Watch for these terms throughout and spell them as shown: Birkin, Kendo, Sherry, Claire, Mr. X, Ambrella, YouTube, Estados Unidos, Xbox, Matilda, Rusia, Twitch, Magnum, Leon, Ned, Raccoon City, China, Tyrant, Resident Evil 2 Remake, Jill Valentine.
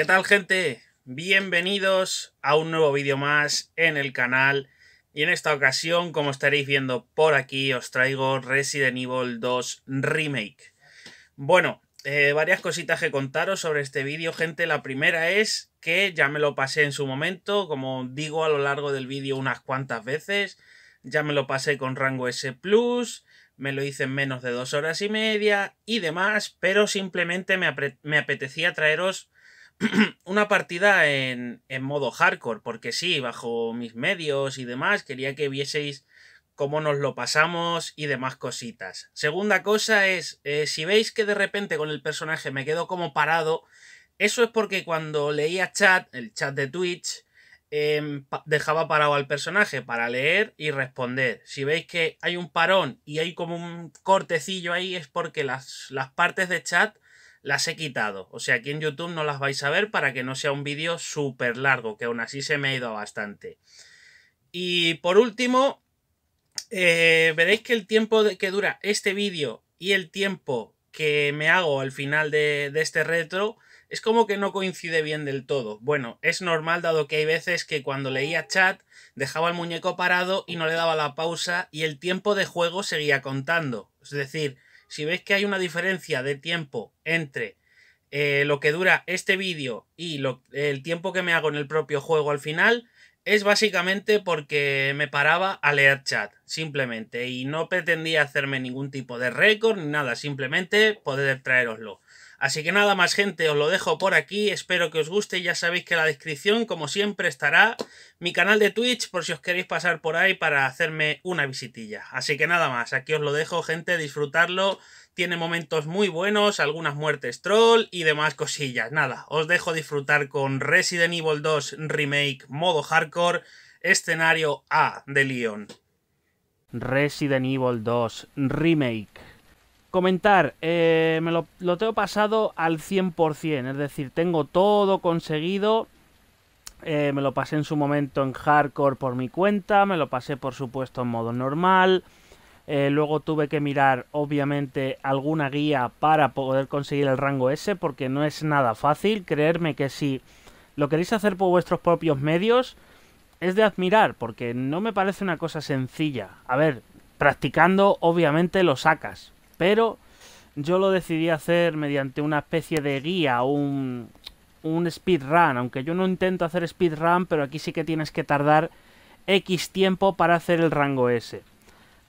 ¿Qué tal, gente? Bienvenidos a un nuevo vídeo más en el canal. Y en esta ocasión, como estaréis viendo por aquí, os traigo Resident Evil 2 Remake. Bueno, varias cositas que contaros sobre este vídeo, gente. La primera es que ya me lo pasé en su momento, como digo a lo largo del vídeo unas cuantas veces. Ya me lo pasé con rango S+, me lo hice en menos de 2 horas y media y demás, pero simplemente me apetecía traeros una partida en modo hardcore, porque sí, bajo mis medios y demás, quería que vieseis cómo nos lo pasamos y demás cositas. Segunda cosa es, si veis que de repente con el personaje me quedo como parado, eso es porque cuando leía chat, el chat de Twitch, dejaba parado al personaje para leer y responder. Si veis que hay un parón y hay como un cortecillo ahí, es porque las partes de chat las he quitado. O sea, aquí en YouTube no las vais a ver para que no sea un vídeo súper largo, que aún así se me ha ido bastante. Y por último, veréis que el tiempo que dura este vídeo y el tiempo que me hago al final de este retro es como que no coincide bien del todo. Bueno, es normal, dado que hay veces que cuando leía chat dejaba el muñeco parado y no le daba la pausa y el tiempo de juego seguía contando. Es decir, si veis que hay una diferencia de tiempo entre lo que dura este vídeo y el tiempo que me hago en el propio juego al final, es básicamente porque me paraba a leer chat, simplemente. Y no pretendía hacerme ningún tipo de récord ni nada, simplemente poder traeroslo. Así que nada más, gente, os lo dejo por aquí, espero que os guste. Ya sabéis que en la descripción, como siempre, estará mi canal de Twitch, por si os queréis pasar por ahí para hacerme una visitilla. Así que nada más, aquí os lo dejo, gente, disfrutarlo, tiene momentos muy buenos, algunas muertes troll y demás cosillas. Nada, os dejo disfrutar con Resident Evil 2 Remake, modo hardcore, escenario A de Leon. Resident Evil 2 Remake. Comentar, me lo tengo pasado al 100%, es decir, tengo todo conseguido, me lo pasé en su momento en hardcore por mi cuenta, me lo pasé por supuesto en modo normal, luego tuve que mirar obviamente alguna guía para poder conseguir el rango S, porque no es nada fácil. Creerme que si lo queréis hacer por vuestros propios medios es de admirar, porque no me parece una cosa sencilla. A ver, practicando obviamente lo sacas, pero yo lo decidí hacer mediante una especie de guía, un speedrun, aunque yo no intento hacer speedrun, pero aquí sí que tienes que tardar X tiempo para hacer el rango S.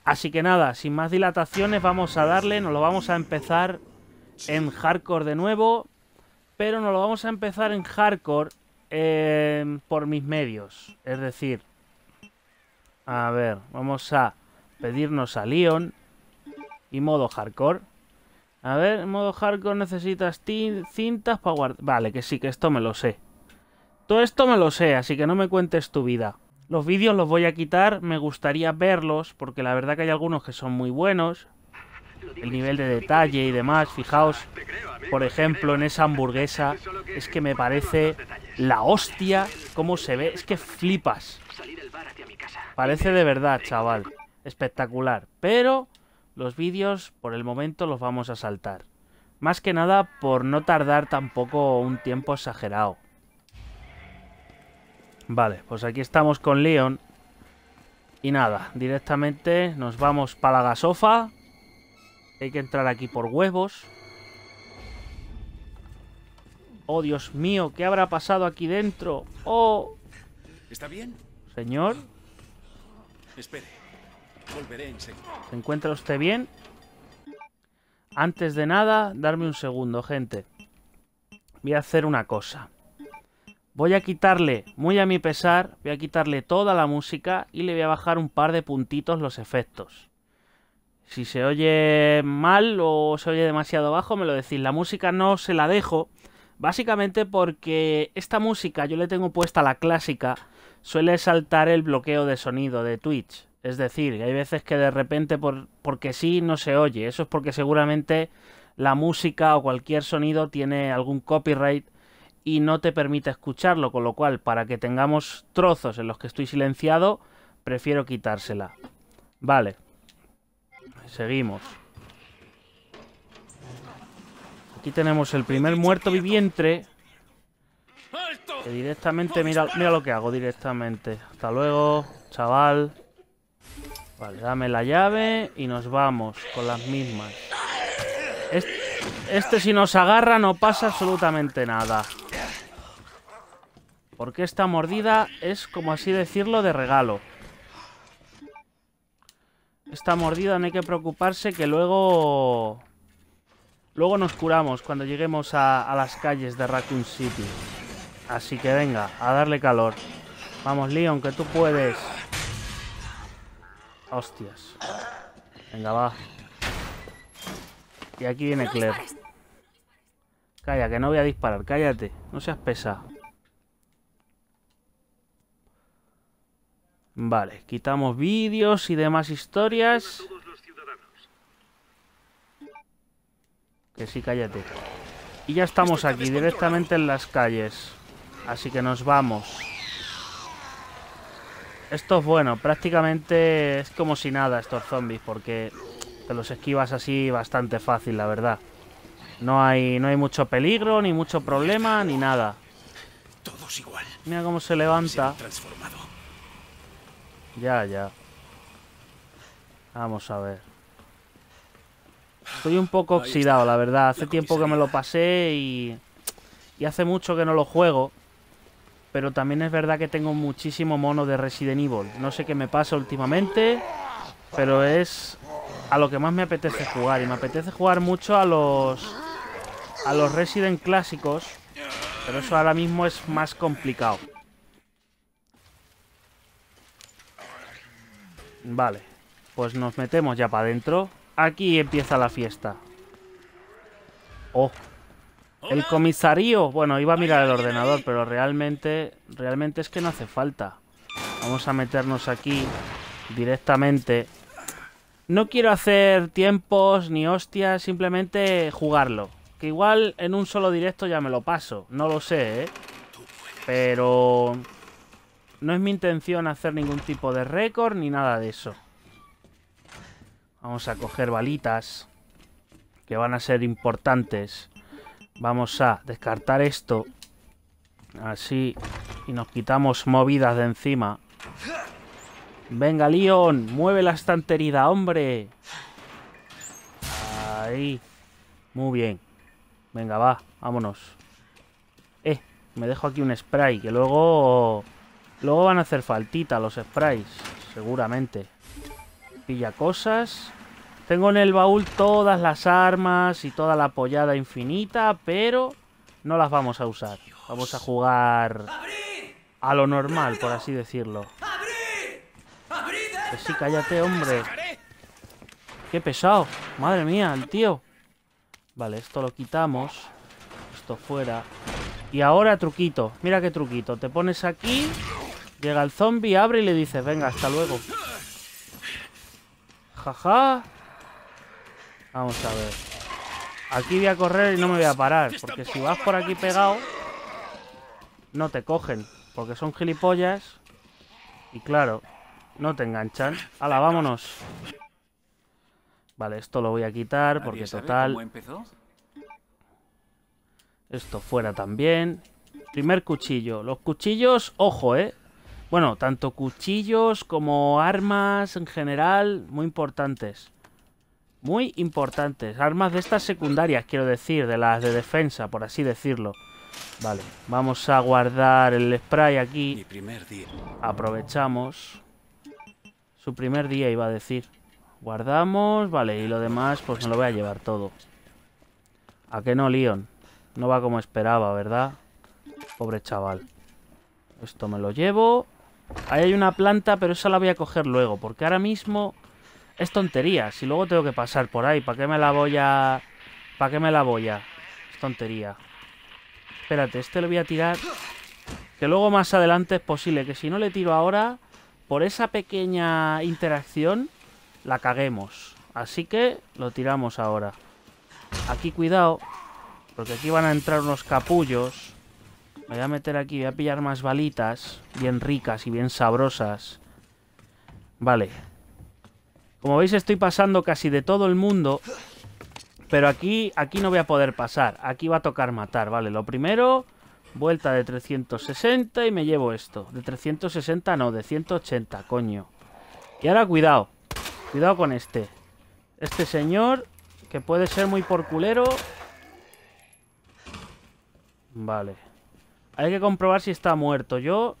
Así que nada, sin más dilataciones vamos a darle, nos lo vamos a empezar en hardcore de nuevo, pero nos lo vamos a empezar en hardcore por mis medios. Es decir, a ver, vamos a pedirnos a Leon. Y modo hardcore. A ver, en modo hardcore necesitas cintas para guardar. Vale, que sí, que esto me lo sé. Todo esto me lo sé, así que no me cuentes tu vida. Los vídeos los voy a quitar, me gustaría verlos, porque la verdad que hay algunos que son muy buenos. El nivel de detalle y demás, fijaos, por ejemplo, en esa hamburguesa, es que me parece la hostia cómo se ve, es que flipas. Parece de verdad, chaval. Espectacular, pero los vídeos, por el momento, los vamos a saltar. Más que nada por no tardar tampoco un tiempo exagerado. Vale, pues aquí estamos con Leon. Y nada, directamente nos vamos para la gasofa. Hay que entrar aquí por huevos. Oh, Dios mío, ¿qué habrá pasado aquí dentro? Oh. ¿Está bien? Señor. Espere. ¿Se encuentra usted bien? Antes de nada, darme un segundo, gente. Voy a hacer una cosa. Voy a quitarle, muy a mi pesar, voy a quitarle toda la música y le voy a bajar un par de puntitos los efectos. Si se oye mal o se oye demasiado bajo, me lo decís. La música no se la dejo, básicamente porque esta música, yo le tengo puesta la clásica, suele saltar el bloqueo de sonido de Twitch. Es decir, hay veces que de repente porque sí no se oye. Eso es porque seguramente la música o cualquier sonido tiene algún copyright y no te permite escucharlo. Con lo cual, para que tengamos trozos en los que estoy silenciado, prefiero quitársela. Vale. Seguimos. Aquí tenemos el primer muerto viviente. Que directamente, mira lo que hago directamente. Hasta luego, chaval. Vale, dame la llave y nos vamos con las mismas. Este si nos agarra no pasa absolutamente nada. Porque esta mordida es, como así decirlo, de regalo. Esta mordida no hay que preocuparse que luego nos curamos cuando lleguemos a las calles de Raccoon City. Así que venga, a darle calor. Vamos, Leon, que tú puedes. Hostias. Venga, va. Y aquí viene Claire. Calla, que no voy a disparar. Cállate, no seas pesado. Vale, quitamos vídeos y demás historias. Que sí, cállate. Y ya estamos aquí, directamente en las calles. Así que nos vamos. Esto es bueno, prácticamente es como si nada estos zombies, porque te los esquivas así bastante fácil, la verdad. No hay mucho peligro, ni mucho problema, ni nada. Todos igual. Mira cómo se levanta. Ya. Vamos a ver. Estoy un poco oxidado, la verdad. Hace tiempo que me lo pasé y hace mucho que no lo juego. Pero también es verdad que tengo muchísimo mono de Resident Evil. No sé qué me pasa últimamente, pero es a lo que más me apetece jugar. Y me apetece jugar mucho a los Resident clásicos. Pero eso ahora mismo es más complicado. Vale, pues nos metemos ya para adentro. Aquí empieza la fiesta. Oh, el comisario. Bueno, iba a mirar el ordenador, pero realmente es que no hace falta. Vamos a meternos aquí directamente. No quiero hacer tiempos ni hostias, simplemente jugarlo. Que igual en un solo directo ya me lo paso, no lo sé, ¿eh? Pero no es mi intención hacer ningún tipo de récord ni nada de eso. Vamos a coger balitas que van a ser importantes. Vamos a descartar esto. Así. Y nos quitamos movidas de encima. Venga, Leon. Mueve la estantería, hombre. Ahí. Muy bien. Venga, va. Vámonos. Me dejo aquí un spray que luego... Luego van a hacer faltita los sprays, seguramente. Pilla cosas. Tengo en el baúl todas las armas y toda la pollada infinita, pero no las vamos a usar. Vamos a jugar a lo normal, por así decirlo. Pues sí, cállate, hombre. ¡Qué pesado! Madre mía, el tío. Vale, esto lo quitamos. Esto fuera. Y ahora truquito. Mira qué truquito. Te pones aquí... Llega el zombie, abre y le dices, venga, hasta luego. Jaja. Vamos a ver. Aquí voy a correr y no me voy a parar. Porque si vas por aquí pegado, no te cogen. Porque son gilipollas. Y claro, no te enganchan. Hala, vámonos. Vale, esto lo voy a quitar porque total... Esto fuera también. Primer cuchillo. Los cuchillos, ojo, ¿eh? Bueno, tanto cuchillos como armas en general, muy importantes. Muy importantes. Armas de estas secundarias, quiero decir, de las de defensa, por así decirlo. Vale, vamos a guardar el spray aquí. Mi primer día. Aprovechamos. Su primer día, iba a decir. Guardamos, vale, y lo demás pues me lo voy a llevar todo. ¿A qué no, Leon? No va como esperaba, ¿verdad? Pobre chaval. Esto me lo llevo. Ahí hay una planta, pero esa la voy a coger luego. Porque ahora mismo es tontería. Si luego tengo que pasar por ahí, ¿para qué me la voy a...? ¿Para qué me la voy a...? Es tontería. Espérate, este lo voy a tirar. Que luego más adelante es posible que si no le tiro ahora, por esa pequeña interacción, la caguemos. Así que lo tiramos ahora. Aquí cuidado, porque aquí van a entrar unos capullos. Me voy a meter aquí, voy a pillar más balitas. Bien ricas y bien sabrosas. Vale. Como veis estoy pasando casi de todo el mundo. Pero aquí no voy a poder pasar. Aquí va a tocar matar, vale. Lo primero, Vuelta de 360 y me llevo esto. De 360 no, de 180, coño. Y ahora cuidado. Cuidado con este. Este señor, que puede ser muy por culero. Vale. Hay que comprobar si está muerto. Yo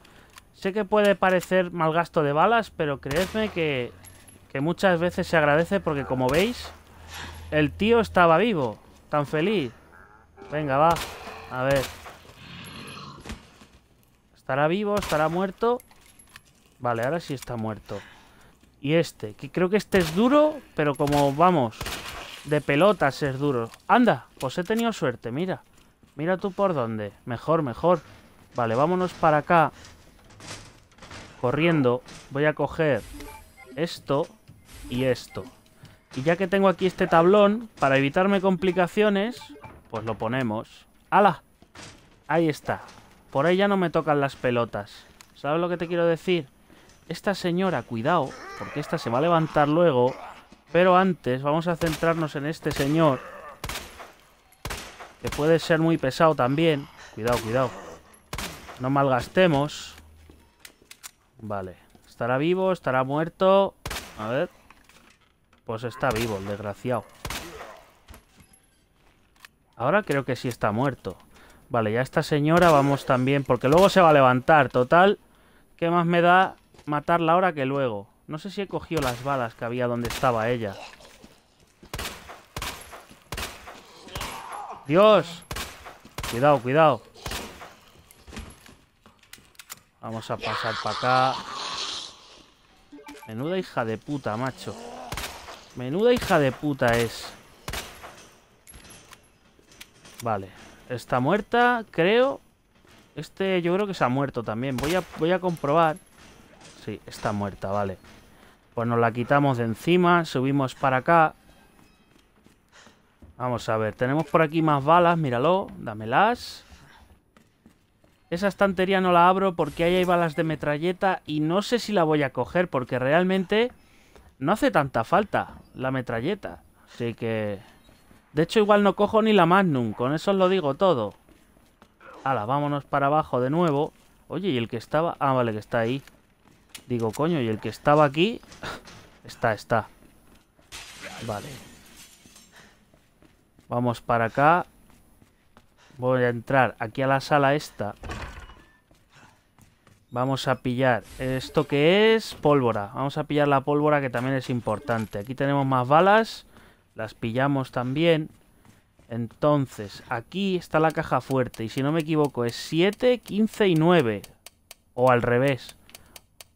sé que puede parecer mal gasto de balas, pero creedme que muchas veces se agradece porque, como veis, el tío estaba vivo. Tan feliz. Venga, va. A ver. ¿Estará vivo? ¿Estará muerto? Vale, ahora sí está muerto. Y este, que creo que este es duro, pero como, vamos, de pelotas es duro. Anda, pues he tenido suerte, mira. Mira tú por dónde. Mejor, mejor. Vale, vámonos para acá. Corriendo. Voy a coger esto y esto. Y ya que tengo aquí este tablón, para evitarme complicaciones, pues lo ponemos. ¡Hala! Ahí está. Por ahí ya no me tocan las pelotas. ¿Sabes lo que te quiero decir? Esta señora, cuidado, porque esta se va a levantar luego. Pero antes vamos a centrarnos en este señor, que puede ser muy pesado también. Cuidado, cuidado. No malgastemos. Vale. ¿Estará vivo? ¿Estará muerto? A ver. Pues está vivo, el desgraciado. Ahora creo que sí está muerto. Vale, ya esta señora vamos también, porque luego se va a levantar. Total, ¿qué más me da matarla ahora que luego? No sé si he cogido las balas que había donde estaba ella. ¡Dios! Cuidado, cuidado. Vamos a pasar para acá. Menuda hija de puta, macho. Menuda hija de puta es. Vale. Está muerta, creo. Este yo creo que se ha muerto también. Voy a comprobar. Sí, está muerta, vale. Pues nos la quitamos de encima. Subimos para acá. Vamos a ver, tenemos por aquí más balas, míralo, dámelas. Esa estantería no la abro porque ahí hay balas de metralleta y no sé si la voy a coger porque realmente no hace tanta falta la metralleta. Así que... de hecho igual no cojo ni la Magnum, con eso os lo digo todo. Hala, vámonos para abajo de nuevo. Oye, ¿y el que estaba? Ah, vale, que está ahí. Digo, coño, ¿y el que estaba aquí? Está. Vale. Vamos para acá. Voy a entrar aquí a la sala esta. Vamos a pillar esto que es pólvora. Vamos a pillar la pólvora, que también es importante. Aquí tenemos más balas. Las pillamos también. Entonces, aquí está la caja fuerte. Y si no me equivoco, es 7, 15 y 9. O al revés.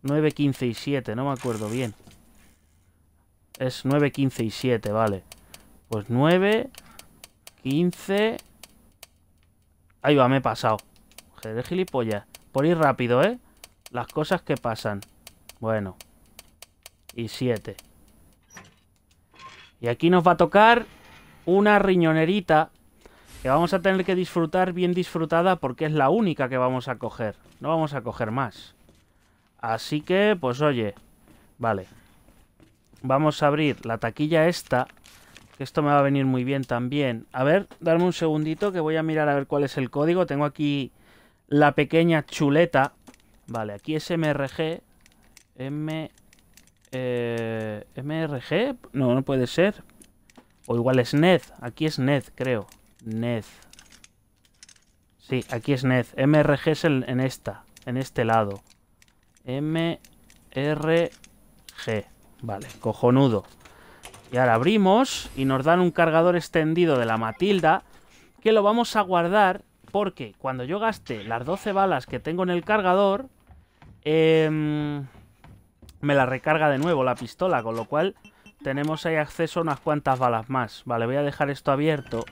9, 15 y 7. No me acuerdo bien. Es 9, 15 y 7, vale. Pues 9... 15. Ahí va, me he pasado. Joder, gilipollas. Por ir rápido, ¿eh? Las cosas que pasan. Bueno. Y 7. Y aquí nos va a tocar una riñonerita, que vamos a tener que disfrutar bien disfrutada, porque es la única que vamos a coger. No vamos a coger más. Así que, pues oye. Vale. Vamos a abrir la taquilla esta, que esto me va a venir muy bien también. A ver, darme un segundito que voy a mirar a ver cuál es el código. Tengo aquí la pequeña chuleta. Vale, aquí es MRG. ¿MRG? No, no puede ser. O igual es Ned. Aquí es Ned, creo. Ned. Sí, aquí es Ned. MRG es en este lado. MRG. Vale, cojonudo. Y ahora abrimos y nos dan un cargador extendido de la Matilda, que lo vamos a guardar porque cuando yo gaste las 12 balas que tengo en el cargador, me la recarga de nuevo la pistola, con lo cual tenemos ahí acceso a unas cuantas balas más. Vale, voy a dejar esto abierto.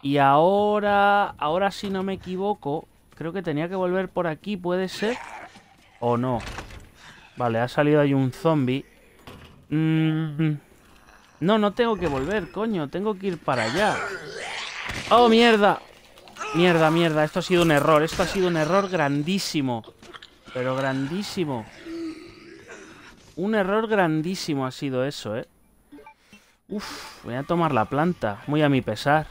Y ahora si no me equivoco, creo que tenía que volver por aquí, ¿puede ser? ¿O no? Vale, ha salido ahí un zombie. No, no tengo que volver, coño. Tengo que ir para allá. ¡Oh, mierda! Mierda, mierda. Esto ha sido un error. Esto ha sido un error grandísimo. Pero grandísimo. Un error grandísimo ha sido eso, ¿eh? Uf, voy a tomar la planta. Muy a mi pesar.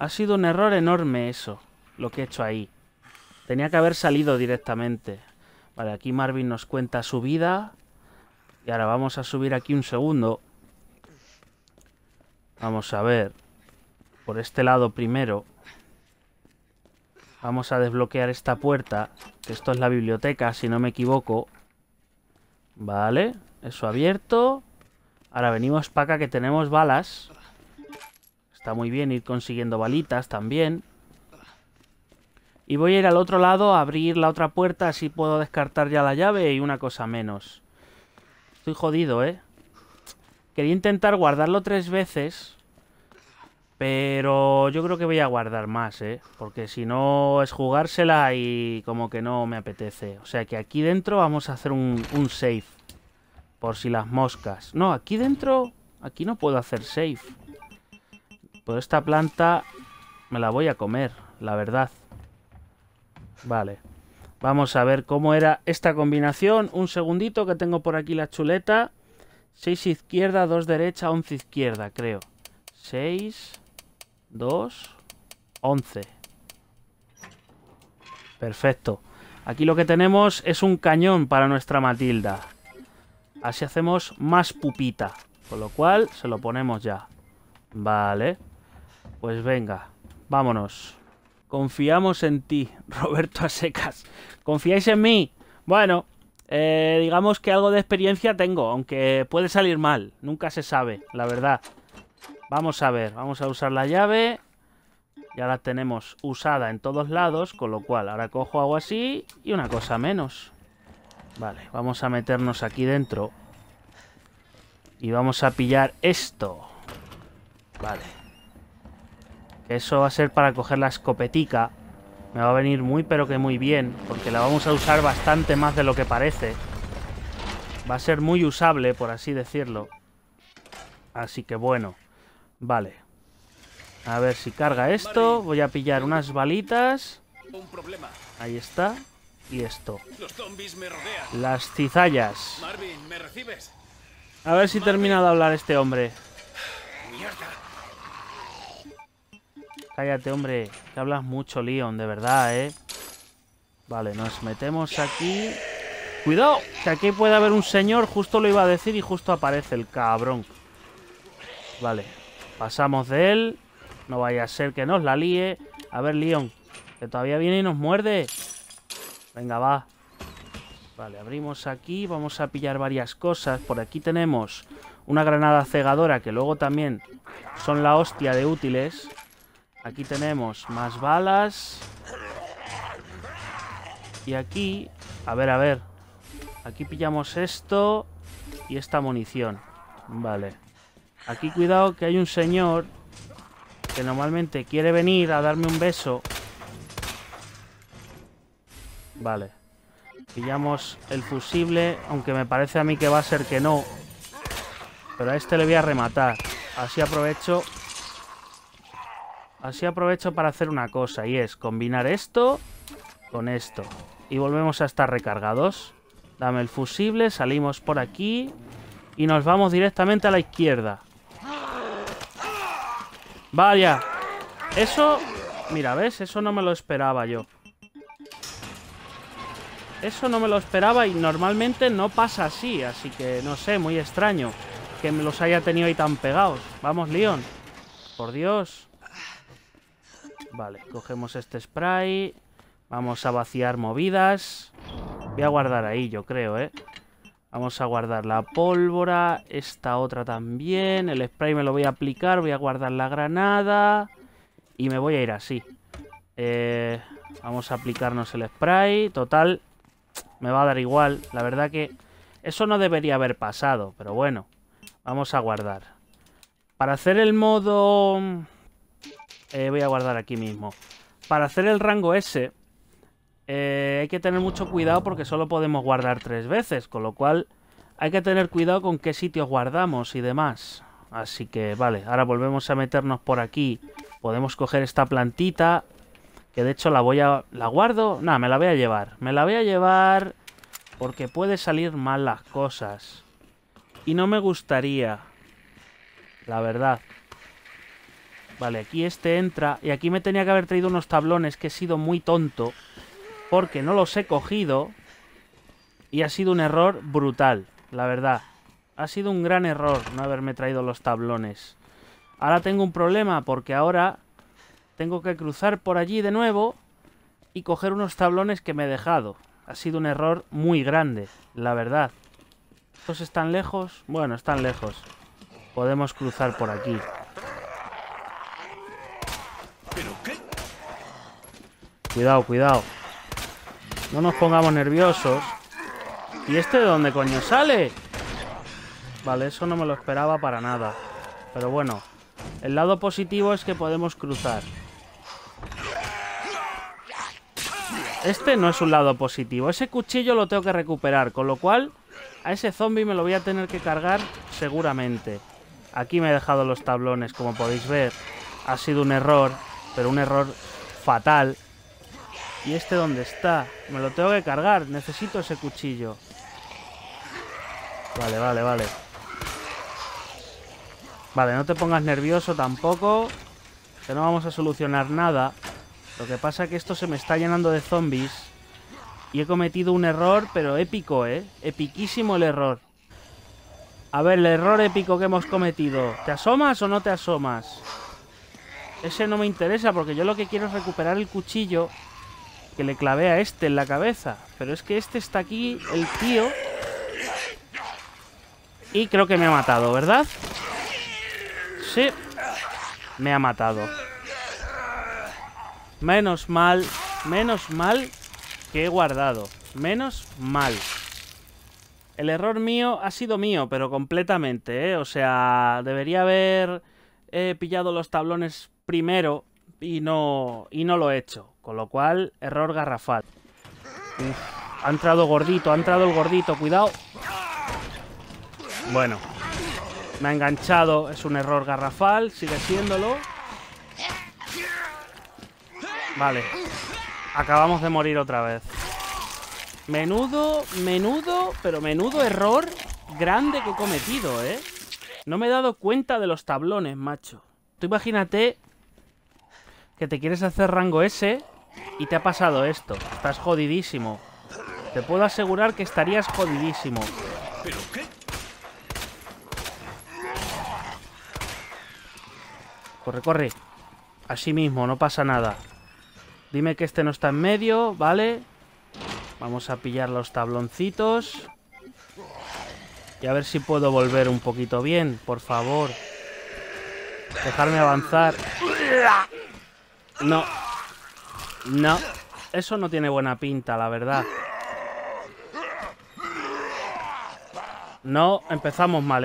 Ha sido un error enorme eso, lo que he hecho ahí. Tenía que haber salido directamente. Vale, aquí Marvin nos cuenta su vida. Y ahora vamos a subir aquí un segundo. Vamos a ver. Por este lado primero. Vamos a desbloquear esta puerta. Que esto es la biblioteca, si no me equivoco. Vale. Eso abierto. Ahora venimos para acá que tenemos balas. Está muy bien ir consiguiendo balitas también. Y voy a ir al otro lado a abrir la otra puerta. Así puedo descartar ya la llave y una cosa menos. Estoy jodido, ¿eh? Quería intentar guardarlo 3 veces. Pero yo creo que voy a guardar más, ¿eh? Porque si no es jugársela y como que no me apetece. O sea que aquí dentro vamos a hacer un save. Por si las moscas. No, aquí dentro... Aquí no puedo hacer save. Por esta planta me la voy a comer, la verdad. Vale. Vamos a ver cómo era esta combinación. Un segundito que tengo por aquí la chuleta. 6 izquierda, 2 derecha, 11 izquierda, creo. 6... 2, 11. Perfecto. Aquí lo que tenemos es un cañón para nuestra Matilda. Así hacemos más pupita. Con lo cual se lo ponemos ya. Vale. Pues venga, vámonos. Confiamos en ti, Roberto a secas. ¿Confiáis en mí? Bueno, digamos que algo de experiencia tengo, aunque puede salir mal. Nunca se sabe, la verdad. Vamos a ver, vamos a usar la llave. Ya la tenemos usada en todos lados, con lo cual ahora cojo algo así y una cosa menos. Vale, vamos a meternos aquí dentro. Y vamos a pillar esto. Vale. Eso va a ser para coger la escopetica. Me va a venir muy pero que muy bien, porque la vamos a usar bastante más de lo que parece. Va a ser muy usable, por así decirlo. Así que bueno. Vale. A ver si carga esto. Voy a pillar unas balitas. Ahí está. Y esto. Las cizallas. A ver si termina de hablar este hombre. Cállate, hombre. Que hablas mucho, Leon, de verdad, ¿eh? Vale, nos metemos aquí. ¡Cuidado! Que aquí puede haber un señor. Justo lo iba a decir y justo aparece el cabrón. Vale. Pasamos de él. No vaya a ser que nos la líe. A ver, Leon. Que todavía viene y nos muerde. Venga, va. Vale, abrimos aquí. Vamos a pillar varias cosas. Por aquí tenemos una granada cegadora que luego también son la hostia de útiles. Aquí tenemos más balas. Y aquí... a ver. Aquí pillamos esto y esta munición. Vale. Aquí cuidado que hay un señor que normalmente quiere venir a darme un beso. Vale. Pillamos el fusible, aunque me parece a mí que va a ser que no. Pero a este le voy a rematar. Así aprovecho. Así aprovecho para hacer una cosa, y es combinar esto con esto. Y volvemos a estar recargados. Dame el fusible, salimos por aquí. Y nos vamos directamente a la izquierda. Vaya. Eso... Mira, ¿ves? Eso no me lo esperaba yo. Eso no me lo esperaba y normalmente no pasa así. Así que, no sé, muy extraño que me los haya tenido ahí tan pegados. Vamos, Leon. Por Dios. Vale, cogemos este spray. Vamos a vaciar movidas. Voy a guardar ahí, yo creo, ¿eh? Vamos a guardar la pólvora, esta otra también, el spray me lo voy a aplicar, voy a guardar la granada y me voy a ir así. Vamos a aplicarnos el spray, total, me va a dar igual, la verdad que eso no debería haber pasado, pero bueno, vamos a guardar. Para hacer el modo... voy a guardar aquí mismo. Para hacer el rango S... hay que tener mucho cuidado porque solo podemos guardar 3 veces, con lo cual hay que tener cuidado con qué sitios guardamos y demás. Así que vale, ahora volvemos a meternos por aquí. Podemos coger esta plantita, que de hecho la voy a... ¿La guardo? Nah, me la voy a llevar. Me la voy a llevar porque puede salir mal las cosas. Y no me gustaría, la verdad. Vale, aquí este entra. Y aquí me tenía que haber traído unos tablones, que he sido muy tonto, porque no los he cogido. Y ha sido un error brutal, la verdad. Ha sido un gran error no haberme traído los tablones. Ahora tengo un problema, porque ahora tengo que cruzar por allí de nuevo y coger unos tablones que me he dejado. Ha sido un error muy grande, la verdad. ¿Estos están lejos? Bueno, están lejos. Podemos cruzar por aquí. Cuidado, cuidado. No nos pongamos nerviosos. ¿Y este de dónde coño sale? Vale, eso no me lo esperaba para nada. Pero bueno, el lado positivo es que podemos cruzar. Este no es un lado positivo. Ese cuchillo lo tengo que recuperar, con lo cual a ese zombie me lo voy a tener que cargar seguramente. Aquí me he dejado los tablones, como podéis ver. Ha sido un error, pero un error fatal. ¿Y este dónde está? Me lo tengo que cargar. Necesito ese cuchillo. Vale, vale, vale. Vale, no te pongas nervioso tampoco, que no vamos a solucionar nada. Lo que pasa es que esto se me está llenando de zombies. Y he cometido un error, pero épico, ¿eh? Epiquísimo el error. A ver, el error épico que hemos cometido. ¿Te asomas o no te asomas? Ese no me interesa, porque yo lo que quiero es recuperar el cuchillo que le clavé a este en la cabeza. Pero es que este está aquí, el tío. Y creo que me ha matado, ¿verdad? Sí, me ha matado. Menos mal que he guardado. Menos mal. El error mío ha sido mío, pero completamente, ¿eh? O sea, debería haber pillado los tablones primero y no lo he hecho. Con lo cual, error garrafal. Uf, ha entrado gordito, ha entrado el gordito. Cuidado. Bueno, me ha enganchado, es un error garrafal, sigue siéndolo. Vale, acabamos de morir otra vez. Menudo error grande que he cometido, ¿eh? No me he dado cuenta de los tablones, macho. Tú imagínate que te quieres hacer rango S y te ha pasado esto. Estás jodidísimo. Te puedo asegurar que estarías jodidísimo. ¿Pero qué? Corre, corre. Así mismo, no pasa nada. Dime que este no está en medio, ¿vale? Vamos a pillar los tabloncitos. Y a ver si puedo volver un poquito bien, por favor. Dejarme avanzar. No. No. Eso no tiene buena pinta, la verdad. No, empezamos mal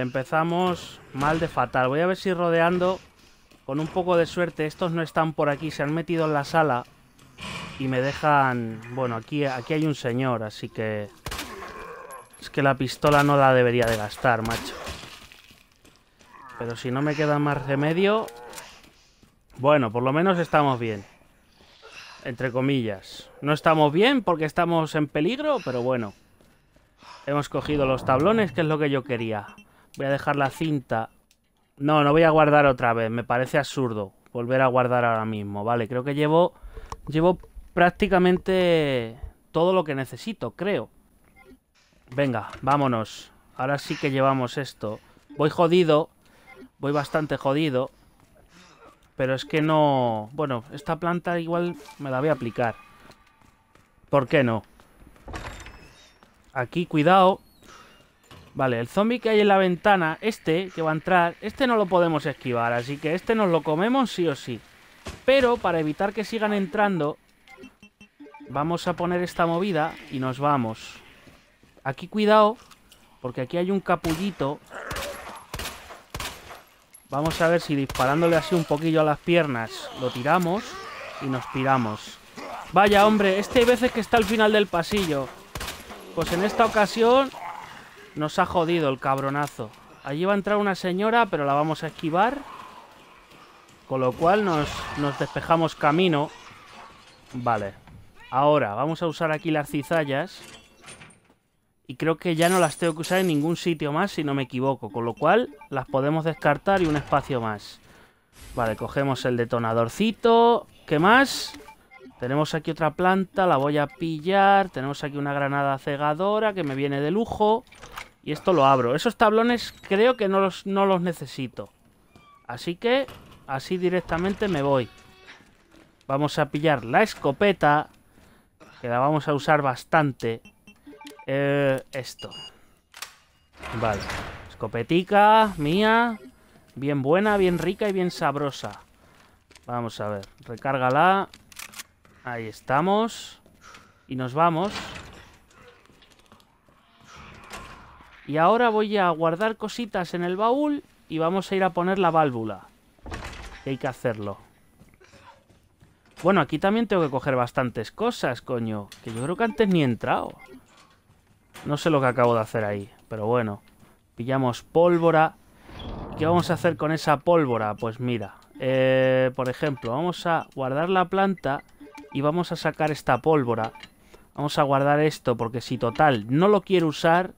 de fatal. Voy a ver si rodeando... Con un poco de suerte, estos no están por aquí, se han metido en la sala y me dejan... Bueno, aquí hay un señor, así que... Es que la pistola no la debería de gastar, macho. Pero si no me queda más remedio... Bueno, por lo menos estamos bien. Entre comillas. No estamos bien porque estamos en peligro, pero bueno. Hemos cogido los tablones, que es lo que yo quería. Voy a dejar la cinta... No voy a guardar otra vez, me parece absurdo volver a guardar ahora mismo, vale, creo que llevo prácticamente todo lo que necesito, creo. Venga, vámonos, ahora sí que llevamos esto. Voy jodido, voy bastante jodido, pero es que no... Bueno, esta planta igual me la voy a aplicar. ¿Por qué no? Aquí, cuidado. Vale, el zombie que hay en la ventana, este que va a entrar, este no lo podemos esquivar, así que este nos lo comemos sí o sí. Pero para evitar que sigan entrando, vamos a poner esta movida y nos vamos. Aquí cuidado, porque aquí hay un capullito. Vamos a ver si disparándole así un poquillo a las piernas lo tiramos y nos piramos. Vaya, hombre, este hay veces que está al final del pasillo. Pues en esta ocasión... Nos ha jodido el cabronazo. Allí va a entrar una señora, pero la vamos a esquivar. Con lo cual nos despejamos camino. Vale. Ahora, vamos a usar aquí las cizallas. Y creo que ya no las tengo que usar en ningún sitio más, si no me equivoco. Con lo cual, las podemos descartar y un espacio más. Vale, cogemos el detonadorcito. ¿Qué más? Tenemos aquí otra planta, la voy a pillar. Tenemos aquí una granada cegadora que me viene de lujo. Y esto lo abro. Esos tablones creo que no los necesito. Así que así directamente me voy. Vamos a pillar la escopeta, que la vamos a usar bastante. Esto. Vale. Escopetica mía. Bien buena, bien rica y bien sabrosa. Vamos a ver. Recárgala. Ahí estamos. Y nos vamos. Y ahora voy a guardar cositas en el baúl. Y vamos a ir a poner la válvula, que hay que hacerlo. Bueno, aquí también tengo que coger bastantes cosas, coño. Que yo creo que antes ni he entrado. No sé lo que acabo de hacer ahí, pero bueno. Pillamos pólvora. ¿Qué vamos a hacer con esa pólvora? Pues mira, por ejemplo, vamos a guardar la planta y vamos a sacar esta pólvora. Vamos a guardar esto porque si total no lo quiero usar,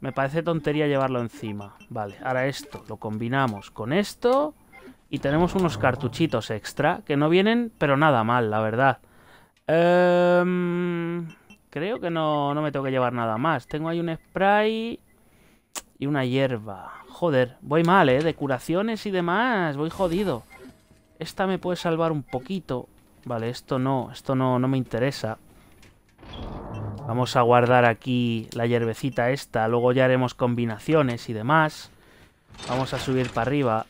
me parece tontería llevarlo encima. Vale, ahora esto lo combinamos con esto y tenemos unos cartuchitos extra que no vienen, pero nada mal, la verdad. Creo que no me tengo que llevar nada más. Tengo ahí un spray y una hierba. Joder, voy mal, de curaciones y demás. Voy jodido. Esta me puede salvar un poquito. Vale, esto no me interesa. Vamos a guardar aquí la hierbecita esta. Luego ya haremos combinaciones y demás. Vamos a subir para arriba.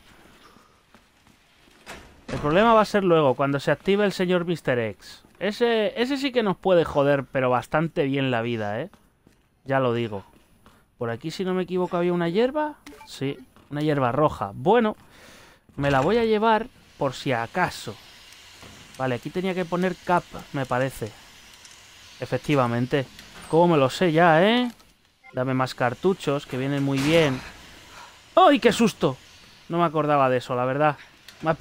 El problema va a ser luego, cuando se active el señor Mr. X. Ese sí que nos puede joder, pero bastante bien la vida, ¿eh? Ya lo digo. Por aquí, si no me equivoco, había una hierba. Sí, una hierba roja. Bueno, me la voy a llevar por si acaso. Vale, aquí tenía que poner capa, me parece. Efectivamente. ¿Cómo me lo sé ya, eh? Dame más cartuchos, que vienen muy bien. ¡Ay, qué susto! No me acordaba de eso, la verdad. Me ha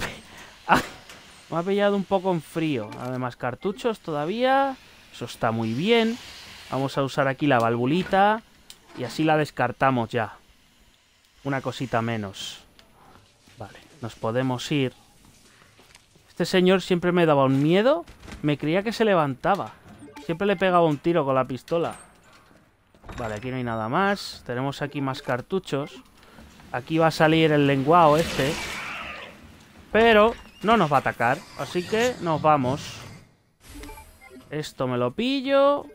pillado un poco en frío. Además, cartuchos todavía. Eso está muy bien. Vamos a usar aquí la valvulita. Y así la descartamos ya. Una cosita menos. Vale, nos podemos ir. Este señor siempre me daba un miedo. Me creía que se levantaba. Siempre le pegaba un tiro con la pistola. Vale, aquí no hay nada más. Tenemos aquí más cartuchos. Aquí va a salir el lenguao este. Pero no nos va a atacar, así que nos vamos. Esto me lo pillo.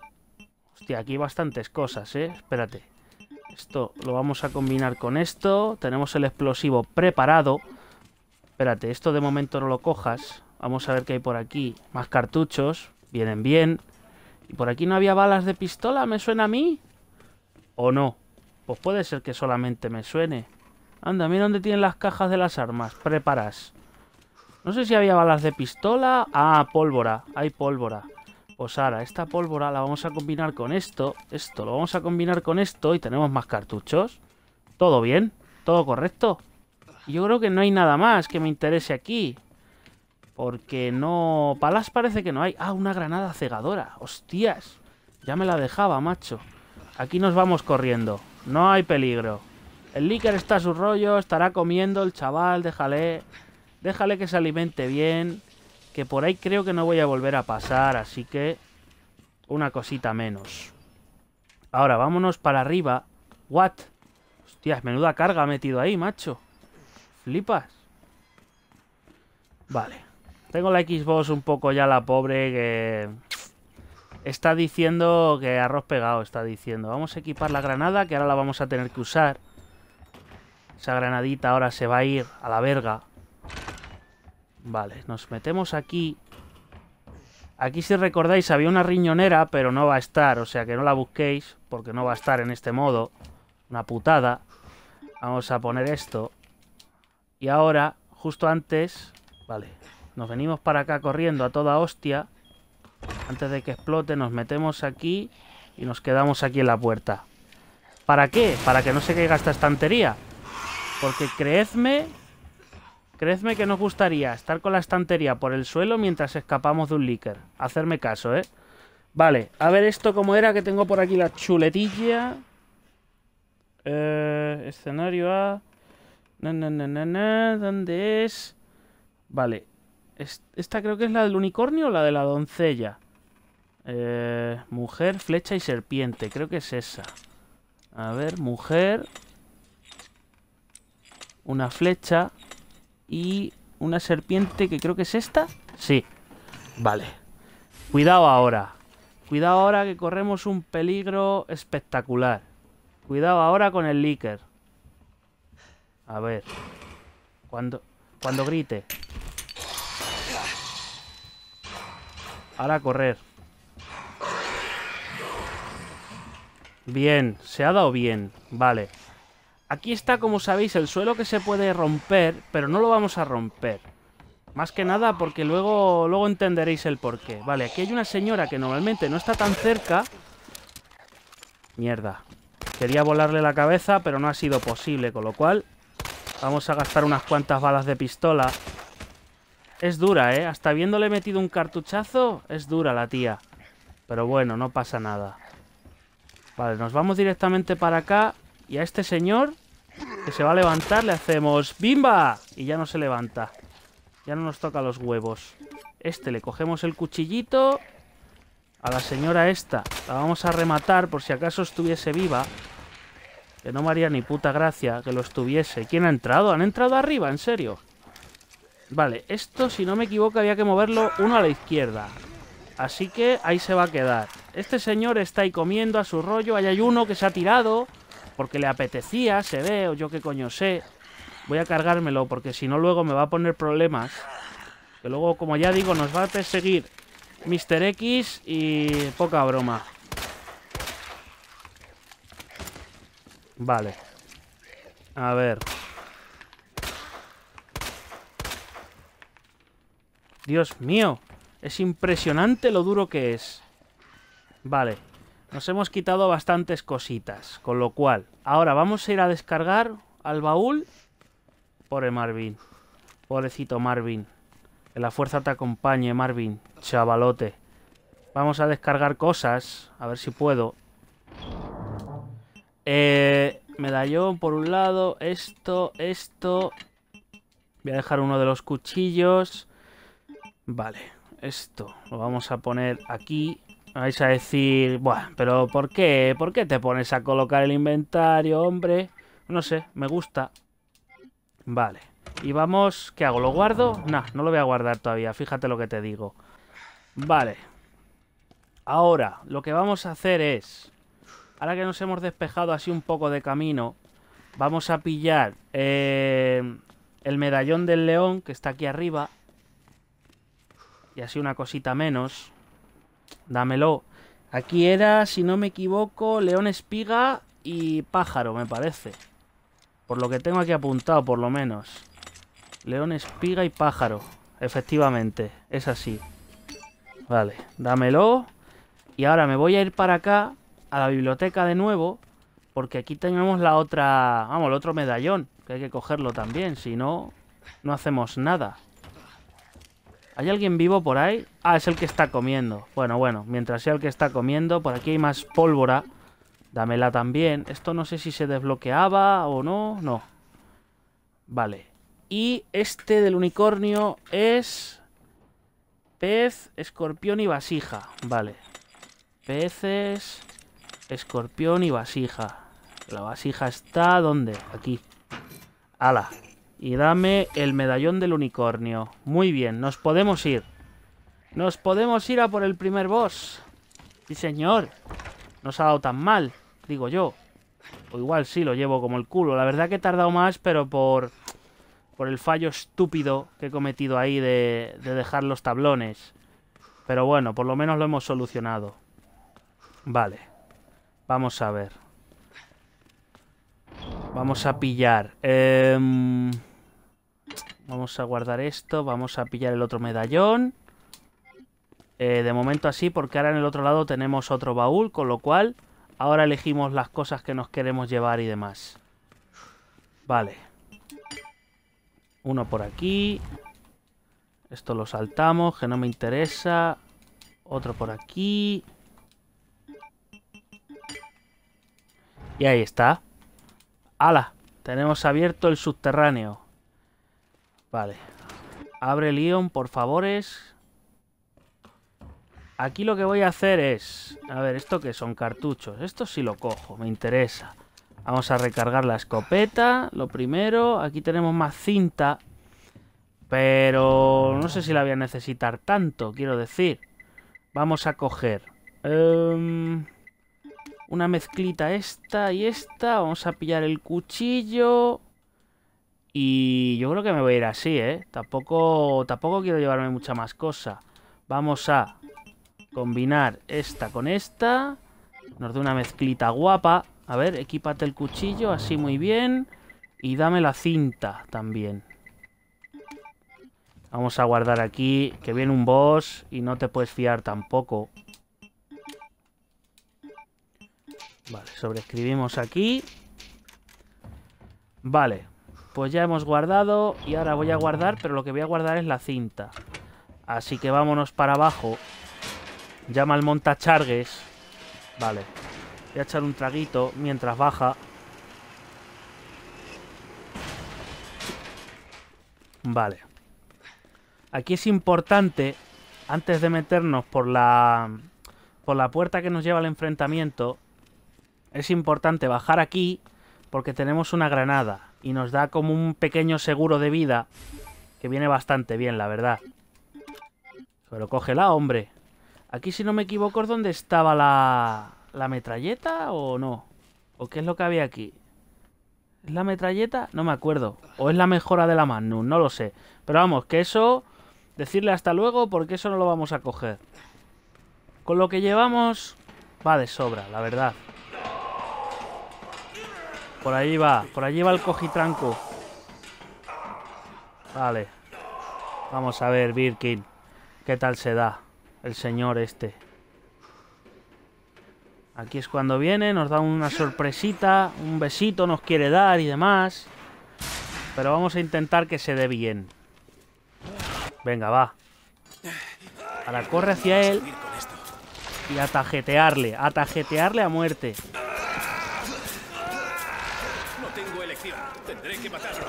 Hostia, aquí hay bastantes cosas, espérate. Esto lo vamos a combinar con esto. Tenemos el explosivo preparado. Espérate, esto de momento no lo cojas. Vamos a ver qué hay por aquí. Más cartuchos, vienen bien. ¿Y por aquí no había balas de pistola? ¿Me suena a mí? ¿O no? Pues puede ser que solamente me suene. Anda, mira dónde tienen las cajas de las armas. Preparas. No sé si había balas de pistola. Ah, pólvora. Hay pólvora. Pues ahora, esta pólvora la vamos a combinar con esto. Esto lo vamos a combinar con esto. Y tenemos más cartuchos. Todo bien. Todo correcto. Y yo creo que no hay nada más que me interese aquí. Porque no... Palas parece que no hay. Ah, una granada cegadora. Hostias. Ya me la dejaba, macho. Aquí nos vamos corriendo. No hay peligro. El Licker está a su rollo. Estará comiendo el chaval. Déjale... Déjale que se alimente bien. Que por ahí creo que no voy a volver a pasar. Así que... Una cosita menos. Ahora, vámonos para arriba. What? Hostias, menuda carga ha metido ahí, macho. Flipas. Vale. Tengo la Xbox un poco ya la pobre que... Está diciendo que arroz pegado, está diciendo. Vamos a equipar la granada, que ahora la vamos a tener que usar. Esa granadita ahora se va a ir a la verga. Vale, nos metemos aquí. Aquí, si recordáis, había una riñonera, pero no va a estar. O sea que no la busquéis, porque no va a estar en este modo. Una putada. Vamos a poner esto. Y ahora, justo antes... Vale, nos venimos para acá corriendo a toda hostia. Antes de que explote, nos metemos aquí y nos quedamos aquí en la puerta. ¿Para qué? Para que no se caiga esta estantería. Porque creedme... Creedme que nos gustaría estar con la estantería por el suelo mientras escapamos de un Licker. Hacerme caso, ¿eh? Vale, a ver esto cómo era, que tengo por aquí la chuletilla. Escenario A. ¿Dónde es? Vale. Esta creo que es la del unicornio o la de la doncella. Mujer, flecha y serpiente. Creo que es esa. A ver, mujer. Una flecha. Y una serpiente que creo que es esta. Sí. Vale. Cuidado ahora. Cuidado ahora que corremos un peligro espectacular. Cuidado ahora con el líker. A ver. Cuando grite. Ahora a correr. Bien, se ha dado bien. Vale. Aquí está, como sabéis, el suelo que se puede romper, pero no lo vamos a romper. Más que nada porque luego entenderéis el porqué. Vale, aquí hay una señora que normalmente no está tan cerca. Mierda. Quería volarle la cabeza, pero no ha sido posible, con lo cual vamos a gastar unas cuantas balas de pistola. Es dura, ¿eh? Hasta habiéndole metido un cartuchazo, es dura la tía. Pero bueno, no pasa nada. Vale, nos vamos directamente para acá. Y a este señor, que se va a levantar, le hacemos ¡bimba! Y ya no se levanta. Ya no nos toca los huevos. Este le cogemos el cuchillito. A la señora esta la vamos a rematar por si acaso estuviese viva. Que no me haría ni puta gracia que lo estuviese. ¿Quién ha entrado? ¿Han entrado arriba? ¿En serio? Vale, esto, si no me equivoco, había que moverlo uno a la izquierda. Así que ahí se va a quedar. Este señor está ahí comiendo a su rollo. Ahí hay uno que se ha tirado porque le apetecía, se ve, o yo qué coño sé. Voy a cargármelo porque si no luego me va a poner problemas. Que luego, como ya digo, nos va a perseguir Mr. X y poca broma. Vale. A ver. Dios mío. Es impresionante lo duro que es. Vale. Nos hemos quitado bastantes cositas. Con lo cual, ahora vamos a ir a descargar al baúl. Pobre Marvin. Pobrecito Marvin. Que la fuerza te acompañe, Marvin. Chavalote. Vamos a descargar cosas. A ver si puedo. Medallón por un lado. Esto. Voy a dejar uno de los cuchillos. Vale. Esto lo vamos a poner aquí. Vais a decir... Buah, pero ¿por qué? ¿Por qué te pones a colocar el inventario, hombre? No sé, me gusta. Vale, y vamos... ¿Qué hago? ¿Lo guardo? Nah, no lo voy a guardar todavía, fíjate lo que te digo. Vale. Ahora, lo que vamos a hacer es... Ahora que nos hemos despejado así un poco de camino, vamos a pillar el medallón del león, que está aquí arriba. Y así una cosita menos. Dámelo. Aquí era, si no me equivoco, león, espiga y pájaro, me parece. Por lo que tengo aquí apuntado, por lo menos. León, espiga y pájaro. Efectivamente, es así. Vale, dámelo. Y ahora me voy a ir para acá, a la biblioteca de nuevo. Porque aquí tenemos la otra... Vamos, el otro medallón. Que hay que cogerlo también, si no, no hacemos nada. ¿Hay alguien vivo por ahí? Ah, es el que está comiendo. Bueno, mientras sea el que está comiendo. Por aquí hay más pólvora. Dámela también. Esto no sé si se desbloqueaba o no. No. Vale. Y este del unicornio es... Pez, escorpión y vasija. Vale. Peces, escorpión y vasija. La vasija está... ¿Dónde? Aquí. ¡Hala! Y dame el medallón del unicornio. Muy bien, nos podemos ir. Nos podemos ir a por el primer boss. Sí, señor. No se ha dado tan mal, digo yo. O igual sí, lo llevo como el culo. La verdad que he tardado más, pero por el fallo estúpido que he cometido ahí de dejar los tablones. Pero bueno, por lo menos lo hemos solucionado. Vale. Vamos a ver. Vamos a pillar. Vamos a guardar esto. Vamos a pillar el otro medallón. De momento así, porque ahora en el otro lado tenemos otro baúl, con lo cual ahora elegimos las cosas que nos queremos llevar y demás. Vale. Uno por aquí. Esto lo saltamos, que no me interesa. Otro por aquí. Y ahí está. ¡Hala! Tenemos abierto el subterráneo. Vale. Abre Leon, por favores. Aquí lo que voy a hacer es... A ver, ¿esto qué son? Cartuchos. Esto sí lo cojo, me interesa. Vamos a recargar la escopeta. Lo primero. Aquí tenemos más cinta. Pero no sé si la voy a necesitar tanto, quiero decir. Vamos a coger... una mezclita esta y esta. Vamos a pillar el cuchillo... Y yo creo que me voy a ir así, ¿eh? Tampoco quiero llevarme mucha más cosa. Vamos a combinar esta con esta. Nos da una mezclita guapa. A ver, equípate el cuchillo, así muy bien. Y dame la cinta también. Vamos a guardar aquí, que viene un boss y no te puedes fiar tampoco. Vale, sobreescribimos aquí. Vale. Pues ya hemos guardado y ahora voy a guardar, pero lo que voy a guardar es la cinta. Así que vámonos para abajo. Llama al montachargues. Vale. Voy a echar un traguito mientras baja. Vale. Aquí es importante, antes de meternos por la puerta que nos lleva al enfrentamiento, es importante bajar aquí porque tenemos una granada. Y nos da como un pequeño seguro de vida. Que viene bastante bien, la verdad. Pero cógela, hombre. Aquí, si no me equivoco, es donde estaba la metralleta, ¿o no? ¿O qué es lo que había aquí? ¿Es la metralleta? No me acuerdo. ¿O es la mejora de la Magnum? No lo sé. Pero vamos, que eso... Decirle hasta luego, porque eso no lo vamos a coger. Con lo que llevamos... Va de sobra, la verdad. Por allí va el cojitranco. Vale. Vamos a ver, Birkin. ¿Qué tal se da el señor este? Aquí es cuando viene, nos da una sorpresita, un besito nos quiere dar y demás. Pero vamos a intentar que se dé bien. Venga, va. Ahora corre hacia él y atajetearle a muerte. Tendré que matarlo.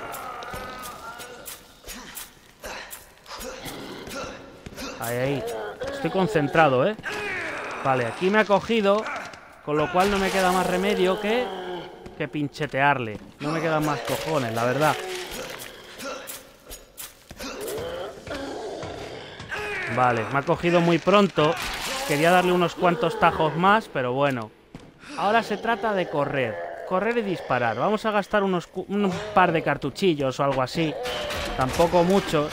Ahí, ahí. Estoy concentrado, ¿eh? Vale, aquí me ha cogido. Con lo cual no me queda más remedio que pinchetearle. No me quedan más cojones, la verdad. Vale, me ha cogido muy pronto. Quería darle unos cuantos tajos más, pero bueno. Ahora se trata de correr. Correr y disparar. Vamos a gastar un par de cartuchillos o algo así. Tampoco muchos.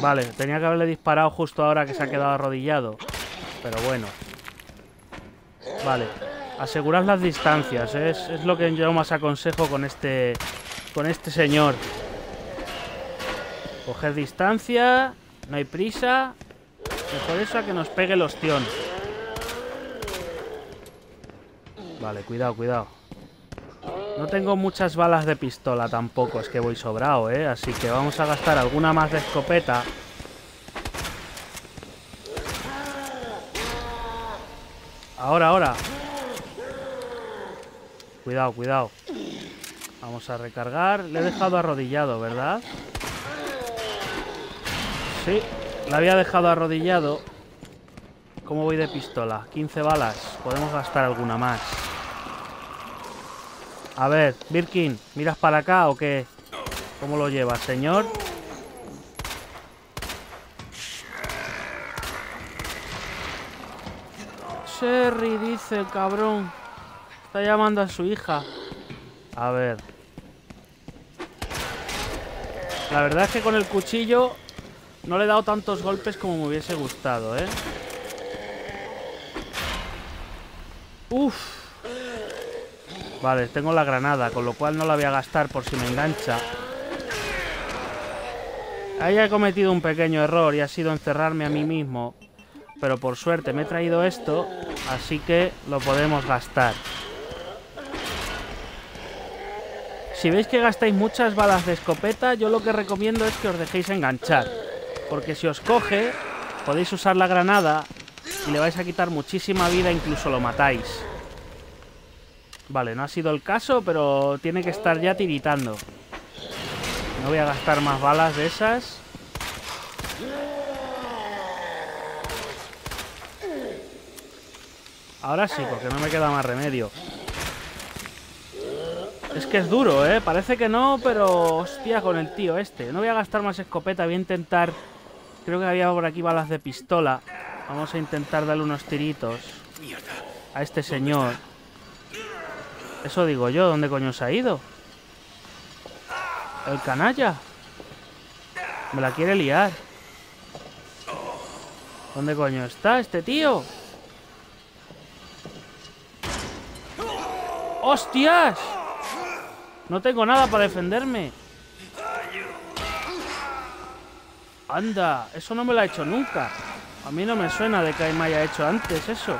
Vale, tenía que haberle disparado justo ahora que se ha quedado arrodillado. Pero bueno. Vale. Asegurad las distancias. Es lo que yo más aconsejo con este señor. Coger distancia. No hay prisa. Mejor eso a que nos pegue el ostión. Vale, cuidado, cuidado. No tengo muchas balas de pistola tampoco, es que voy sobrado, ¿eh? Así que vamos a gastar alguna más de escopeta. Ahora, ahora. Cuidado, cuidado. Vamos a recargar. Le he dejado arrodillado, ¿verdad? Sí, la había dejado arrodillado. ¿Cómo voy de pistola? 15 balas. Podemos gastar alguna más. A ver, Birkin, ¿miras para acá o qué? ¿Cómo lo llevas, señor? Sherry, dice el cabrón. Está llamando a su hija. A ver. La verdad es que con el cuchillo no le he dado tantos golpes como me hubiese gustado, ¿eh? Uff. Vale, tengo la granada, con lo cual no la voy a gastar por si me engancha. Ahí he cometido un pequeño error y ha sido encerrarme a mí mismo. Pero por suerte me he traído esto, así que lo podemos gastar. Si veis que gastáis muchas balas de escopeta, yo lo que recomiendo es que os dejéis enganchar. Porque si os coge, podéis usar la granada y le vais a quitar muchísima vida, incluso lo matáis. Vale, no ha sido el caso, pero tiene que estar ya tiritando. No voy a gastar más balas de esas. Ahora sí, porque no me queda más remedio. Es que es duro, ¿eh? Parece que no, pero... Hostia, con el tío este. No voy a gastar más escopeta, voy a intentar... Creo que había por aquí balas de pistola. Vamos a intentar darle unos tiritos a este señor. Eso digo yo, ¿dónde coño se ha ido? El canalla. Me la quiere liar. ¿Dónde coño está este tío? ¡Hostias! No tengo nada para defenderme. Anda, eso no me lo ha hecho nunca. A mí no me suena de que me haya hecho antes eso.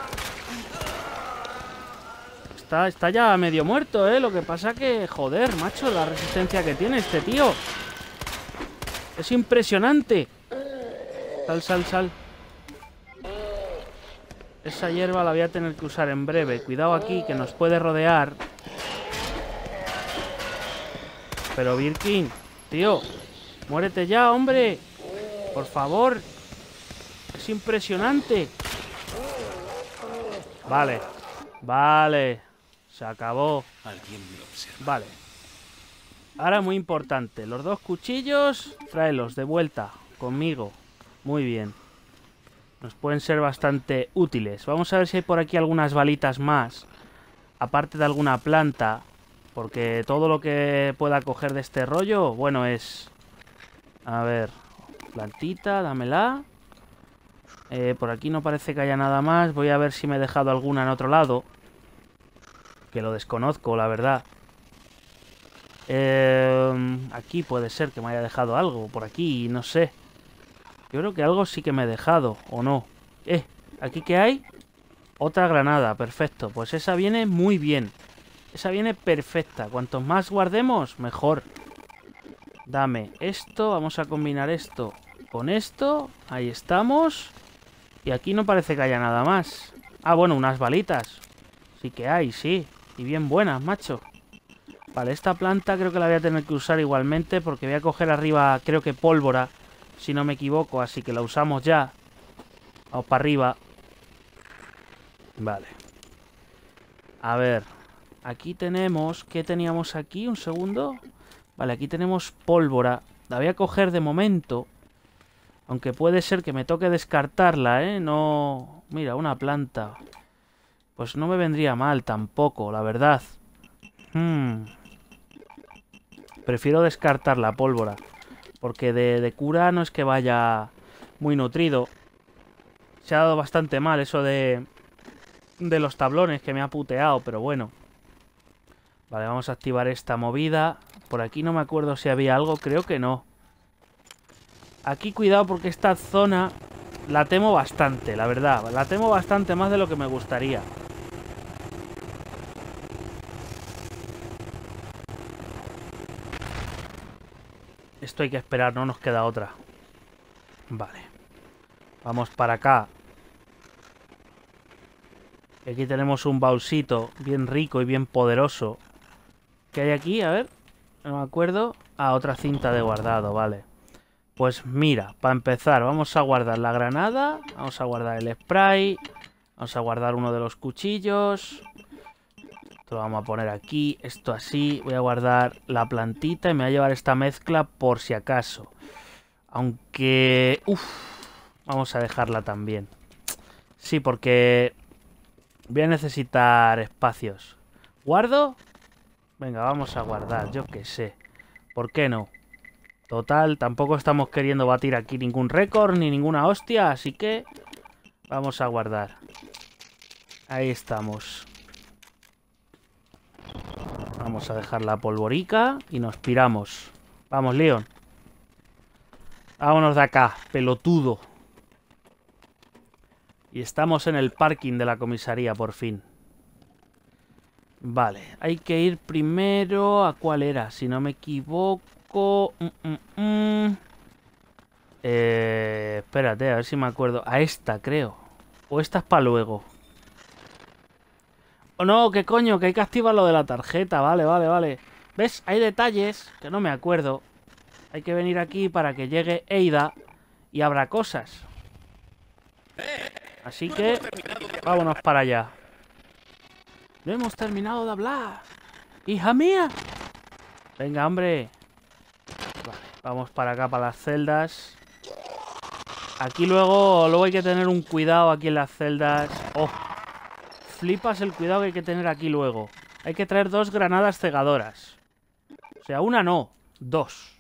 Está ya medio muerto, ¿eh? Lo que pasa que, joder, macho, la resistencia que tiene este tío. Es impresionante. Sal. Esa hierba la voy a tener que usar en breve. Cuidado aquí, que nos puede rodear. Pero Birkin, tío, muérete ya, hombre. Por favor. Es impresionante. Vale. Se acabó. Vale. Ahora muy importante. Los dos cuchillos, tráelos de vuelta conmigo. Muy bien. Nos pueden ser bastante útiles. Vamos a ver si hay por aquí algunas balitas más. Aparte de alguna planta. Porque todo lo que pueda coger de este rollo, bueno, es... A ver... Plantita, dámela. Por aquí no parece que haya nada más. Voy a ver si me he dejado alguna en otro lado. Que lo desconozco, la verdad. Aquí puede ser que me haya dejado algo. Por aquí, no sé. Yo creo que algo sí que me he dejado, o no. ¿Aquí qué hay? Otra granada, perfecto. Pues esa viene muy bien. Esa viene perfecta. Cuantos más guardemos, mejor. Dame esto. Vamos a combinar esto con esto. Ahí estamos. Y aquí no parece que haya nada más. Ah, bueno, unas balitas. Sí que hay, sí. Y bien buenas, macho. Vale, esta planta creo que la voy a tener que usar igualmente. Porque voy a coger arriba, creo que pólvora. Si no me equivoco, así que la usamos ya. Vamos para arriba. Vale. A ver... Aquí tenemos... ¿Qué teníamos aquí? Un segundo. Vale, aquí tenemos pólvora. La voy a coger de momento. Aunque puede ser que me toque descartarla, ¿eh? No... Mira, una planta. Pues no me vendría mal tampoco, la verdad. Prefiero descartar la pólvora. Porque de cura no es que vaya muy nutrido. Se ha dado bastante mal eso de los tablones que me ha puteado, pero bueno. Vale, vamos a activar esta movida. Por aquí no me acuerdo si había algo. Creo que no. Aquí cuidado porque esta zona la temo bastante, la verdad. La temo bastante más de lo que me gustaría. Esto hay que esperar, no nos queda otra. Vale. Vamos para acá. Aquí tenemos un baúlcito bien rico y bien poderoso. ¿Qué hay aquí? A ver, no me acuerdo. Ah, otra cinta de guardado, vale. Pues mira, para empezar vamos a guardar la granada, vamos a guardar el spray, vamos a guardar uno de los cuchillos. Esto lo vamos a poner aquí, esto así. Voy a guardar la plantita y me voy a llevar esta mezcla por si acaso. Aunque... vamos a dejarla también. Sí, porque voy a necesitar espacios. ¿Guardo? Venga, vamos a guardar, yo qué sé. ¿Por qué no? Total, tampoco estamos queriendo batir aquí ningún récord ni ninguna hostia, así que vamos a guardar. Ahí estamos. Vamos a dejar la polvorica y nos piramos. Vamos, Leon. Vámonos de acá, pelotudo. Y estamos en el parking de la comisaría, por fin. Vale, hay que ir primero... ¿A cuál era? Si no me equivoco... Espérate, a ver si me acuerdo. A esta, creo. O esta es para luego. ¡Oh, no! ¿Qué coño? Que hay que activar lo de la tarjeta. Vale. ¿Ves? Hay detalles que no me acuerdo. Hay que venir aquí para que llegue Eida y habrá cosas. Así que vámonos para allá. No hemos terminado de hablar. ¡Hija mía! Venga, hombre. Vale, vamos para acá, para las celdas. Aquí luego hay que tener un cuidado aquí en las celdas. ¡Oh! Flipas el cuidado que hay que tener aquí luego. Hay que traer dos granadas cegadoras. O sea, una no, dos.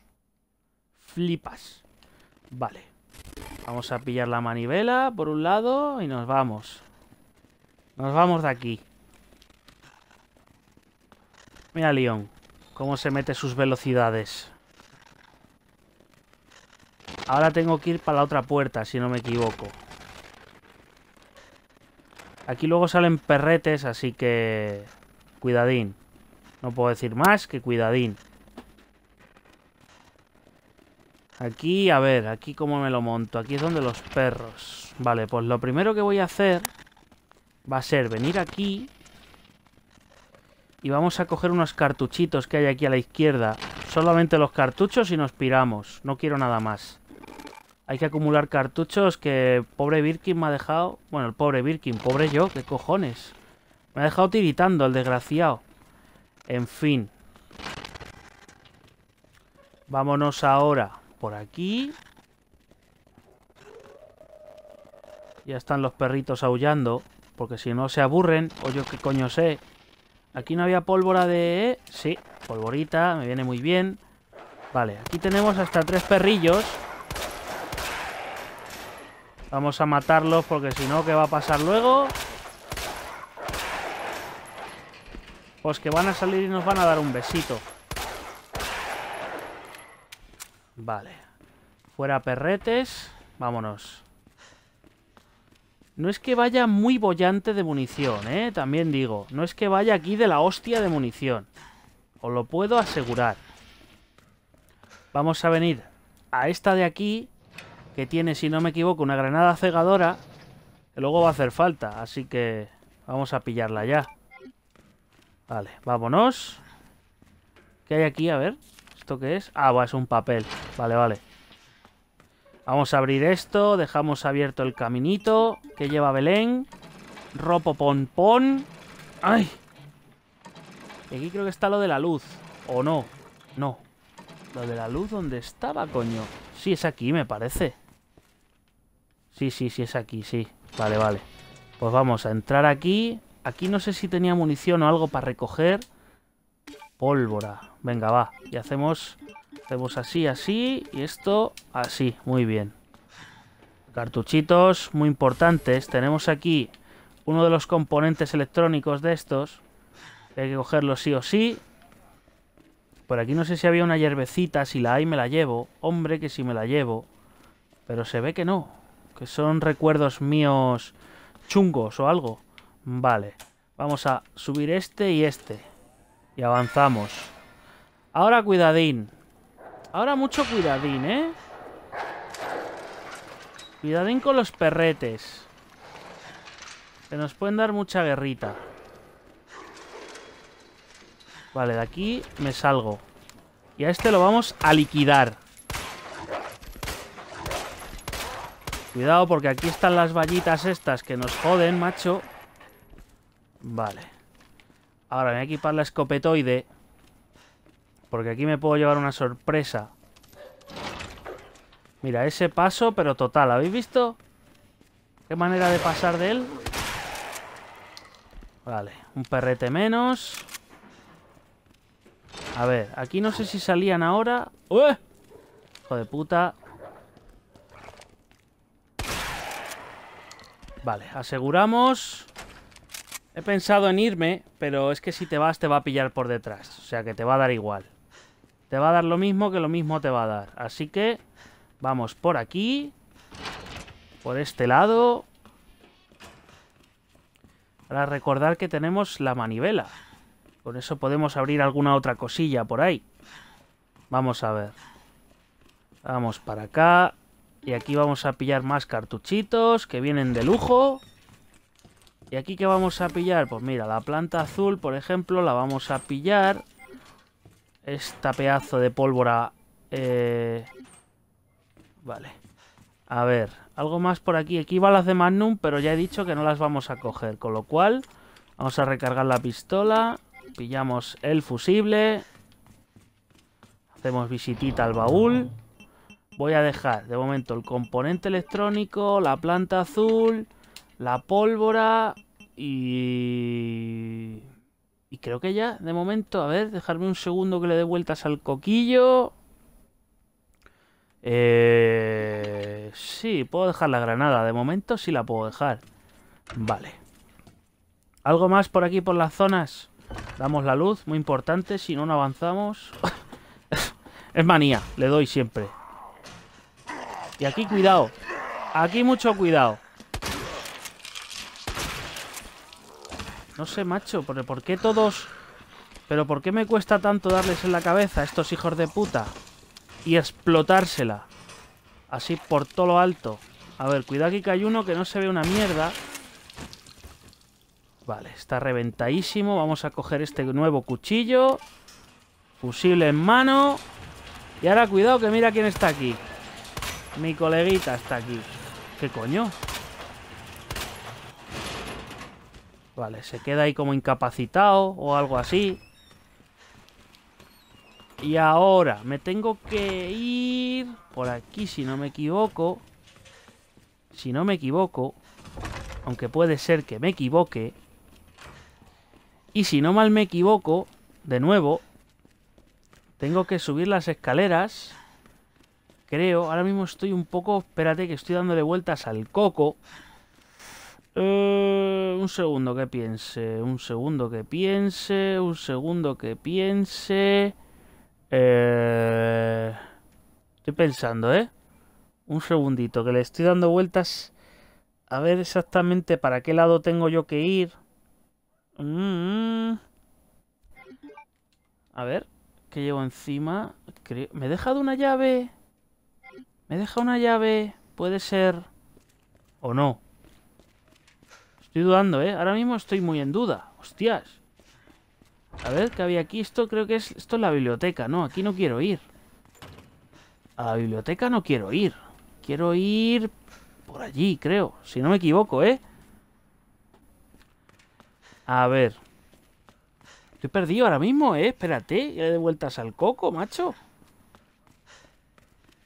Flipas. Vale. Vamos a pillar la manivela por un lado y nos vamos. Nos vamos de aquí. Mira Leon, cómo se mete sus velocidades. Ahora tengo que ir para la otra puerta, si no me equivoco. Aquí luego salen perretes, así que... cuidadín. No puedo decir más que cuidadín. Aquí, a ver, aquí cómo me lo monto. Aquí es donde los perros. Vale, pues lo primero que voy a hacer va a ser venir aquí y vamos a coger unos cartuchitos que hay aquí a la izquierda. Solamente los cartuchos y nos piramos. No quiero nada más. Hay que acumular cartuchos que pobre Birkin me ha dejado... Bueno, el pobre Birkin, pobre yo, qué cojones. Me ha dejado tiritando el desgraciado. En fin. Vámonos ahora por aquí. Ya están los perritos aullando, porque si no se aburren, o yo qué coño sé. Aquí no había pólvora de... Sí, polvorita, me viene muy bien. Vale, aquí tenemos hasta 3 perrillos. Vamos a matarlos porque si no, ¿qué va a pasar luego? Pues que van a salir y nos van a dar un besito. Vale. Fuera perretes. Vámonos. No es que vaya muy bollante de munición, ¿eh? También digo. No es que vaya aquí de la hostia de munición. Os lo puedo asegurar. Vamos a venir a esta de aquí... que tiene, si no me equivoco, una granada cegadora, que luego va a hacer falta, así que vamos a pillarla ya. Vale, vámonos. ¿Qué hay aquí? A ver, ¿esto qué es? Ah, es un papel. Vale, vale. Vamos a abrir esto, dejamos abierto el caminito, que lleva Belén. Ropo pompón. ¡Ay! Y aquí creo que está lo de la luz, ¿o no? No. Lo de la luz, ¿dónde estaba, coño? Sí, es aquí, me parece. Sí, es aquí, sí. Vale, vale. Pues vamos a entrar aquí. Aquí no sé si tenía munición o algo para recoger. Pólvora. Venga, va. Y hacemos así, así. Y esto así. Muy bien. Cartuchitos muy importantes. Tenemos aquí uno de los componentes electrónicos de estos. Hay que cogerlo sí o sí. Por aquí no sé si había una hierbecita. Si la hay, me la llevo. Hombre, que si me la llevo. Pero se ve que no. Que son recuerdos míos chungos o algo. Vale. Vamos a subir este y este. Y avanzamos. Ahora cuidadín. Ahora mucho cuidadín, ¿eh? Cuidadín con los perretes. Se nos pueden dar mucha guerrita. Vale, de aquí me salgo. Y a este lo vamos a liquidar. Cuidado, porque aquí están las vallitas estas que nos joden, macho. Vale. Ahora me voy a equipar la escopetoide. Porque aquí me puedo llevar una sorpresa. Mira, ese paso, pero total. ¿Habéis visto? ¿Qué manera de pasar de él? Vale, un perrete menos... A ver, aquí no sé si salían ahora... ¡Ueh! Hijo de puta. Vale, aseguramos. He pensado en irme, pero es que si te vas te va a pillar por detrás. O sea que te va a dar igual. Te va a dar lo mismo que lo mismo te va a dar. Así que vamos por aquí. Por este lado. Para recordar que tenemos la manivela. Con eso podemos abrir alguna otra cosilla por ahí. Vamos a ver. Vamos para acá. Y aquí vamos a pillar más cartuchitos que vienen de lujo. ¿Y aquí qué vamos a pillar? Pues mira, la planta azul, por ejemplo, la vamos a pillar. Esta pedazo de pólvora Vale. A ver, algo más por aquí. Aquí va las de Magnum, pero ya he dicho que no las vamos a coger. Con lo cual, vamos a recargar la pistola. Pillamos el fusible. Hacemos visitita al baúl. Voy a dejar, de momento, el componente electrónico, la planta azul, la pólvora y... creo que ya, de momento, a ver, dejarme un segundo que le dé vueltas al coquillo. Sí, puedo dejar la granada, de momento sí la puedo dejar. Vale. ¿Algo más por aquí, por las zonas? Damos la luz, muy importante, si no, no avanzamos. Es manía, le doy siempre. Y aquí cuidado. Aquí mucho cuidado. No sé, macho, ¿por qué todos? ¿Pero por qué me cuesta tanto darles en la cabeza a estos hijos de puta? Y explotársela. Así por todo lo alto. A ver, cuidado aquí que hay uno que no se ve una mierda. Vale, está reventadísimo. Vamos a coger este nuevo cuchillo. Fusible en mano. Y ahora cuidado que mira quién está aquí. Mi coleguita está aquí. ¿Qué coño? Vale, se queda ahí como incapacitado o algo así. Y ahora me tengo que ir por aquí, si no me equivoco. Si no me equivoco. Aunque puede ser que me equivoque. Y si no mal me equivoco, de nuevo, tengo que subir las escaleras. Creo, ahora mismo estoy un poco... Espérate, que estoy dándole vueltas al coco. Un segundo que piense. Un segundo que piense. Un segundo que piense. Estoy pensando, ¿eh? Un segundito, que le estoy dando vueltas. A ver exactamente para qué lado tengo yo que ir. A ver, ¿qué llevo encima? Creo... ¿Me he dejado una llave? Me deja una llave, puede ser o no. Estoy dudando, ¿eh? Ahora mismo estoy muy en duda. Hostias. A ver, ¿qué había aquí? Esto creo que es... Esto es la biblioteca, ¿no? Aquí no quiero ir. A la biblioteca no quiero ir. Quiero ir por allí, creo. Si no me equivoco, ¿eh? A ver. Estoy perdido ahora mismo, ¿eh? Espérate, ya le doy vueltas al coco, macho.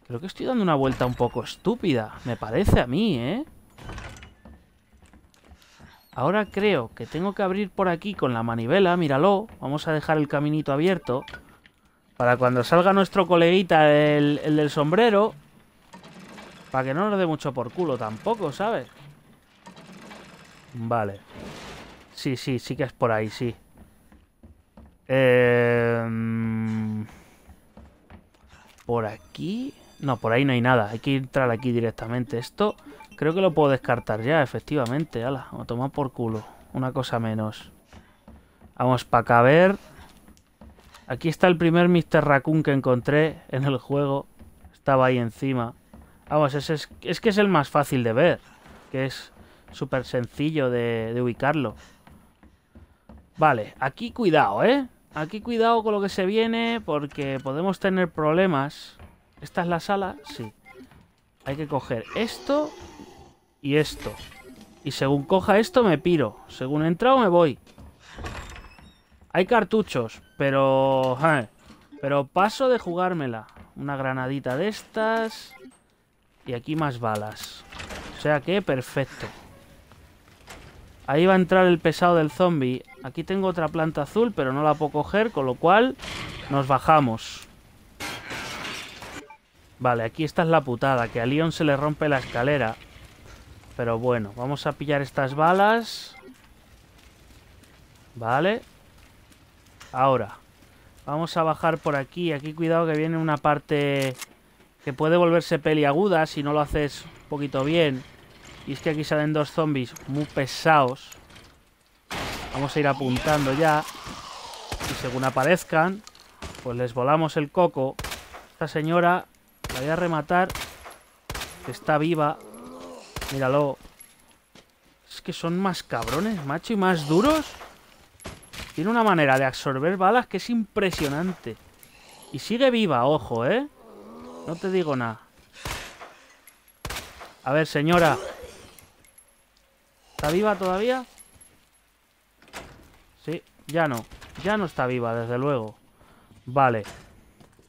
Creo que estoy dando una vuelta un poco estúpida. Me parece a mí, ¿eh? Ahora creo que tengo que abrir por aquí con la manivela. Míralo. Vamos a dejar el caminito abierto. Para cuando salga nuestro coleguita, el del sombrero. Para que no nos dé mucho por culo tampoco, ¿sabes? Vale. Sí, sí, sí que es por ahí, sí. Por aquí... No, por ahí no hay nada. Hay que entrar aquí directamente. Esto creo que lo puedo descartar ya, efectivamente. Hala, a tomar por culo. Una cosa menos. Vamos para acá a ver. Aquí está el primer Mr. Raccoon que encontré en el juego. Estaba ahí encima. Vamos, es que es el más fácil de ver. Que es súper sencillo de ubicarlo. Vale, aquí cuidado, ¿eh? Aquí cuidado con lo que se viene porque podemos tener problemas. ¿Esta es la sala? Sí. Hay que coger esto y esto. Y según coja esto me piro. Según he entrado me voy. Hay cartuchos, pero... Pero paso de jugármela. Una granadita de estas. Y aquí más balas. O sea que perfecto. Ahí va a entrar el pesado del zombie. Aquí tengo otra planta azul, pero no la puedo coger, con lo cual nos bajamos. Vale, aquí esta es la putada, que a Leon se le rompe la escalera. Pero bueno, vamos a pillar estas balas. Vale. Ahora, vamos a bajar por aquí. Aquí cuidado que viene una parte que puede volverse peliaguda si no lo haces un poquito bien. Y es que aquí salen dos zombies muy pesados. Vamos a ir apuntando ya. Y según aparezcan, pues les volamos el coco. Esta señora... La voy a rematar. Está viva. Míralo. Es que son más cabrones, macho, y más duros. Tiene una manera de absorber balas que es impresionante. Y sigue viva, ojo, ¿eh? No te digo nada. A ver, señora. ¿Está viva todavía? Sí, ya no. Ya no está viva, desde luego. Vale.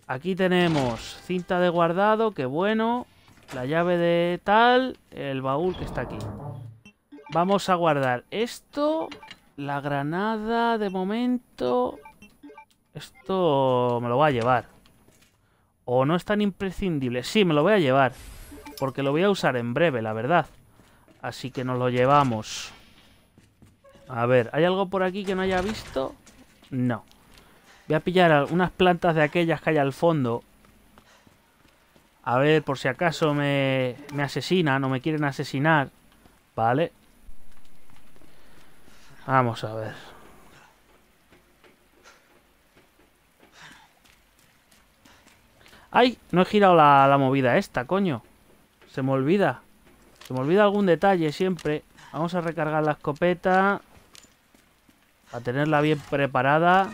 Aquí tenemos cinta de guardado, qué bueno. La llave de tal. El baúl que está aquí. Vamos a guardar esto. La granada de momento. Esto me lo voy a llevar. O no es tan imprescindible. Sí, me lo voy a llevar. Porque lo voy a usar en breve, la verdad. Así que nos lo llevamos. A ver, ¿hay algo por aquí que no haya visto? No. Voy a pillar unas plantas de aquellas que hay al fondo. A ver, por si acaso me asesinan o me quieren asesinar. Vale. Vamos a ver. ¡Ay! No he girado la movida esta, coño. Se me olvida. Se me olvida algún detalle siempre. Vamos a recargar la escopeta. Para tenerla bien preparada.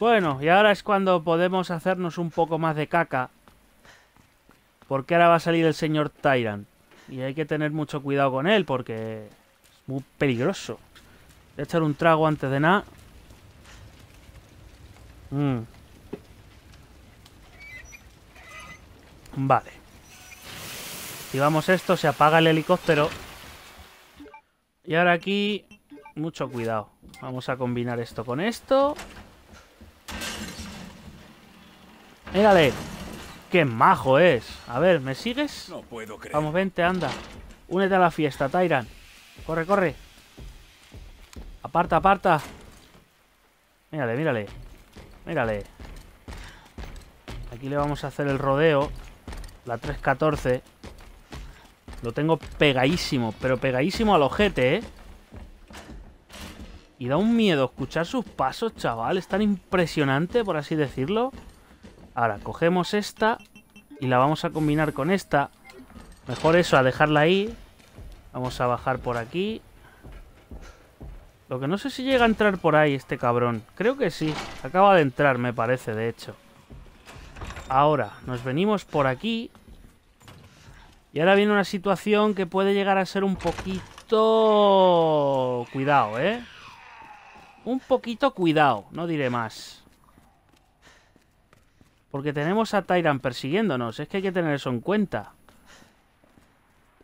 Bueno, y ahora es cuando podemos hacernos un poco más de caca. Porque ahora va a salir el señor Tyrant. Y hay que tener mucho cuidado con él porque es muy peligroso. Voy a echar un trago antes de nada. Vale. Activamos esto, se apaga el helicóptero. Y ahora aquí, mucho cuidado. Vamos a combinar esto con esto. ¡Mírale! ¡Qué majo es! A ver, ¿me sigues? No puedo creer. Vamos, vente, anda. Únete a la fiesta, Tyrant. Corre, corre. Aparta, aparta. Mírale, mírale. Mírale. Aquí le vamos a hacer el rodeo. La 314. Lo tengo pegadísimo, pero pegadísimo al ojete, ¿eh? Y da un miedo escuchar sus pasos, chaval. Es tan impresionante, por así decirlo. Ahora, cogemos esta y la vamos a combinar con esta. Mejor eso, a dejarla ahí. Vamos a bajar por aquí. Lo que no sé si llega a entrar por ahí este cabrón. Creo que sí. Acaba de entrar, me parece, de hecho. Ahora, nos venimos por aquí. Y ahora viene una situación que puede llegar a ser un poquito... Cuidado, ¿eh? Un poquito cuidado, no diré más. Porque tenemos a Tyrant persiguiéndonos. Es que hay que tener eso en cuenta.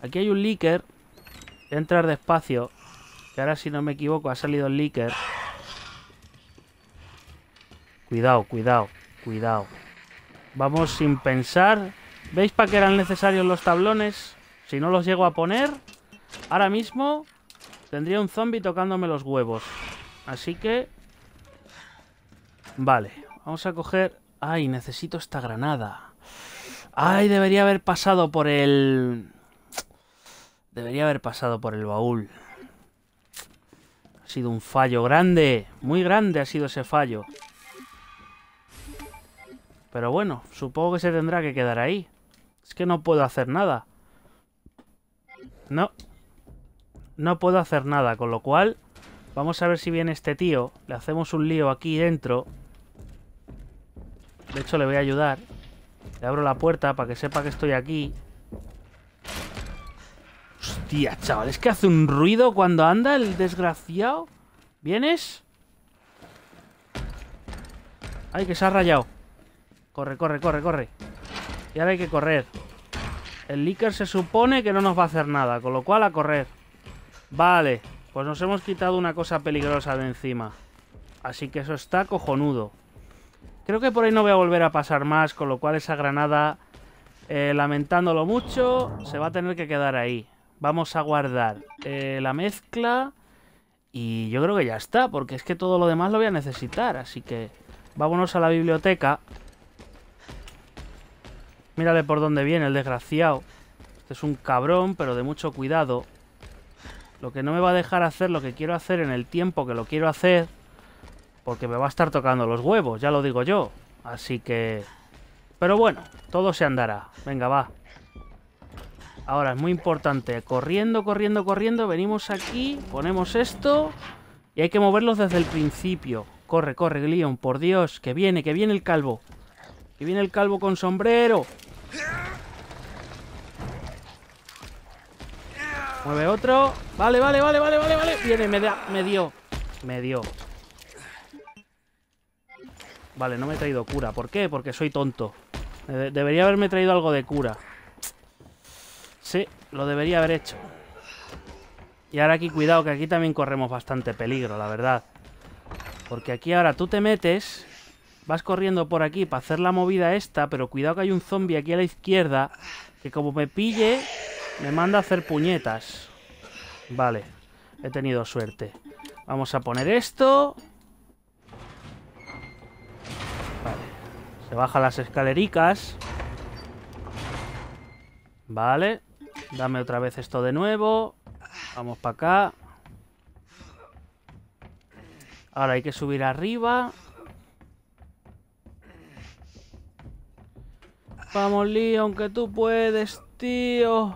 Aquí hay un Licker. Voy a entrar despacio. Que ahora, si no me equivoco, ha salido el Licker. Cuidado, cuidado, cuidado. Vamos sin pensar. ¿Veis para qué eran necesarios los tablones? Si no los llego a poner, ahora mismo tendría un zombie tocándome los huevos. Así que... Vale. Vamos a coger... ¡Ay, necesito esta granada! ¡Ay, debería haber pasado por el... Debería haber pasado por el baúl! Ha sido un fallo grande. Muy grande ha sido ese fallo. Pero bueno, supongo que se tendrá que quedar ahí. Es que no puedo hacer nada. No. No puedo hacer nada, con lo cual... Vamos a ver si viene este tío. Le hacemos un lío aquí dentro... De hecho, le voy a ayudar. Le abro la puerta para que sepa que estoy aquí. Hostia, chaval. Es que hace un ruido cuando anda el desgraciado. ¿Vienes? Ay, que se ha rayado. Corre, corre, corre, corre. Y ahora hay que correr. El Licker se supone que no nos va a hacer nada. Con lo cual, a correr. Vale. Pues nos hemos quitado una cosa peligrosa de encima. Así que eso está cojonudo. Creo que por ahí no voy a volver a pasar más, con lo cual esa granada, lamentándolo mucho, se va a tener que quedar ahí. Vamos a guardar la mezcla y yo creo que ya está, porque es que todo lo demás lo voy a necesitar. Así que vámonos a la biblioteca. Mírale por dónde viene el desgraciado. Este es un cabrón, pero de mucho cuidado. Lo que no me va a dejar hacer lo que quiero hacer en el tiempo que lo quiero hacer... Porque me va a estar tocando los huevos, ya lo digo yo. Así que... Pero bueno, todo se andará. Venga, va. Ahora, es muy importante. Corriendo, corriendo, corriendo. Venimos aquí, ponemos esto. Y hay que moverlos desde el principio. Corre, corre, Leon, por Dios. Que viene el calvo. Que viene el calvo con sombrero. Mueve otro. Vale, vale, vale, vale, vale, vale. Viene, me dio. Vale, no me he traído cura. ¿Por qué? Porque soy tonto. Debería haberme traído algo de cura. Sí, lo debería haber hecho. Y ahora aquí, cuidado, que aquí también corremos bastante peligro, la verdad. Porque aquí ahora tú te metes, vas corriendo por aquí para hacer la movida esta, pero cuidado que hay un zombie aquí a la izquierda que como me pille, me manda a hacer puñetas. Vale, he tenido suerte. Vamos a poner esto. Vale, se baja las escalericas. Vale, dame otra vez esto de nuevo. Vamos para acá. Ahora hay que subir arriba. Vamos, Leon, que tú puedes, tío.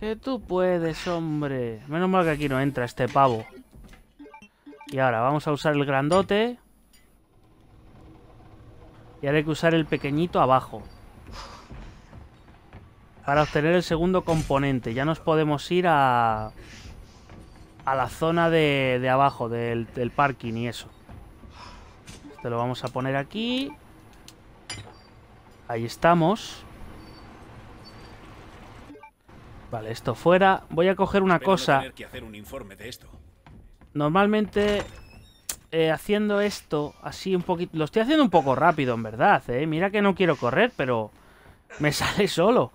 Que tú puedes, hombre. Menos mal que aquí no entra este pavo. Y ahora vamos a usar el grandote. Y ahora hay que usar el pequeñito abajo. Para obtener el segundo componente. Ya nos podemos ir a la zona de abajo, del parking y eso. Este lo vamos a poner aquí. Ahí estamos. Vale, esto fuera. Voy a coger una cosa. Espero no tener que hacer un informe de esto. Normalmente, haciendo esto así un poquito... Lo estoy haciendo un poco rápido, en verdad, ¿eh? Mira que no quiero correr, pero me sale solo.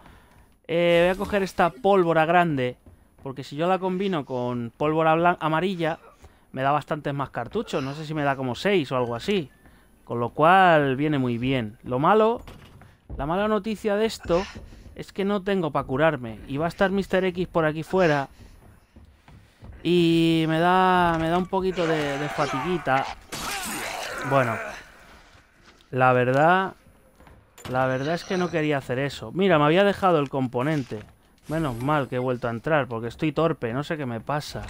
Voy a coger esta pólvora grande, porque si yo la combino con pólvora amarilla, me da bastantes más cartuchos. No sé si me da como 6 o algo así. Con lo cual viene muy bien. Lo malo... La mala noticia de esto es que no tengo para curarme. Y va a estar Mr. X por aquí fuera. Y me da un poquito de fatiguita. Bueno. La verdad es que no quería hacer eso. Mira, me había dejado el componente. Menos mal que he vuelto a entrar, porque estoy torpe. No sé qué me pasa.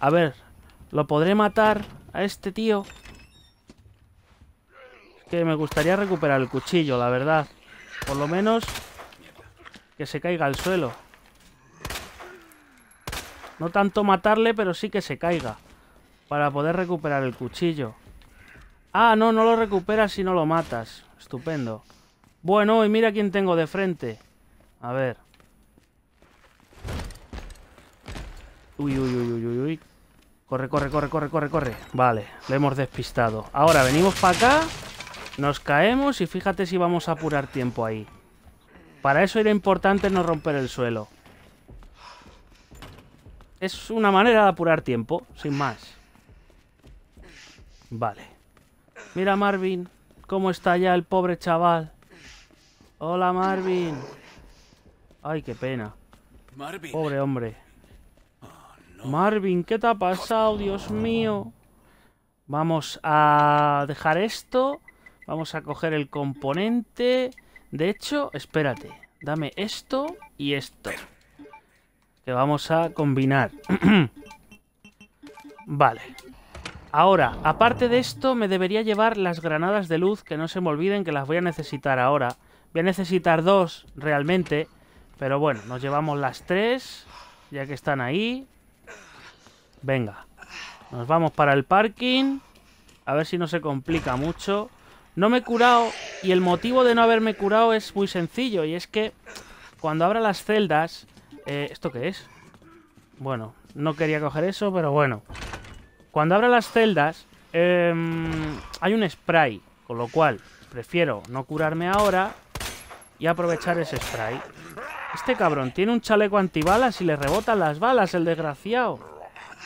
A ver, ¿lo podré matar a este tío? Es que me gustaría recuperar el cuchillo, la verdad. Por lo menos... que se caiga al suelo. No tanto matarle, pero sí que se caiga. Para poder recuperar el cuchillo. Ah, no, no lo recuperas si no lo matas. Estupendo. Bueno, y mira quién tengo de frente. A ver. Uy, uy, uy, uy, uy, uy. Corre, corre, corre, corre, corre, corre. Vale, le hemos despistado. Ahora venimos para acá. Nos caemos y fíjate si vamos a apurar tiempo ahí. Para eso era importante no romper el suelo. Es una manera de apurar tiempo, sin más. Vale. Mira, Marvin, cómo está ya el pobre chaval. Hola, Marvin. Ay, qué pena. Pobre hombre. Marvin, ¿qué te ha pasado? Dios mío. Vamos a dejar esto. Vamos a coger el componente... De hecho, espérate, dame esto y esto, que vamos a combinar. Vale. Ahora, aparte de esto, me debería llevar las granadas de luz, que no se me olviden que las voy a necesitar ahora. Voy a necesitar 2, realmente, pero bueno, nos llevamos las 3, ya que están ahí. Venga, nos vamos para el parking, a ver si no se complica mucho. No me he curado, y el motivo de no haberme curado es muy sencillo, y es que cuando abra las celdas... ¿Esto qué es? Bueno, no quería coger eso, pero bueno. Cuando abra las celdas, hay un spray, con lo cual prefiero no curarme ahora y aprovechar ese spray. Este cabrón tiene un chaleco antibalas y le rebotan las balas, el desgraciado.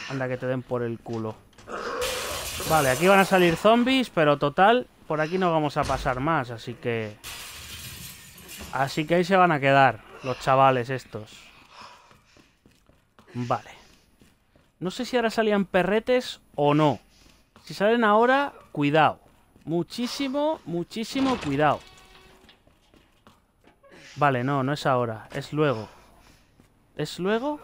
Anda, que te den por el culo. Vale, aquí van a salir zombies, pero total... Por aquí no vamos a pasar más, así que... Así que ahí se van a quedar los chavales estos. Vale. No sé si ahora salían perretes o no. Si salen ahora, cuidado. Muchísimo, muchísimo cuidado. Vale, no, no es ahora, es luego. ¿Es luego?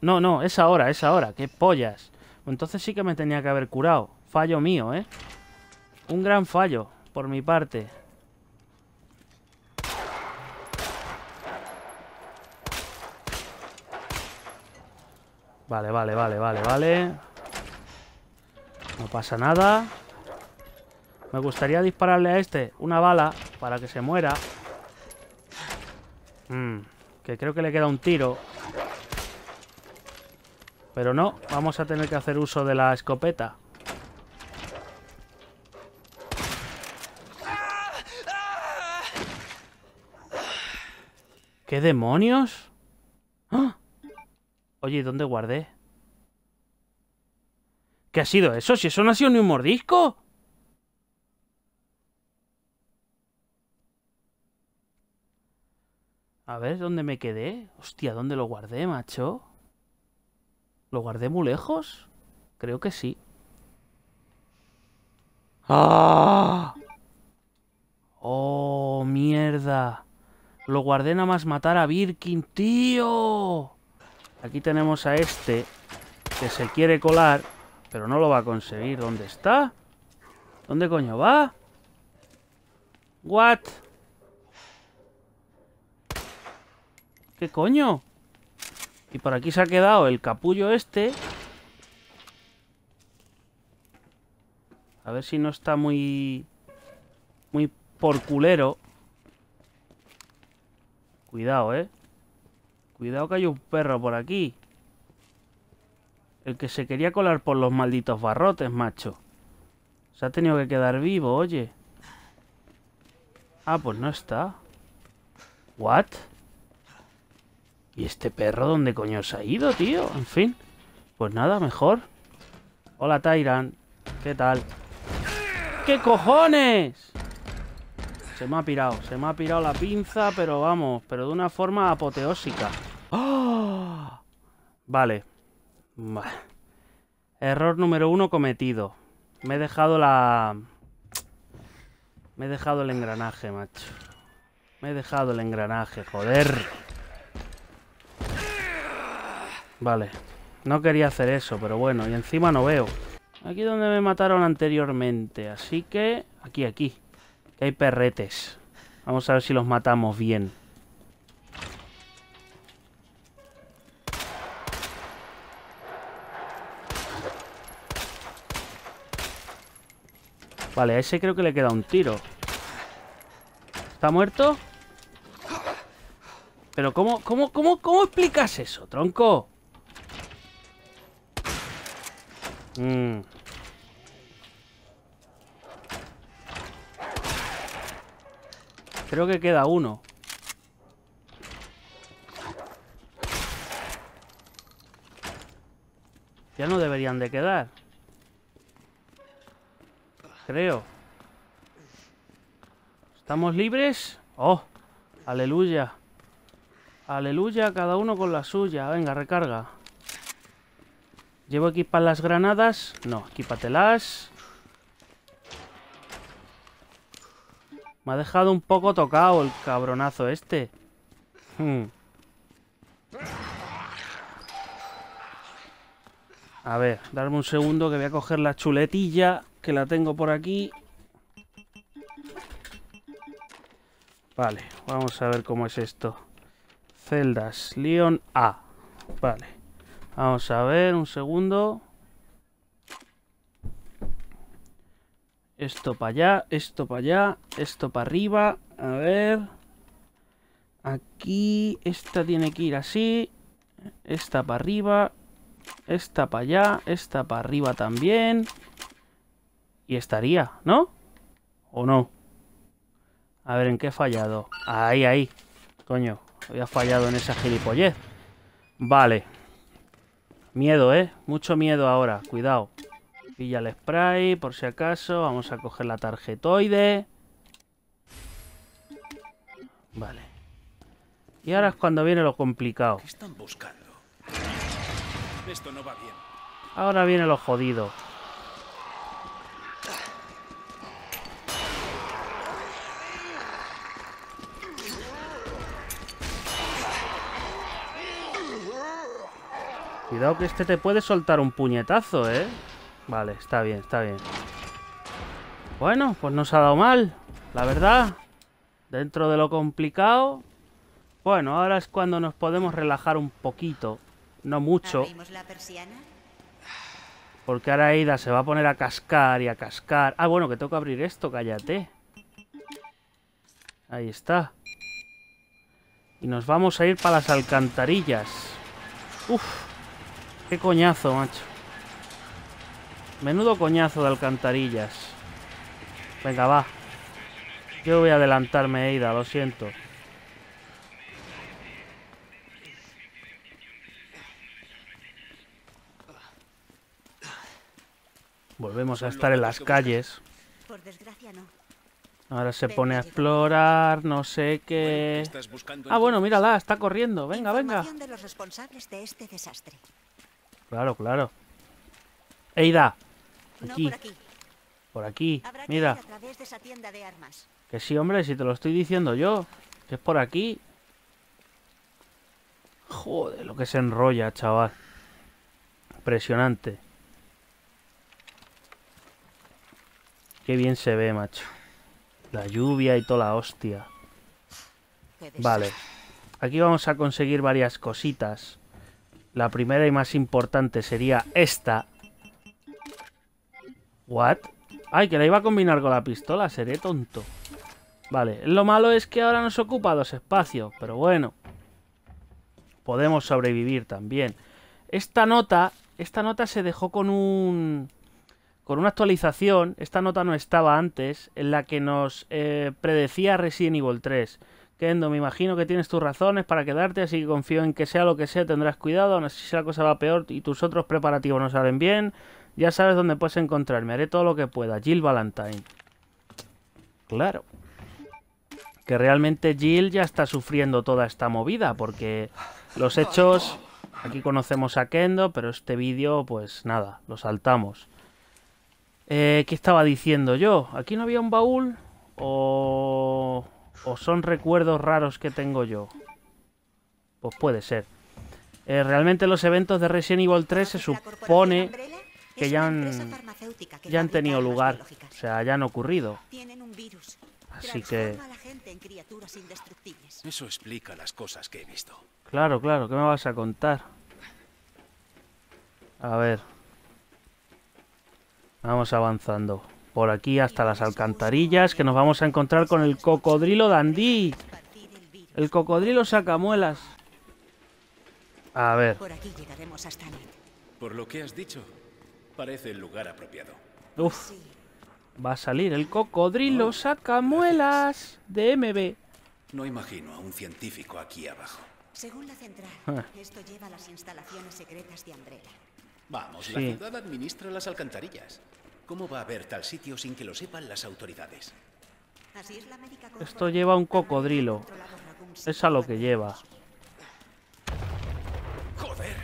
No, no, es ahora, es ahora. ¡Qué pollas! Entonces sí que me tenía que haber curado. Fallo mío, ¿eh? Un gran fallo, por mi parte. Vale, vale, vale, vale, vale. No pasa nada. Me gustaría dispararle a este una bala para que se muera. Que creo que le queda un tiro. Pero no, vamos a tener que hacer uso de la escopeta. ¿Qué demonios? ¡Ah! Oye, ¿dónde guardé? ¿Qué ha sido eso? Si eso no ha sido ni un mordisco. A ver, ¿dónde me quedé? Hostia, ¿dónde lo guardé, macho? ¿Lo guardé muy lejos? Creo que sí. ¡Ah! ¡Oh, mierda! Lo guardé nada más matar a Birkin, tío. Aquí tenemos a este que se quiere colar, pero no lo va a conseguir. ¿Dónde está? ¿Dónde coño va? ¿What? ¿Qué coño? Y por aquí se ha quedado el capullo este. A ver si no está muy porculero. Cuidado, Cuidado que hay un perro por aquí. El que se quería colar por los malditos barrotes, macho. Se ha tenido que quedar vivo, oye. Ah, pues no está. ¿What? ¿Y este perro dónde coño se ha ido, tío? En fin. Pues nada, mejor. Hola, Tyrant. ¿Qué tal? ¡Qué cojones! Se me ha pirado la pinza, pero vamos, pero de una forma apoteósica. ¡Oh! Vale. Error número 1 cometido. Me he dejado el engranaje, macho. Me he dejado el engranaje, joder. Vale, no quería hacer eso, pero bueno, y encima no veo. Aquí es donde me mataron anteriormente, así que... Aquí. Que hay perretes. Vamos a ver si los matamos bien. Vale, a ese creo que le queda un tiro. ¿Está muerto? Pero ¿cómo explicas eso, tronco? Creo que queda uno. Ya no deberían de quedar. Creo. ¿Estamos libres? ¡Oh! ¡Aleluya! ¡Aleluya! Cada uno con la suya. Venga, recarga. ¿Llevo equipadas las granadas? No, equípatelas. Me ha dejado un poco tocado el cabronazo este. A ver, darme un segundo que voy a coger la chuletilla que la tengo por aquí. Vale, vamos a ver cómo es esto. Celdas, Leon A. Vale. Vamos a ver, un segundo. Esto para allá, esto para allá, esto para arriba. A ver. Aquí, esta tiene que ir así. Esta para arriba. Esta para allá, esta para arriba también. Y estaría, ¿no? ¿O no? A ver, ¿en qué he fallado? Ahí. Coño, había fallado en esa gilipollez. Vale. Miedo, Mucho miedo ahora. Cuidado. Pilla el spray, por si acaso. Vamos a coger la tarjetoide. Vale. Y ahora es cuando viene lo complicado. ¿Qué están buscando? Esto no va bien. Ahora viene lo jodido. Cuidado que este te puede soltar un puñetazo, Vale, está bien. Bueno, pues no se ha dado mal, la verdad. Dentro de lo complicado. Bueno, ahora es cuando nos podemos relajar un poquito. No mucho. Porque ahora Ida se va a poner a cascar y a cascar. Ah, bueno, que tengo que abrir esto, cállate. Ahí está. Y nos vamos a ir para las alcantarillas. Uf, qué coñazo, macho. Menudo coñazo de alcantarillas. Venga, va. Yo voy a adelantarme, Eida, lo siento. Volvemos a estar en las calles. Por desgracia, no. Ahora se pone a explorar, no sé qué. Ah, bueno, mírala, está corriendo. Venga, venga. Claro, claro. Eida, aquí. Por aquí, mira. Que sí, hombre, si te lo estoy diciendo yo. Que es por aquí. Joder, lo que se enrolla, chaval. Impresionante. Qué bien se ve, macho. La lluvia y toda la hostia. Vale. Aquí vamos a conseguir varias cositas. La primera y más importante sería esta. ¿What? Ay, que la iba a combinar con la pistola. Seré tonto. Vale. Lo malo es que ahora nos ocupa dos espacios. Pero bueno. Podemos sobrevivir también. Esta nota se dejó con un... Con una actualización, esta nota no estaba antes, en la que nos predecía Resident Evil 3. Kendo, me imagino que tienes tus razones para quedarte, así que confío en que sea lo que sea, tendrás cuidado, aún así si la cosa va peor y tus otros preparativos no salen bien, ya sabes dónde puedes encontrarme, haré todo lo que pueda. Jill Valentine. Claro. Que realmente Jill ya está sufriendo toda esta movida, porque los hechos... Aquí conocemos a Kendo, pero este vídeo, pues nada, lo saltamos. ¿Qué estaba diciendo yo? ¿Aquí no había un baúl? ¿O son recuerdos raros que tengo yo? Pues puede ser. Realmente los eventos de Resident Evil 3 se supone que ya han tenido lugar. O sea, ya han ocurrido. Así que... Eso explica las cosas que he visto. Claro, claro. ¿Qué me vas a contar? A ver... Vamos avanzando por aquí hasta las alcantarillas, que nos vamos a encontrar con el cocodrilo Dandí. El cocodrilo sacamuelas. A ver. Por aquí llegaremos hasta Ned. Por lo que has dicho, parece el lugar apropiado. Uf. Va a salir el cocodrilo sacamuelas de MB. No imagino a un científico aquí abajo. Según la central, esto lleva a las instalaciones secretas de Ambrella. Vamos, sí. La ciudad administra las alcantarillas. ¿Cómo va a haber tal sitio sin que lo sepan las autoridades? Esto lleva un cocodrilo. Es a lo que lleva. Joder,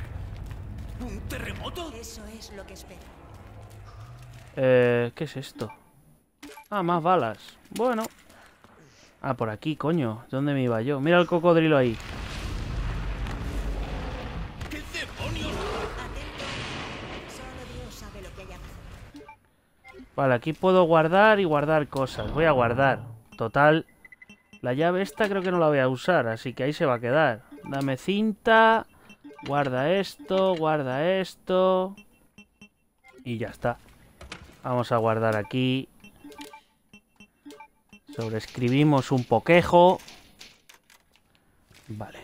¿un terremoto? Eso es lo que espero. ¿Qué es esto? Ah, más balas. Bueno. Ah, por aquí, coño. ¿Dónde me iba yo? Mira el cocodrilo ahí. Vale, aquí puedo guardar y guardar cosas. Voy a guardar. Total, la llave esta creo que no la voy a usar, así que ahí se va a quedar. Dame cinta, guarda esto... Y ya está. Vamos a guardar aquí. Sobrescribimos un poquejo. Vale.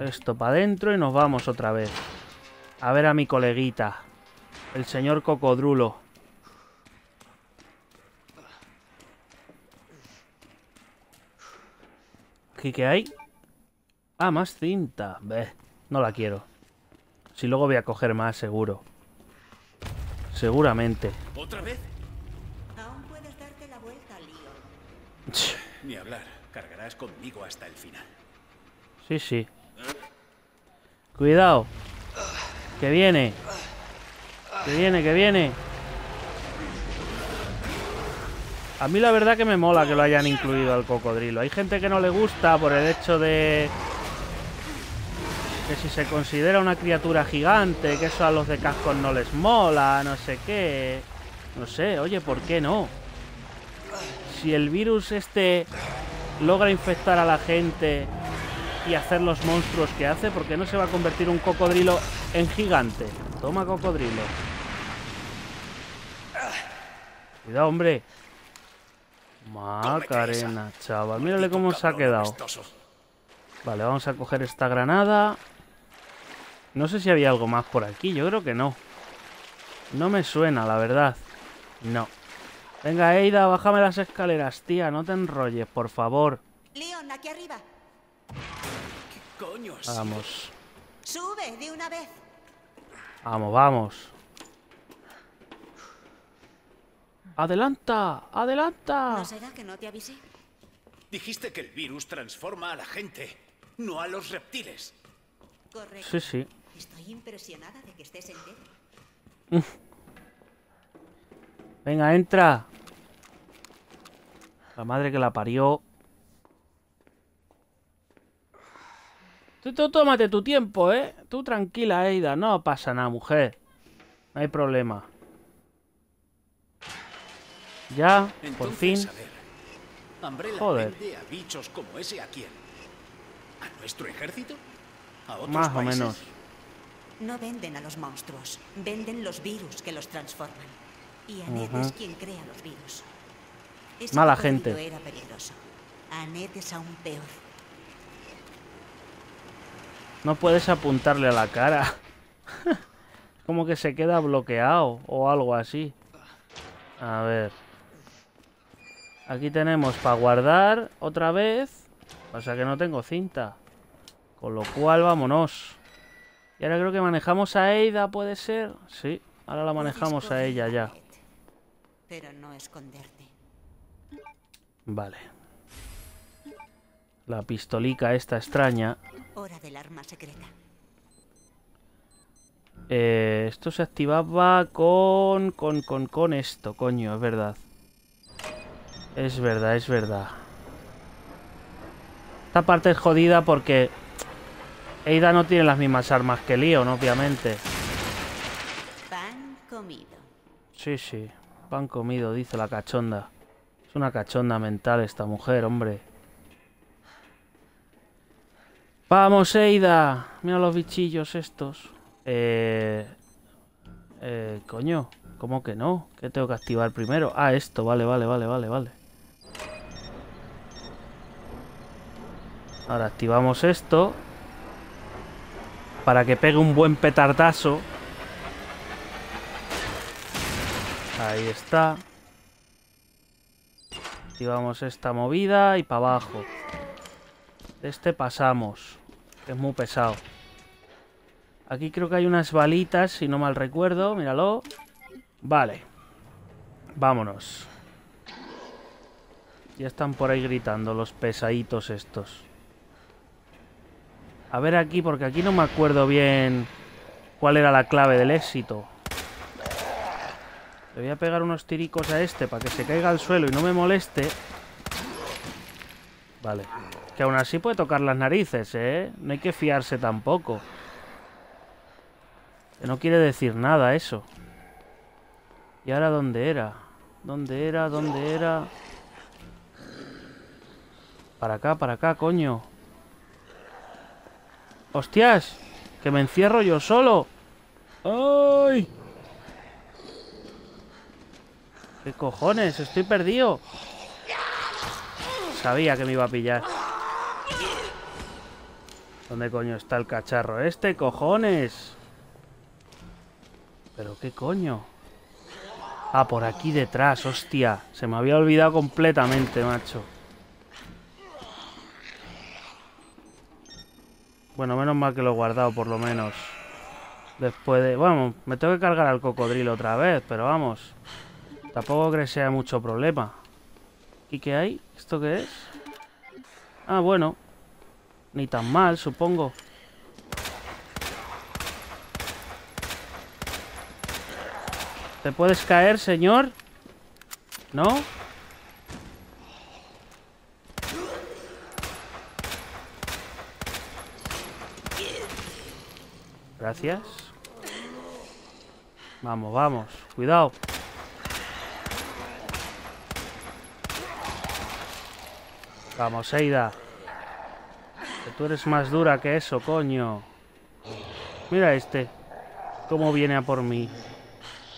Esto para adentro y nos vamos otra vez. A ver a mi coleguita. El señor cocodrulo. ¿Aquí qué hay? Ah, más cinta. Beh, no la quiero. Si luego voy a coger más, seguro. Seguramente. ¿Otra vez? Aún puedes darte la vuelta, Leon. Ni hablar. Cargarás conmigo hasta el final. Sí, sí. Cuidado. Que viene. Que viene, que viene. A mí la verdad que me mola que lo hayan incluido al cocodrilo. Hay gente que no le gusta por el hecho de... Que si se considera una criatura gigante, que eso a los de cascos no les mola, no sé qué... No sé, oye, ¿por qué no? Si el virus este logra infectar a la gente y hacer los monstruos que hace, porque no se va a convertir un cocodrilo en gigante. Toma, cocodrilo. Cuidado, hombre. Macarena, chaval. Mírale cómo se ha quedado. Vale, vamos a coger esta granada. No sé si había algo más por aquí. Yo creo que no. No me suena, la verdad. No. Venga, Eida, bájame las escaleras, tía. No te enrolles, por favor. Leon, aquí arriba. ¿Qué coño? Vamos. Sube de una vez. Vamos, vamos. ¡Adelanta! ¡Adelanta! ¿No será que no te avisé? Dijiste que el virus transforma a la gente, no a los reptiles. Correcto. Sí, sí. Estoy impresionada de que estés entero. Venga, entra. La madre que la parió. Tú tómate tu tiempo, ¿eh? Tú tranquila, Eida. No pasa nada, mujer. No hay problema. Ya, entonces, por fin. Ambrella, joder. ¿A bichos como ese a quién? ¿A nuestro ejército? ¿A otros más países? O menos. No venden a los monstruos, venden los virus que los transforman. Y a Ned es quien crea los virus. Ese mala gente. Era peligroso. A Ned es aún peor. No puedes apuntarle a la cara. Como que se queda bloqueado o algo así. A ver. Aquí tenemos para guardar otra vez. O sea que no tengo cinta. Con lo cual, vámonos. Y ahora creo que manejamos a Eida, ¿puede ser? Sí, ahora la manejamos a ella ya. Pero no esconderte. Vale. La pistolica esta extraña. Hora del arma secreta. Esto se activaba con esto, coño, es verdad. Es verdad, es verdad. Esta parte es jodida porque Eida no tiene las mismas armas que Leon, obviamente. Pan comido. Sí, sí. Pan comido, dice la cachonda. Es una cachonda mental esta mujer, hombre. Vamos, Eida. Mira los bichillos estos. Coño. ¿Cómo que no? ¿Qué tengo que activar primero? Ah, esto. Vale, vale, vale, vale, vale. Ahora activamos esto para que pegue un buen petardazo. Ahí está. Activamos esta movida y para abajo. De este pasamos. Es muy pesado. Aquí creo que hay unas balitas, si no mal recuerdo. Míralo. Vale. Vámonos. Ya están por ahí gritando los pesaditos estos. A ver aquí, porque aquí no me acuerdo bien cuál era la clave del éxito. Le voy a pegar unos tiricos a este para que se caiga al suelo y no me moleste. Vale. Que aún así puede tocar las narices, ¿eh? No hay que fiarse tampoco. Que no quiere decir nada eso. ¿Y ahora dónde era? ¿Dónde era? ¿Dónde era? Para acá, coño. ¡Hostias! ¡Que me encierro yo solo! ¡Ay! ¿Qué cojones? Estoy perdido. Sabía que me iba a pillar. ¿Dónde coño está el cacharro este? ¡Cojones! ¿Pero qué coño? Ah, por aquí detrás, hostia. Se me había olvidado completamente, macho. Bueno, menos mal que lo he guardado, por lo menos. Después de... Bueno, me tengo que cargar al cocodrilo otra vez, pero vamos. Tampoco creo que sea mucho problema. ¿Y qué hay? ¿Esto qué es? Ah, bueno. Ni tan mal, supongo. ¿Te puedes caer, señor? ¿No? Gracias. Vamos, vamos. Cuidado. Vamos, Eida. Que tú eres más dura que eso, coño. Mira este. Cómo viene a por mí.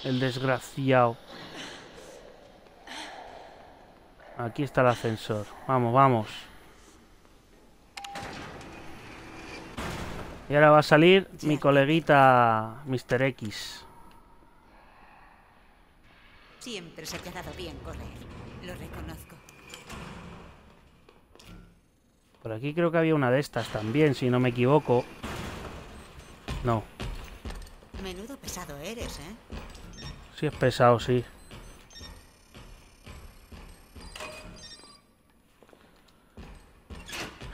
El desgraciado. Aquí está el ascensor. Vamos, vamos. Y ahora va a salir mi coleguita Mr. X. Siempre se te ha dado bien correr. Lo reconozco. Por aquí creo que había una de estas también, si no me equivoco. No. Menudo pesado eres, ¿eh? Sí, es pesado, sí.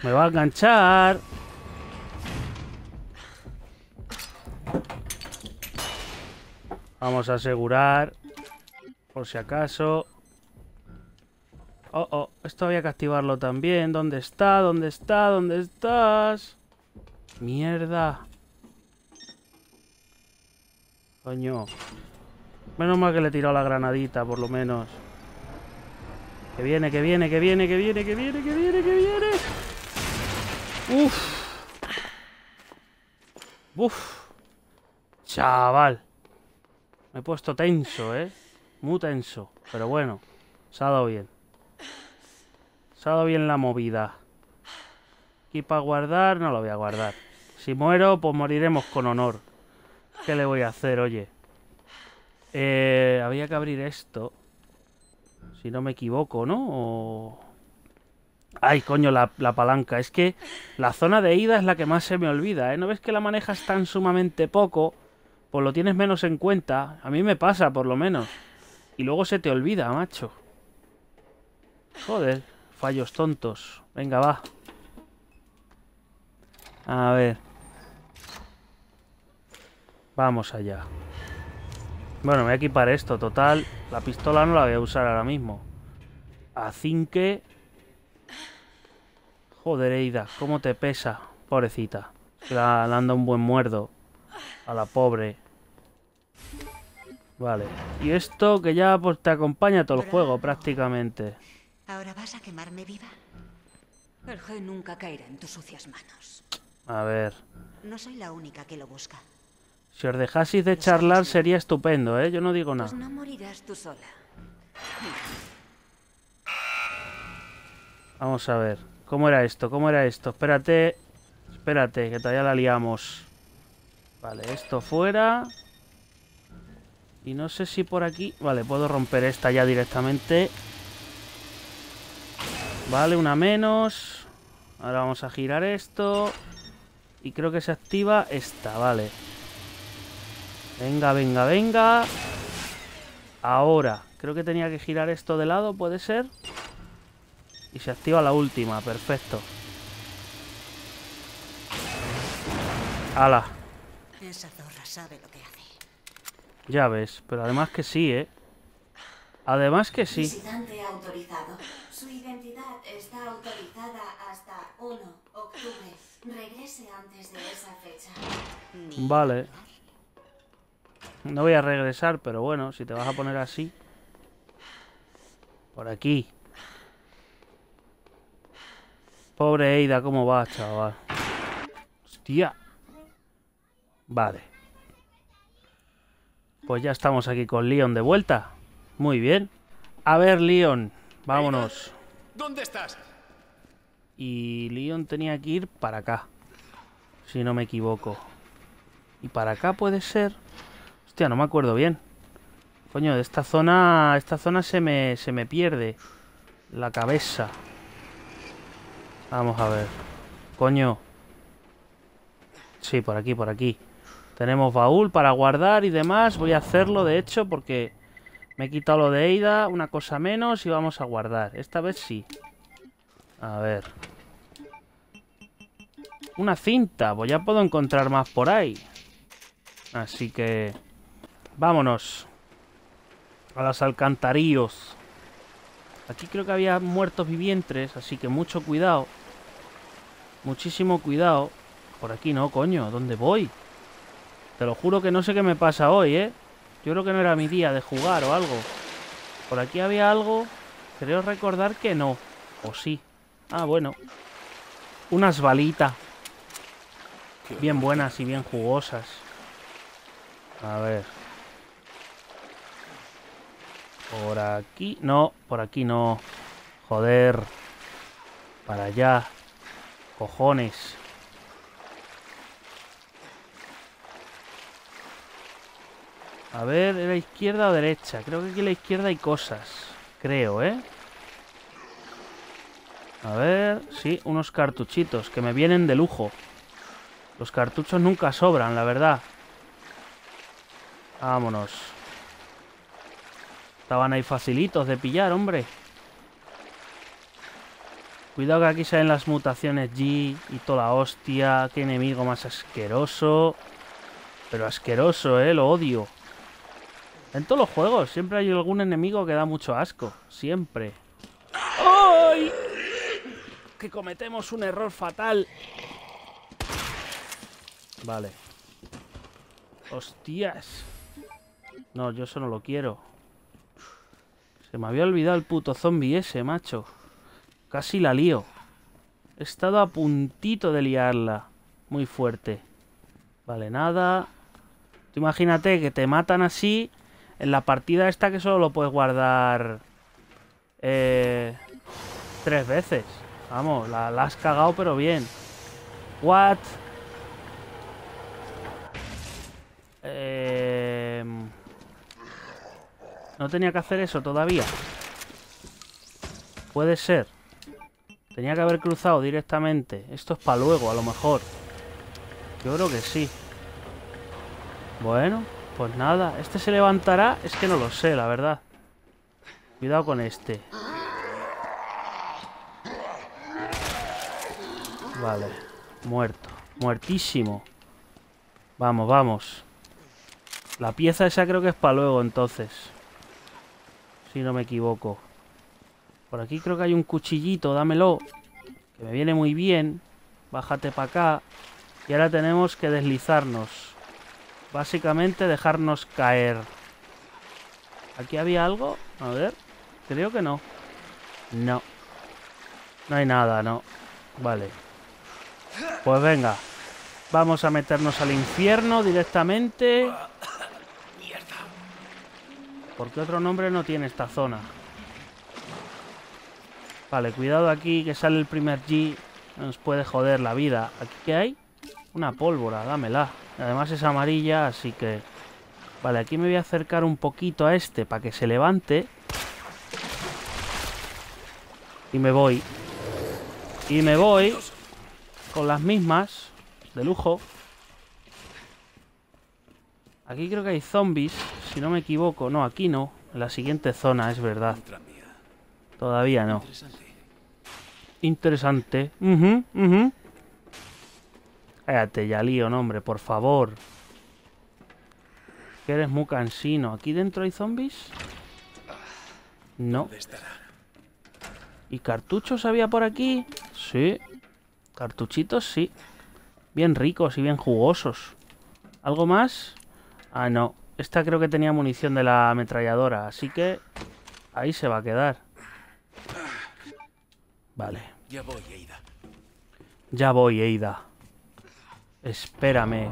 Me va a enganchar. Vamos a asegurar. Por si acaso. Oh, oh. Esto había que activarlo también. ¿Dónde está? ¿Dónde está? ¿Dónde estás? Mierda. Coño. Menos mal que le he tirado la granadita, por lo menos. Que viene, que viene, que viene, que viene, que viene, que viene, que viene. Uf. Uf. Chaval. Me he puesto tenso, ¿eh? Muy tenso. Pero bueno. Se ha dado bien. Se ha dado bien la movida. Aquí para guardar, no lo voy a guardar. Si muero, pues moriremos con honor. ¿Qué le voy a hacer, oye? Había que abrir esto. Si no me equivoco, ¿no? O... Ay, coño, la palanca. Es que la zona de ida es la que más se me olvida, ¿eh? ¿No ves que la manejas tan sumamente poco? Pues lo tienes menos en cuenta. A mí me pasa, por lo menos. Y luego se te olvida, macho. Joder, fallos tontos. Venga, va. A ver. Vamos allá. Bueno, me voy a equipar esto. Total, la pistola no la voy a usar ahora mismo. Así que... Joder, Eida, cómo te pesa, pobrecita. Le anda un buen muerdo a la pobre. Vale. Y esto que ya pues, te acompaña todo el juego, prácticamente. ¿Ahora vas a quemarme viva? El gen nunca caerá en tus sucias manos. A ver. No soy la única que lo busca. Si os dejaseis de charlar sería estupendo, ¿eh? Yo no digo nada. Pues no morirás tú sola. Vamos a ver. ¿Cómo era esto? ¿Cómo era esto? Espérate. Espérate, que todavía la liamos. Vale, esto fuera. Y no sé si por aquí... Vale, puedo romper esta ya directamente. Vale, una menos. Ahora vamos a girar esto. Y creo que se activa esta, vale. Venga, venga, venga. Ahora. Creo que tenía que girar esto de lado, ¿puede ser? Y se activa la última, perfecto. ¡Hala! Esa zorra sabe lo que hace. Ya ves, pero además que sí, ¿eh? Además que sí. Visitante autorizado. Su identidad está autorizada hasta 1 de octubre. Regrese antes de esa fecha. Vale. No voy a regresar, pero bueno, si te vas a poner así. Por aquí. Pobre Eida, ¿cómo va, chaval? Hostia. Vale. Pues ya estamos aquí con Leon de vuelta. Muy bien. A ver, Leon, vámonos. ¿Dónde estás? Y Leon tenía que ir para acá. Si no me equivoco. ¿Y para acá puede ser? Hostia, no me acuerdo bien. Coño, de esta zona se me pierde la cabeza. Vamos a ver. Coño. Sí, por aquí, por aquí. Tenemos baúl para guardar y demás. Voy a hacerlo, de hecho, porque me he quitado lo de Eida. Una cosa menos y vamos a guardar. Esta vez sí. A ver. Una cinta. Pues ya puedo encontrar más por ahí. Así que... Vámonos. A las alcantarillas. Aquí creo que había muertos vivientes, así que mucho cuidado. Muchísimo cuidado. Por aquí no, coño. ¿Dónde voy? Te lo juro que no sé qué me pasa hoy, ¿eh? Yo creo que no era mi día de jugar o algo. Por aquí había algo. Creo recordar que no. O sí. Ah, bueno. unas balitas bien buenas y bien jugosas. A ver. Por aquí. No, por aquí no. Joder. Para allá. Cojones. A ver, ¿era izquierda o derecha? Creo que aquí a la izquierda hay cosas. Creo, ¿eh? A ver... Sí, unos cartuchitos que me vienen de lujo. Los cartuchos nunca sobran, la verdad. Vámonos. Estaban ahí facilitos de pillar, hombre. Cuidado que aquí salen las mutaciones G y toda la hostia. Qué enemigo más asqueroso. Pero asqueroso, ¿eh? Lo odio. En todos los juegos siempre hay algún enemigo que da mucho asco. Siempre. ¡Ay! Que cometemos un error fatal. Vale. ¡Hostias! No, yo eso no lo quiero. Se me había olvidado el puto zombie ese, macho. Casi la lío. He estado a puntito de liarla. Muy fuerte. Vale, nada. Tú imagínate que te matan así... En la partida esta que solo lo puedes guardar... 3 veces. Vamos, la has cagado pero bien. What? No tenía que hacer eso todavía. Puede ser. Tenía que haber cruzado directamente. Esto es para luego, a lo mejor. Yo creo que sí. Bueno... Pues nada, ¿este se levantará? Es que no lo sé, la verdad. Cuidado con este. Vale, muerto. Muertísimo. Vamos, vamos. La pieza esa creo que es para luego, entonces. Si no me equivoco. Por aquí creo que hay un cuchillito, dámelo. Que me viene muy bien. Bájate para acá. Y ahora tenemos que deslizarnos. Básicamente dejarnos caer. ¿Aquí había algo? A ver. Creo que no. No. No hay nada, no. Vale. Pues venga. Vamos a meternos al infierno directamente. Porque otro nombre no tiene esta zona. Vale, cuidado aquí que sale el primer G. Nos puede joder la vida. ¿Aquí qué hay? Una pólvora, dámela. Además es amarilla, así que... Vale, aquí me voy a acercar un poquito a este para que se levante. Y me voy. Y me voy con las mismas, de lujo. Aquí creo que hay zombies, si no me equivoco. No, aquí no. En la siguiente zona, es verdad. Todavía no. Interesante. Uh-huh, uh-huh. Cállate ya, Leon, hombre, por favor. Que eres muy cansino. ¿Aquí dentro hay zombies? No. ¿Y cartuchos había por aquí? Sí. Cartuchitos, sí. Bien ricos y bien jugosos. ¿Algo más? Ah, no. Esta creo que tenía munición de la ametralladora, así que... Ahí se va a quedar. Vale. Ya voy, Eida. Ya voy, Eida. Espérame.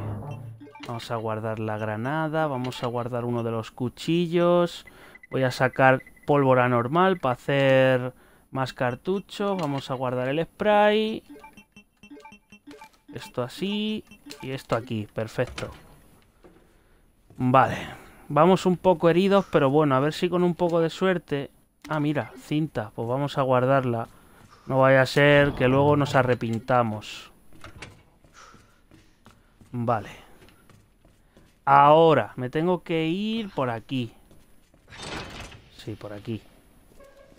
Vamos a guardar la granada. Vamos a guardar uno de los cuchillos. Voy a sacar pólvora normal para hacer más cartuchos. Vamos a guardar el spray. Esto así. Y esto aquí. Perfecto. Vale. Vamos un poco heridos, pero bueno, a ver si con un poco de suerte... Ah, mira, cinta. Pues vamos a guardarla. No vaya a ser que luego nos arrepintamos. Vale. Ahora, me tengo que ir por aquí. Sí, por aquí.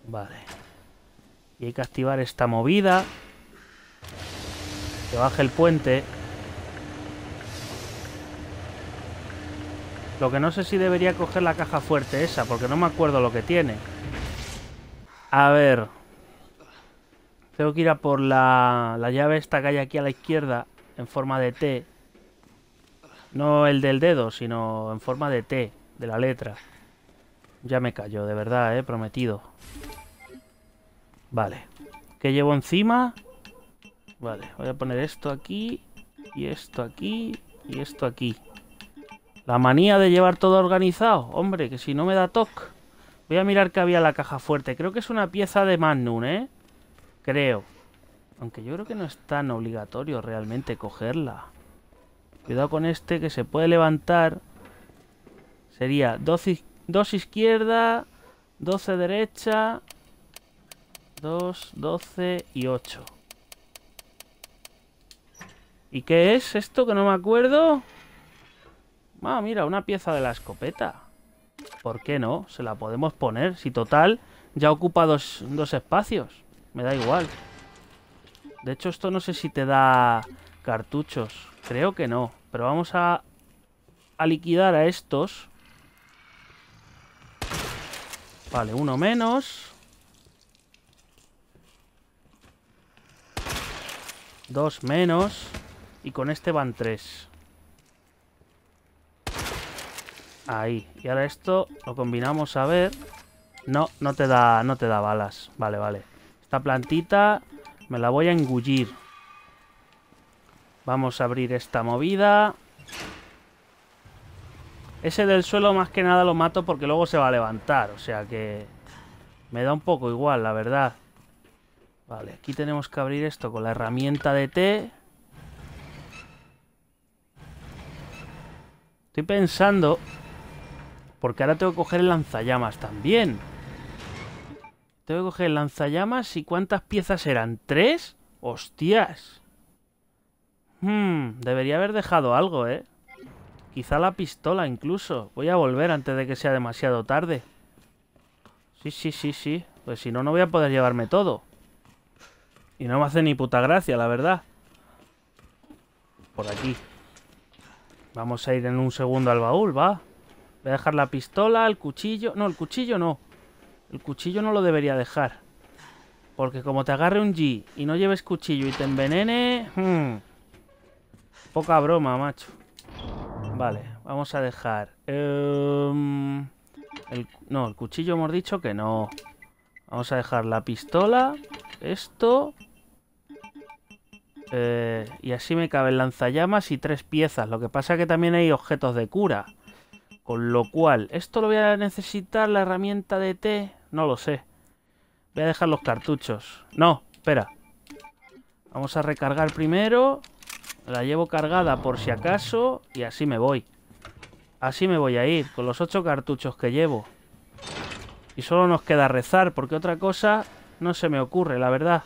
Vale. Y hay que activar esta movida. Que baje el puente. Lo que no sé si debería coger la caja fuerte esa, porque no me acuerdo lo que tiene. A ver. Tengo que ir a por la llave esta que hay aquí a la izquierda, en forma de T. No el del dedo, sino en forma de T, de la letra. Ya me callo, de verdad, prometido. Vale. ¿Qué llevo encima? Vale, voy a poner esto aquí, y esto aquí, y esto aquí. La manía de llevar todo organizado. Hombre, que si no me da toque. Voy a mirar qué había en la caja fuerte. Creo que es una pieza de Magnum, ¿eh? Creo. Aunque yo creo que no es tan obligatorio realmente cogerla. Cuidado con este que se puede levantar. Sería 2 izquierda, 12 derecha, 2, 12 y 8. ¿Y qué es esto que no me acuerdo? Ah, mira, una pieza de la escopeta. ¿Por qué no? Se la podemos poner. Si total, ya ocupa dos espacios. Me da igual. De hecho, esto no sé si te da cartuchos. Creo que no. Pero vamos a liquidar a estos. Vale, uno menos. Dos menos. Y con este van 3. Ahí. Y ahora esto lo combinamos a ver. No, no te da balas. Vale, vale. Esta plantita me la voy a engullir. Vamos a abrir esta movida. Ese del suelo más que nada lo mato porque luego se va a levantar. O sea que me da un poco igual, la verdad. Vale, aquí tenemos que abrir esto con la herramienta de T. Estoy pensando, porque ahora tengo que coger el lanzallamas también. Tengo que coger el lanzallamas y ¿cuántas piezas eran? ¿3? ¡Hostias! Debería haber dejado algo, ¿eh? Quizá la pistola incluso. Voy a volver antes de que sea demasiado tarde. Sí. Pues si no, no voy a poder llevarme todo. Y no me hace ni puta gracia, la verdad. Por aquí. Vamos a ir en un segundo al baúl, va. Voy a dejar la pistola, el cuchillo. No, el cuchillo no. El cuchillo no lo debería dejar. Porque como te agarre un G y no lleves cuchillo y te envenene... Poca broma, macho. Vale, vamos a dejar... No, el cuchillo hemos dicho que no. Vamos a dejar la pistola. Esto... y así me caben lanzallamas y 3 piezas. Lo que pasa es que también hay objetos de cura. Con lo cual, ¿esto lo voy a necesitar? ¿La herramienta de T? No lo sé. Voy a dejar los cartuchos. No, espera. Vamos a recargar primero. La llevo cargada por si acaso. Y así me voy. Así me voy a ir, con los 8 cartuchos que llevo. Y solo nos queda rezar, porque otra cosa no se me ocurre, la verdad.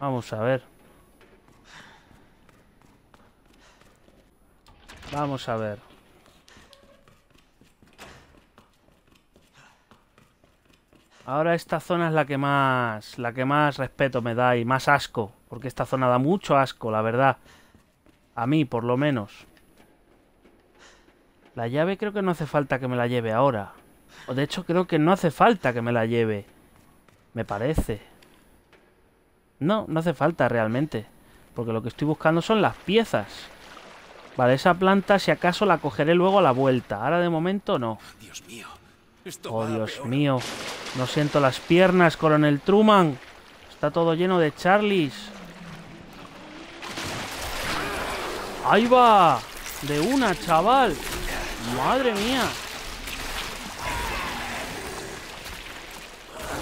Vamos a ver. Vamos a ver. Ahora esta zona es la que más respeto me da y más asco. Porque esta zona da mucho asco, la verdad. A mí, por lo menos. La llave creo que no hace falta que me la lleve ahora. O de hecho creo que no hace falta que me la lleve. Me parece. No, no hace falta realmente. Porque lo que estoy buscando son las piezas. Vale, esa planta si acaso la cogeré luego a la vuelta. Ahora de momento no. Dios mío. Oh, Dios mío. No siento las piernas, coronel Truman. Está todo lleno de Charlies. ¡Ahí va! De una, chaval. ¡Madre mía!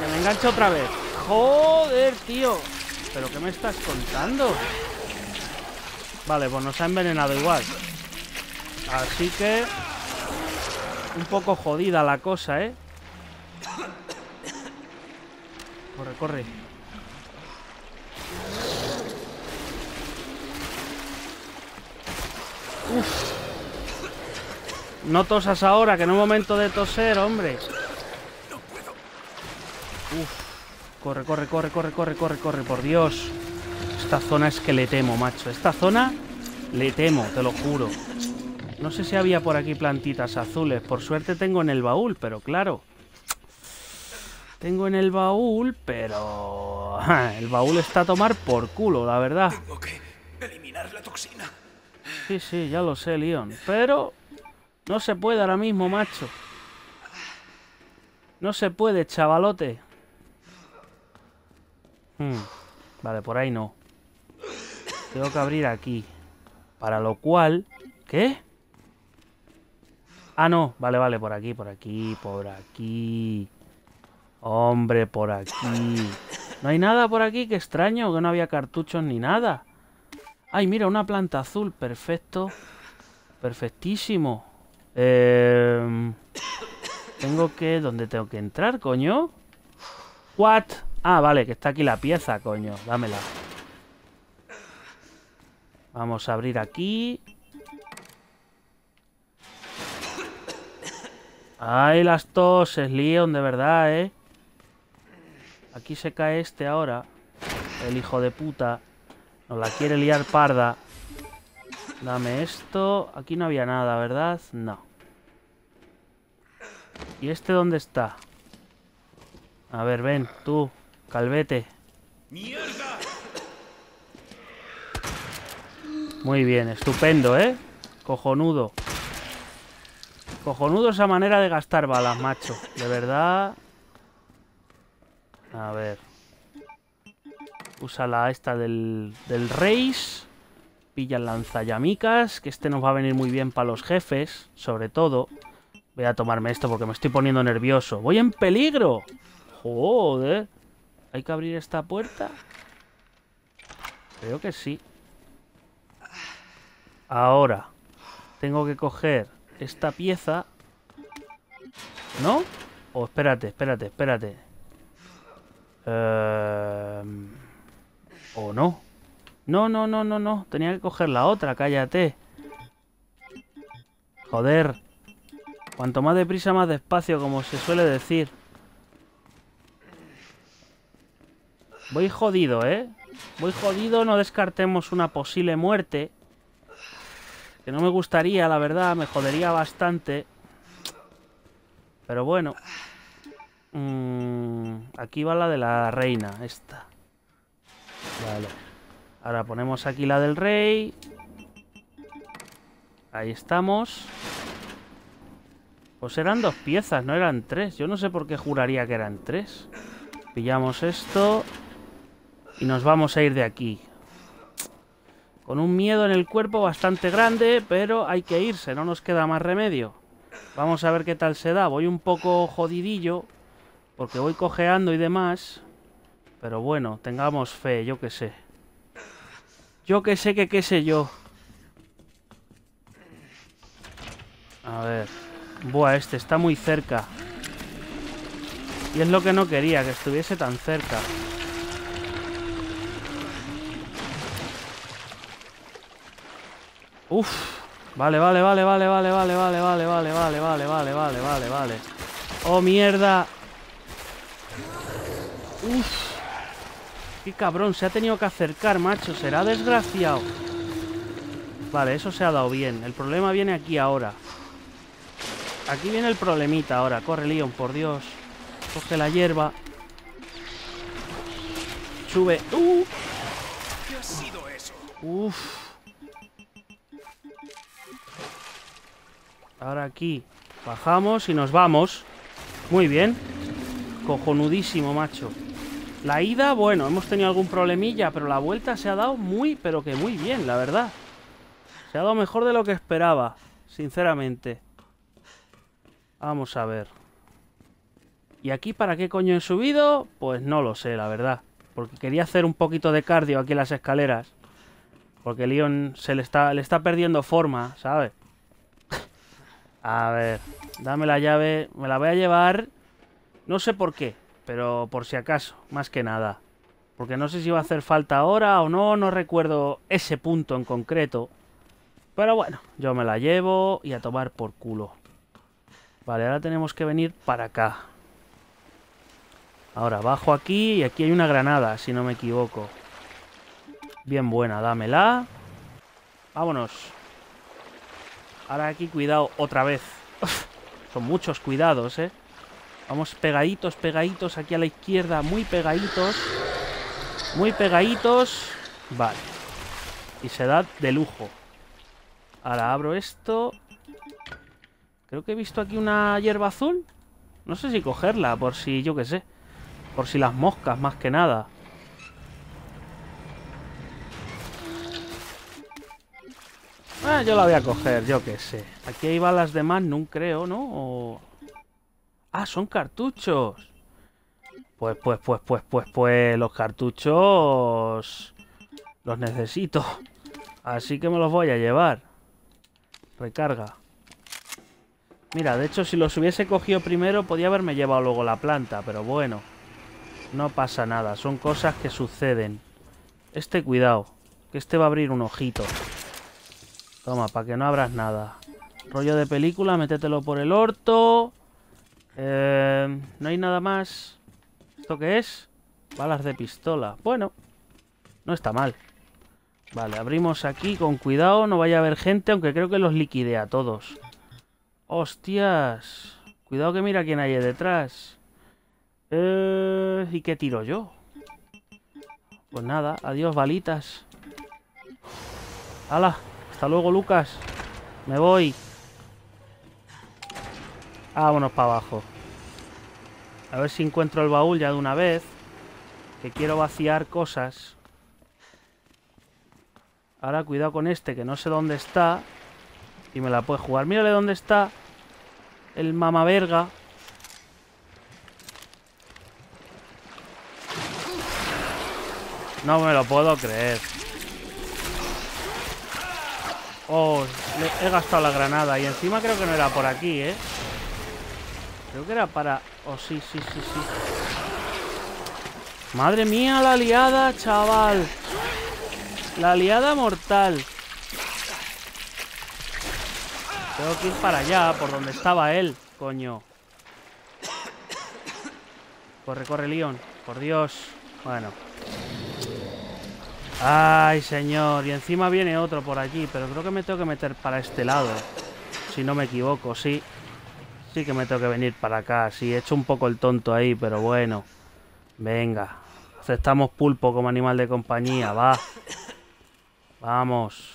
Que me engancha otra vez. ¡Joder, tío! ¿Pero qué me estás contando? Vale, pues nos ha envenenado igual. Así que... un poco jodida la cosa, ¿eh? Corre, corre. Uf. No tosas ahora, que no es momento de toser, hombre. Uf. Corre, corre, corre, corre, corre, corre, corre, por Dios. Esta zona es que le temo, macho. Esta zona le temo, te lo juro. No sé si había por aquí plantitas azules. Por suerte tengo en el baúl, pero claro. Tengo en el baúl, pero... el baúl está a tomar por culo, la verdad. Tengo que eliminar la toxina. Sí, ya lo sé, Leon. Pero no se puede ahora mismo, macho. No se puede, chavalote. Vale, por ahí no. Tengo que abrir aquí. Para lo cual... ¿Qué? Ah, no. Vale, vale, por aquí, por aquí, por aquí. Hombre, por aquí. No hay nada por aquí, qué extraño, que no había cartuchos ni nada. Ay, mira, una planta azul. Perfecto. Perfectísimo. Tengo que... ¿Dónde tengo que entrar, coño? ¿What? Ah, vale, que está aquí la pieza, coño. Dámela. Vamos a abrir aquí. Ay, las toses, Leon, de verdad, ¿eh? Aquí se cae este ahora. El hijo de puta. Nos la quiere liar parda. Dame esto. Aquí no había nada, ¿verdad? No. ¿Y este dónde está? A ver, ven, tú. Calvete. ¡Mierda! Muy bien, estupendo, ¿eh? Cojonudo. Cojonudo esa manera de gastar balas, macho. De verdad. A ver. Usa la esta del Reis. Pilla el lanzallamicas. Que este nos va a venir muy bien para los jefes. Sobre todo. Voy a tomarme esto porque me estoy poniendo nervioso. ¡Voy en peligro! ¡Joder! ¿Hay que abrir esta puerta? Creo que sí. Ahora. Tengo que coger... esta pieza, ¿no? Oh, espérate, espérate, espérate. O no. No, no, no, no, no. Tenía que coger la otra, cállate. Joder. Cuanto más deprisa, más despacio, como se suele decir. Voy jodido, ¿eh? Voy jodido, no descartemos una posible muerte. Que no me gustaría, la verdad, me jodería bastante. Pero bueno. Aquí va la de la reina, esta. Vale. Ahora ponemos aquí la del rey. Ahí estamos. Pues eran dos piezas, no eran tres. Yo no sé por qué juraría que eran tres. Pillamos esto. Y nos vamos a ir de aquí. Con un miedo en el cuerpo bastante grande, pero hay que irse, no nos queda más remedio. Vamos a ver qué tal se da. Voy un poco jodidillo, porque voy cojeando y demás. Pero bueno, tengamos fe, yo qué sé. Yo qué sé que qué sé yo. A ver. Buah, este está muy cerca. Y es lo que no quería, que estuviese tan cerca. Uf, vale, vale, vale, vale, vale, vale, vale, vale, vale, vale, vale, vale, vale, vale, vale. Oh, mierda. Uf. Qué cabrón, se ha tenido que acercar, macho. Será desgraciado. Vale, eso se ha dado bien. El problema viene aquí ahora. Aquí viene el problemita ahora. Corre, Leon, por Dios. Coge la hierba. Sube. ¿Qué ha sido eso? Uf. Ahora aquí bajamos y nos vamos. Muy bien. Cojonudísimo, macho. La ida, bueno, hemos tenido algún problemilla, pero la vuelta se ha dado muy, pero que muy bien, la verdad. Se ha dado mejor de lo que esperaba, sinceramente. Vamos a ver. ¿Y aquí para qué coño he subido? Pues no lo sé, la verdad. Porque quería hacer un poquito de cardio aquí en las escaleras. Porque Leon le está perdiendo forma, ¿sabes? A ver, dame la llave. Me la voy a llevar. No sé por qué, pero por si acaso. Más que nada. Porque no sé si va a hacer falta ahora o no. No recuerdo ese punto en concreto. Pero bueno, yo me la llevo. Y a tomar por culo. Vale, ahora tenemos que venir para acá. Ahora bajo aquí. Y aquí hay una granada, si no me equivoco. Bien buena, dámela. Vámonos. Ahora aquí, cuidado, otra vez. Son muchos cuidados, ¿eh? Vamos pegaditos, pegaditos aquí a la izquierda. Muy pegaditos. Muy pegaditos. Vale. Y se da de lujo. Ahora abro esto. Creo que he visto aquí una hierba azul. No sé si cogerla, por si, yo qué sé. Por si las moscas, más que nada. Ah, yo la voy a coger, yo qué sé. Aquí hay balas de Magnum, creo, ¿no? O... Ah, son cartuchos. Pues los cartuchos los necesito. Así que me los voy a llevar. Recarga. Mira, de hecho, si los hubiese cogido primero, podía haberme llevado luego la planta, pero bueno. No pasa nada, son cosas que suceden. Este, cuidado, que este va a abrir un ojito. Toma, para que no abras nada. Rollo de película, métetelo por el orto. No hay nada más. ¿Esto qué es? Balas de pistola. Bueno, no está mal. Vale, abrimos aquí con cuidado. No vaya a haber gente, aunque creo que los liquide a todos. ¡Hostias! Cuidado que mira quién hay detrás. ¿Y qué tiro yo? Pues nada, adiós balitas. ¡Hala! Hasta luego, Lucas. Me voy. Vámonos para abajo. A ver si encuentro el baúl ya de una vez. Que quiero vaciar cosas. Ahora cuidado con este, que no sé dónde está. Y me la puede jugar. Mírale dónde está el mamaverga. No me lo puedo creer. Oh, he gastado la granada. Y encima creo que no era por aquí, ¿eh? Creo que era para... Oh, sí, sí, sí, sí. Madre mía, la liada, chaval. La liada mortal. Tengo que ir para allá, por donde estaba él, coño. Corre, corre, Leon. Por Dios. Bueno. Ay, señor. Y encima viene otro por allí. Pero creo que me tengo que meter para este lado. Si no me equivoco, sí. Sí que me tengo que venir para acá. Sí, he hecho un poco el tonto ahí, pero bueno. Venga. Aceptamos pulpo como animal de compañía, va. Vamos.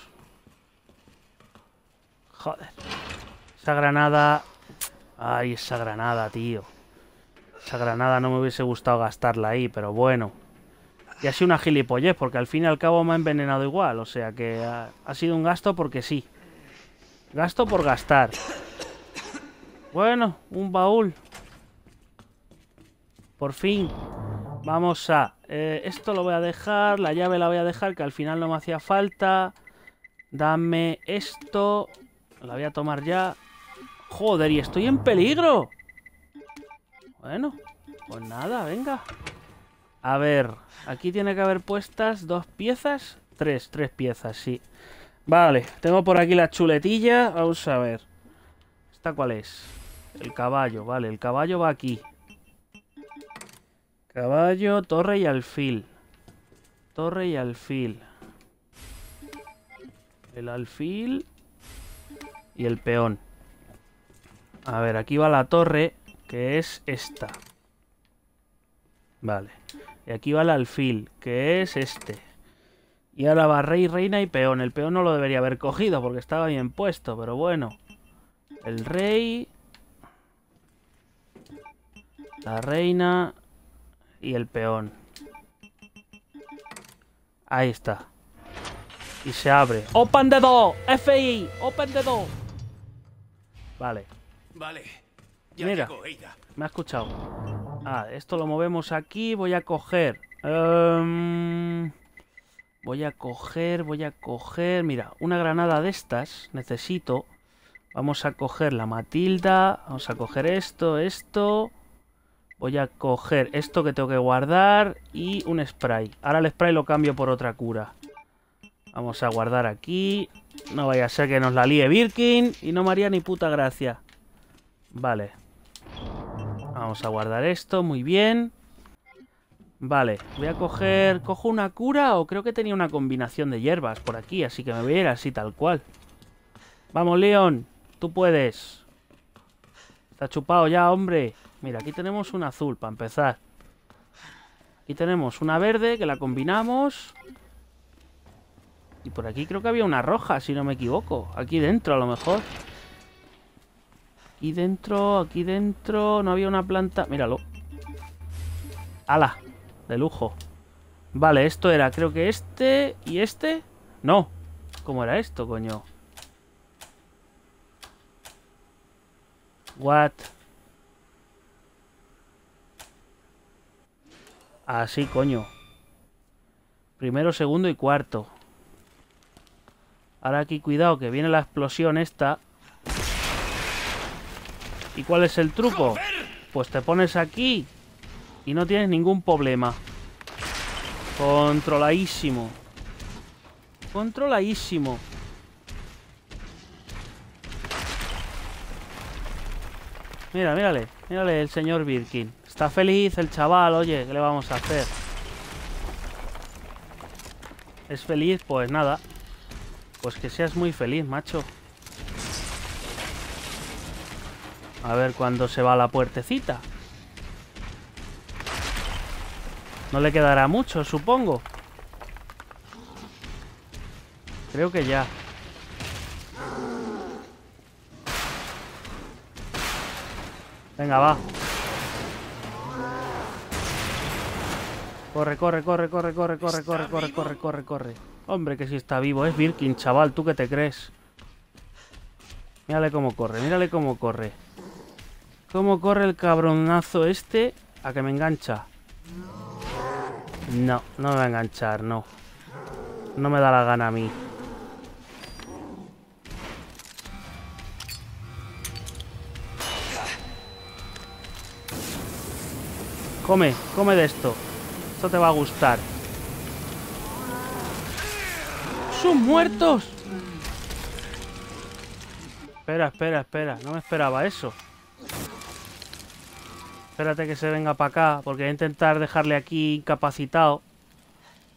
Joder. Esa granada... Ay, esa granada, tío. Esa granada no me hubiese gustado gastarla ahí, pero bueno. Y ha sido una gilipollez, porque al fin y al cabo me ha envenenado igual. O sea que ha sido un gasto porque sí. Gasto por gastar. Bueno, un baúl. Por fin. Vamos a... esto lo voy a dejar, la llave la voy a dejar, que al final no me hacía falta. Dame esto... La voy a tomar ya. Joder, y estoy en peligro. Bueno, pues nada, venga. A ver, aquí tiene que haber puestas dos piezas. Tres piezas, sí. Vale, tengo por aquí la chuletilla. Vamos a ver. ¿Esta cuál es? El caballo, vale, el caballo va aquí. Caballo, torre y alfil. Torre y alfil. El alfil... Y el peón. A ver, aquí va la torre, que es esta. Vale. Y aquí va el alfil, que es este. Y ahora va rey, reina y peón. El peón no lo debería haber cogido porque estaba bien puesto, pero bueno. El rey. La reina. Y el peón. Ahí está. Y se abre. ¡Open the door! ¡FI! ¡Open the door! Vale. Vale. Mira, me ha escuchado. Ah, esto lo movemos aquí. Voy a coger... Voy a coger... Mira, una granada de estas. Necesito. Vamos a coger la Matilda. Vamos a coger esto. Voy a coger esto que tengo que guardar. Y un spray. Ahora el spray lo cambio por otra cura. Vamos a guardar aquí. No vaya a ser que nos la líe Birkin. Y no me haría ni puta gracia. Vale. Vamos a guardar esto. Muy bien. Vale. Voy a coger... ¿Cojo una cura? O creo que tenía una combinación de hierbas por aquí. Así que me voy a ir así tal cual. Vamos, Leon. Tú puedes. Está chupado ya, hombre. Mira, aquí tenemos un azul para empezar. Aquí tenemos una verde que la combinamos... Y por aquí creo que había una roja, si no me equivoco. Aquí dentro, a lo mejor. Aquí dentro... No había una planta... Míralo. ¡Hala! De lujo. Vale, esto era... Creo que este... ¿Y este? No. ¿Cómo era esto, coño? What? Así, coño. Primero, segundo y cuarto. Ahora aquí, cuidado, que viene la explosión esta. ¿Y cuál es el truco? Pues te pones aquí y no tienes ningún problema. Controladísimo. Controladísimo. Mira, mírale. Mírale el señor Birkin. Está feliz el chaval, oye, ¿qué le vamos a hacer? ¿Es feliz? Pues nada. Pues que seas muy feliz, macho. A ver cuándo se va la puertecita. No le quedará mucho, supongo. Creo que ya. Venga, va. Corre, corre, corre, corre, corre, corre, corre, corre, corre, corre, corre. Hombre, que sí está vivo. Es Birkin, chaval. ¿Tú qué te crees? Mírale cómo corre, mírale cómo corre. ¿Cómo corre el cabronazo este? ¿A que me engancha? No, no me va a enganchar, no. No me da la gana a mí. Come, come de esto. Esto te va a gustar. ¡Son muertos! Espera, espera, espera. No me esperaba eso. Espérate que se venga para acá, porque voy a intentar dejarle aquí incapacitado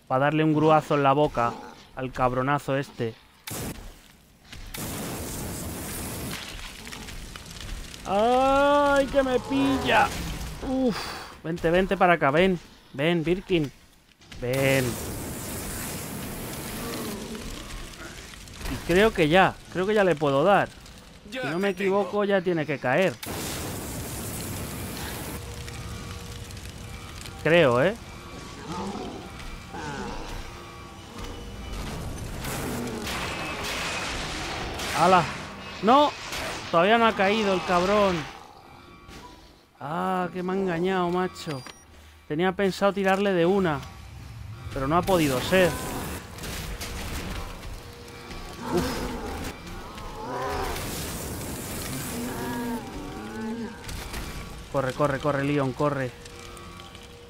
para darle un gruazo en la boca al cabronazo este. ¡Ay, que me pilla! ¡Uf! Vente, vente para acá, ven. Ven, Birkin. Ven. Y creo que ya le puedo dar. Si no me equivoco, ya tiene que caer. Creo, ¿eh? ¡Hala! ¡No! Todavía no ha caído el cabrón. ¡Ah, que me ha engañado, macho! Tenía pensado tirarle de una, pero no ha podido ser. Uf. Corre, corre, corre, Leon, corre.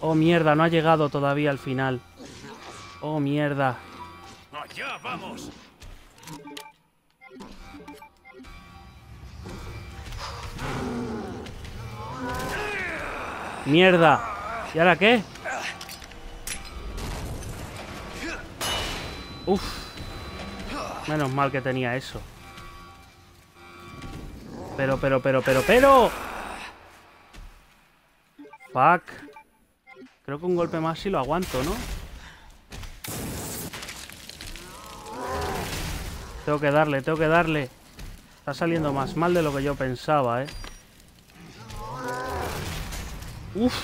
Oh, mierda, no ha llegado todavía al final. Oh, mierda. ¡Allá vamos! ¡Mierda! ¿Y ahora qué? ¡Uf! Menos mal que tenía eso. Pero. ¡Fuck! Creo que un golpe más sí lo aguanto, ¿no? Tengo que darle, tengo que darle. Está saliendo más mal de lo que yo pensaba, ¿eh? ¡Uf!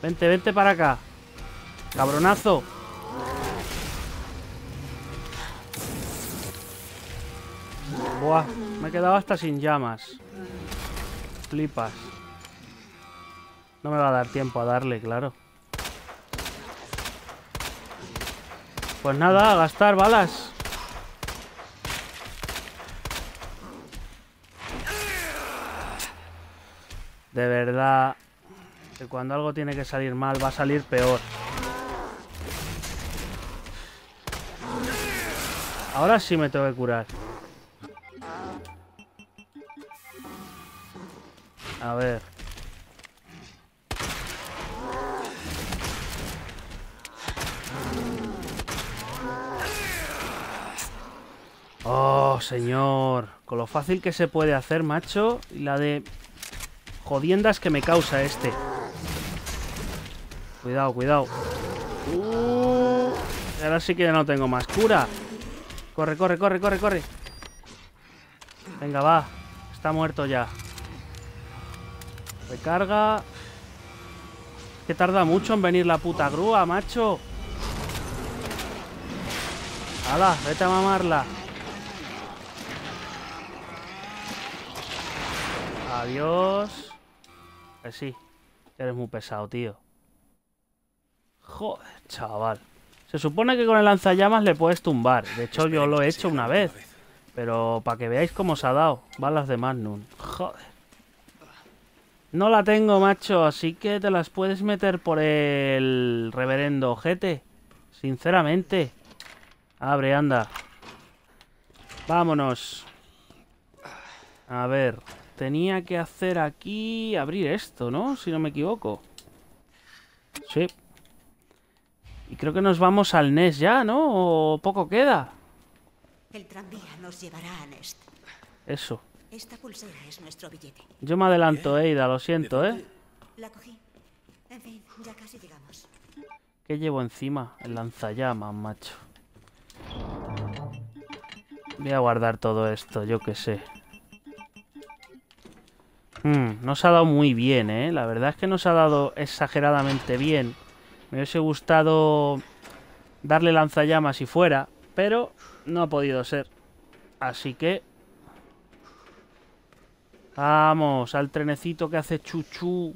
Vente, vente para acá. ¡Cabronazo! Buah, me he quedado hasta sin llamas. Flipas. No me va a dar tiempo a darle, claro. Pues nada, a gastar balas. De verdad, que cuando algo tiene que salir mal, va a salir peor. Ahora sí me tengo que curar. A ver. Oh, señor. Con lo fácil que se puede hacer, macho. Y la de jodiendas que me causa este. Cuidado, cuidado. Ahora sí que ya no tengo más cura. Corre, corre, corre, corre, corre. Venga, va. Está muerto ya. Recarga. Es que tarda mucho en venir la puta grúa, macho. ¡Hala! Vete a mamarla. Adiós. Que sí. Eres muy pesado, tío. Joder, chaval. Se supone que con el lanzallamas le puedes tumbar. De hecho, yo lo he hecho una vez. Pero para que veáis cómo os ha dado. Balas de Magnum. Joder. No la tengo, macho. Así que te las puedes meter por el reverendo ojete. Sinceramente. Abre, anda. Vámonos. A ver. Tenía que hacer aquí... abrir esto, ¿no? Si no me equivoco. Sí. Y creo que nos vamos al Nest ya, ¿no? O poco queda. El tranvía nos llevará a Nest. Eso. Esta pulsera es nuestro billete. Yo me adelanto, Eida, lo siento, ¿eh? La cogí. En fin, ya casi llegamos. ¿Qué llevo encima? El lanzallamas, macho. Voy a guardar todo esto, yo qué sé. Nos ha dado muy bien, ¿eh? La verdad es que nos ha dado exageradamente bien. Me hubiese gustado darle lanzallamas si fuera, pero no ha podido ser. Así que... vamos, al trenecito que hace chuchú.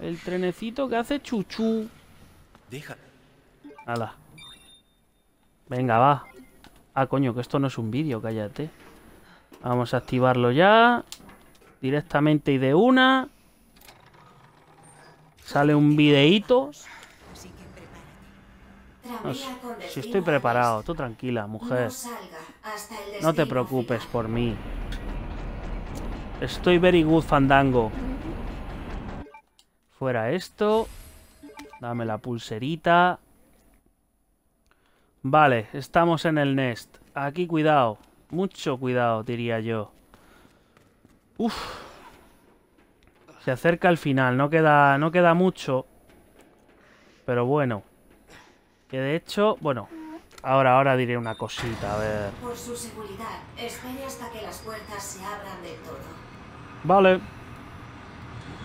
El trenecito que hace chuchú. Hala. Venga, va. Ah, coño, que esto no es un vídeo, cállate. Vamos a activarlo ya. Directamente y de una. Sale un videíto. No, si estoy preparado, tú tranquila, mujer. No te preocupes por mí. Estoy very good, fandango. Fuera esto. Dame la pulserita. Vale, estamos en el Nest. Aquí cuidado. Mucho cuidado, diría yo. Uf. Se acerca el final. No queda mucho. Pero bueno. Que de hecho... bueno. Ahora diré una cosita, a ver. Por su seguridad, espere hasta que las puertas se abran del todo. Vale.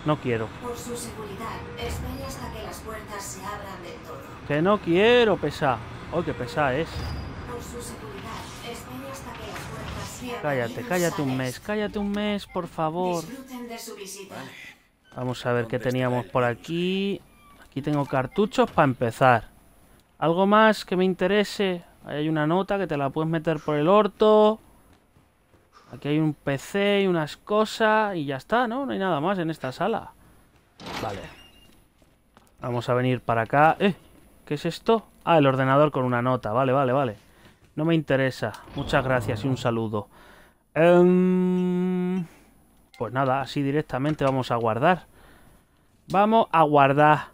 No quiero. Por su seguridad, espere hasta que las puertas se abran del todo. Que no quiero pesar. Oh, que pesar es. Por su seguridad, espere hasta que... Cállate un mes, por favor. Vamos a ver qué teníamos por aquí. Aquí tengo cartuchos para empezar. ¿Algo más que me interese? Ahí hay una nota que te la puedes meter por el orto. Aquí hay un PC y unas cosas. Y ya está, ¿no? No hay nada más en esta sala. Vale. Vamos a venir para acá. ¿Qué es esto? Ah, el ordenador con una nota. Vale. No me interesa. Muchas gracias y un saludo. Pues nada, así directamente vamos a guardar. Vamos a guardar.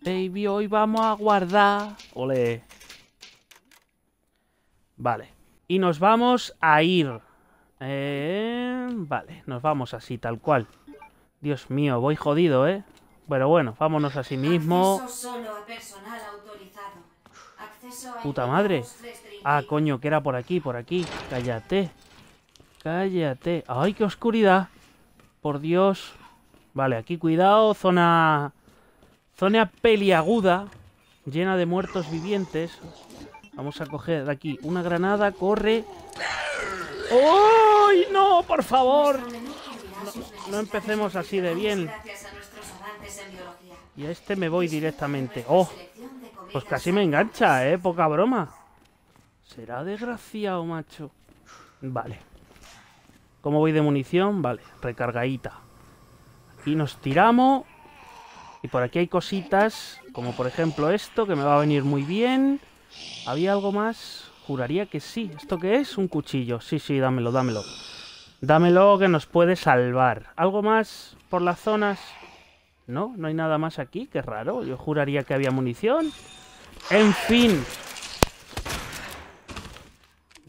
Baby, hoy vamos a guardar. Ole. Vale. Y nos vamos a ir. Vale, nos vamos así, tal cual. Dios mío, voy jodido, ¿eh? Pero bueno, vámonos así mismo. Solo a personal autorizado. Puta madre. Ah, coño, que era por aquí. Cállate. Ay, qué oscuridad. Por Dios. Vale, aquí cuidado. Zona peliaguda. Llena de muertos vivientes. Vamos a coger aquí una granada. Corre. ¡Ay, no! Por favor. No empecemos así de bien. Y a este me voy directamente. ¡Oh! Pues casi me engancha, ¿eh? Poca broma. Será desgraciado, macho. Vale. ¿Cómo voy de munición? Vale, recargadita. Aquí nos tiramos. Y por aquí hay cositas, como por ejemplo esto, que me va a venir muy bien. ¿Había algo más? Juraría que sí. ¿Esto qué es? Un cuchillo. Sí, dámelo. Dámelo, que nos puede salvar. ¿Algo más por las zonas? No hay nada más aquí, qué raro. Yo juraría que había munición. ¡En fin!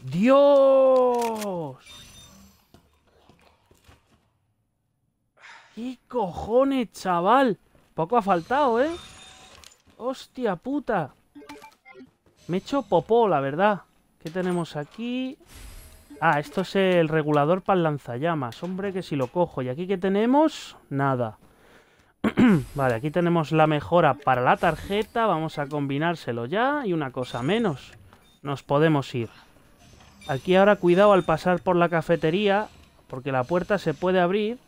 ¡Dios! ¡Qué cojones, chaval! Poco ha faltado, ¿eh? ¡Hostia puta! Me he hecho popó, la verdad. ¿Qué tenemos aquí? Ah, esto es el regulador para el lanzallamas. Hombre, que si lo cojo. ¿Y aquí qué tenemos? Nada. Vale, aquí tenemos la mejora para la tarjeta. Vamos a combinárselo ya. Y una cosa menos. Nos podemos ir. Aquí ahora cuidado al pasar por la cafetería, porque la puerta se puede abrir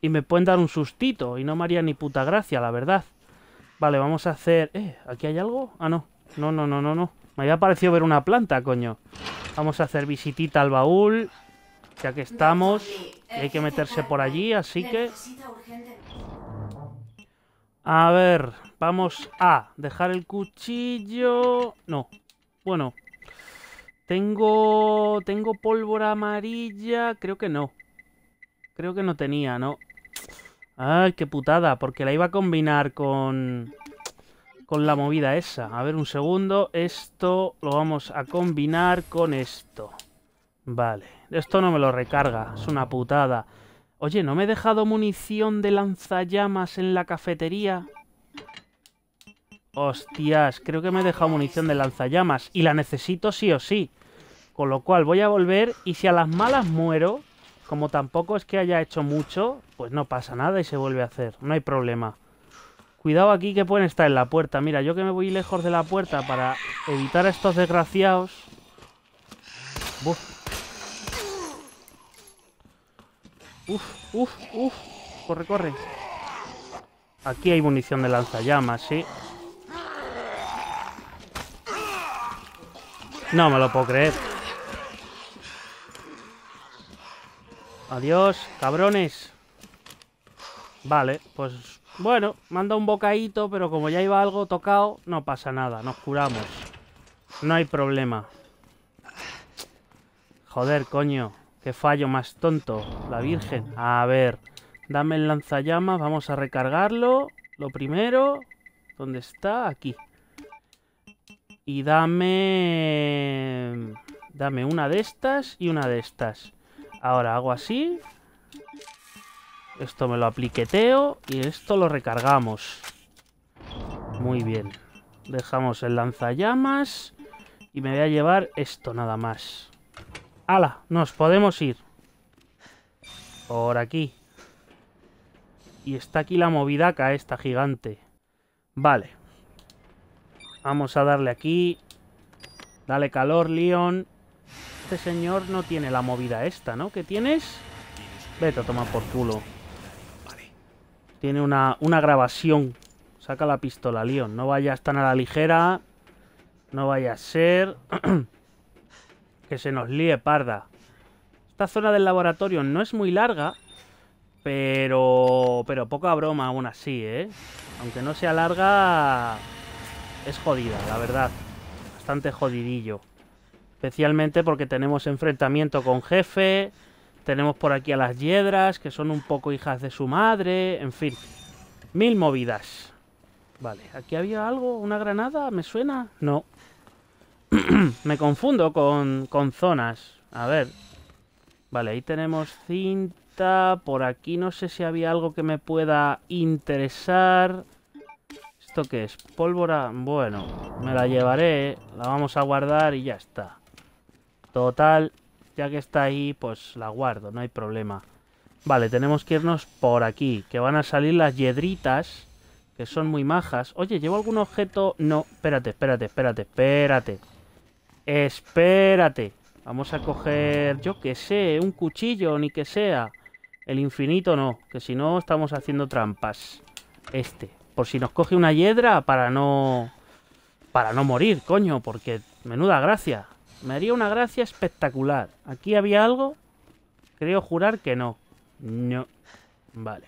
y me pueden dar un sustito y no me haría ni puta gracia, la verdad. Vale, vamos a hacer... ¿Aquí hay algo? Ah, no. No. Me había parecido ver una planta, coño. Vamos a hacer visitita al baúl, ya que estamos. Y hay que meterse por allí, así que... A ver, vamos a dejar el cuchillo... No. Bueno. Tengo pólvora amarilla... Creo que no. Creo que no tenía, ¿no? Ay, qué putada, porque la iba a combinar con la movida esa. A ver, un segundo. Esto lo vamos a combinar con esto. Vale. Esto no me lo recarga. Es una putada. Oye, ¿no me he dejado munición de lanzallamas en la cafetería? Hostias, creo que me he dejado munición de lanzallamas. Y la necesito sí o sí. Con lo cual voy a volver y si a las malas muero... Como tampoco es que haya hecho mucho, pues no pasa nada y se vuelve a hacer. No hay problema. Cuidado aquí que pueden estar en la puerta. Mira, yo que me voy lejos de la puerta para evitar a estos desgraciados. Uf. Uf. Corre, corre. Aquí hay munición de lanzallamas, sí. No me lo puedo creer. Adiós, cabrones. Vale, pues... Bueno, manda un bocadito, pero como ya iba algo tocado, no pasa nada, nos curamos. No hay problema. Joder, coño, qué fallo más tonto, la Virgen. A ver, dame el lanzallamas, vamos a recargarlo. Lo primero, ¿dónde está? Aquí. Y dame una de estas y una de estas. Ahora hago así. Esto me lo apliqueteo y esto lo recargamos. Muy bien. Dejamos el lanzallamas y me voy a llevar esto nada más. ¡Hala! Nos podemos ir. Por aquí. Y está aquí la movidaca esta gigante. Vale. Vamos a darle aquí. Dale calor, Leon. Este señor no tiene la movida esta, ¿no? ¿Qué tienes? Vete a tomar por culo. Tiene una grabación. Saca la pistola, Leon. No vayas tan a la ligera. No vaya a ser que se nos líe parda. Esta zona del laboratorio no es muy larga, pero poca broma aún así, ¿eh? Aunque no sea larga, es jodida, la verdad. Bastante jodidillo. Especialmente porque tenemos enfrentamiento con jefe... Tenemos por aquí a las hiedras, que son un poco hijas de su madre... En fin, mil movidas. Vale, ¿aquí había algo? ¿Una granada? ¿Me suena? No. Me confundo con zonas. A ver. Vale, ahí tenemos cinta. Por aquí no sé si había algo que me pueda interesar. ¿Esto qué es? Pólvora. Bueno, me la llevaré. La vamos a guardar y ya está. Total... Ya que está ahí, pues la guardo, no hay problema. Vale, tenemos que irnos por aquí, que van a salir las hiedritas, que son muy majas. Oye, ¿llevo algún objeto? No, espérate. Vamos a coger, yo qué sé, un cuchillo, ni que sea. El infinito no, que si no estamos haciendo trampas. Por si nos coge una hiedra para no morir, coño, porque menuda gracia. Me haría una gracia espectacular. ¿Aquí había algo? Creo jurar que no. No. Vale.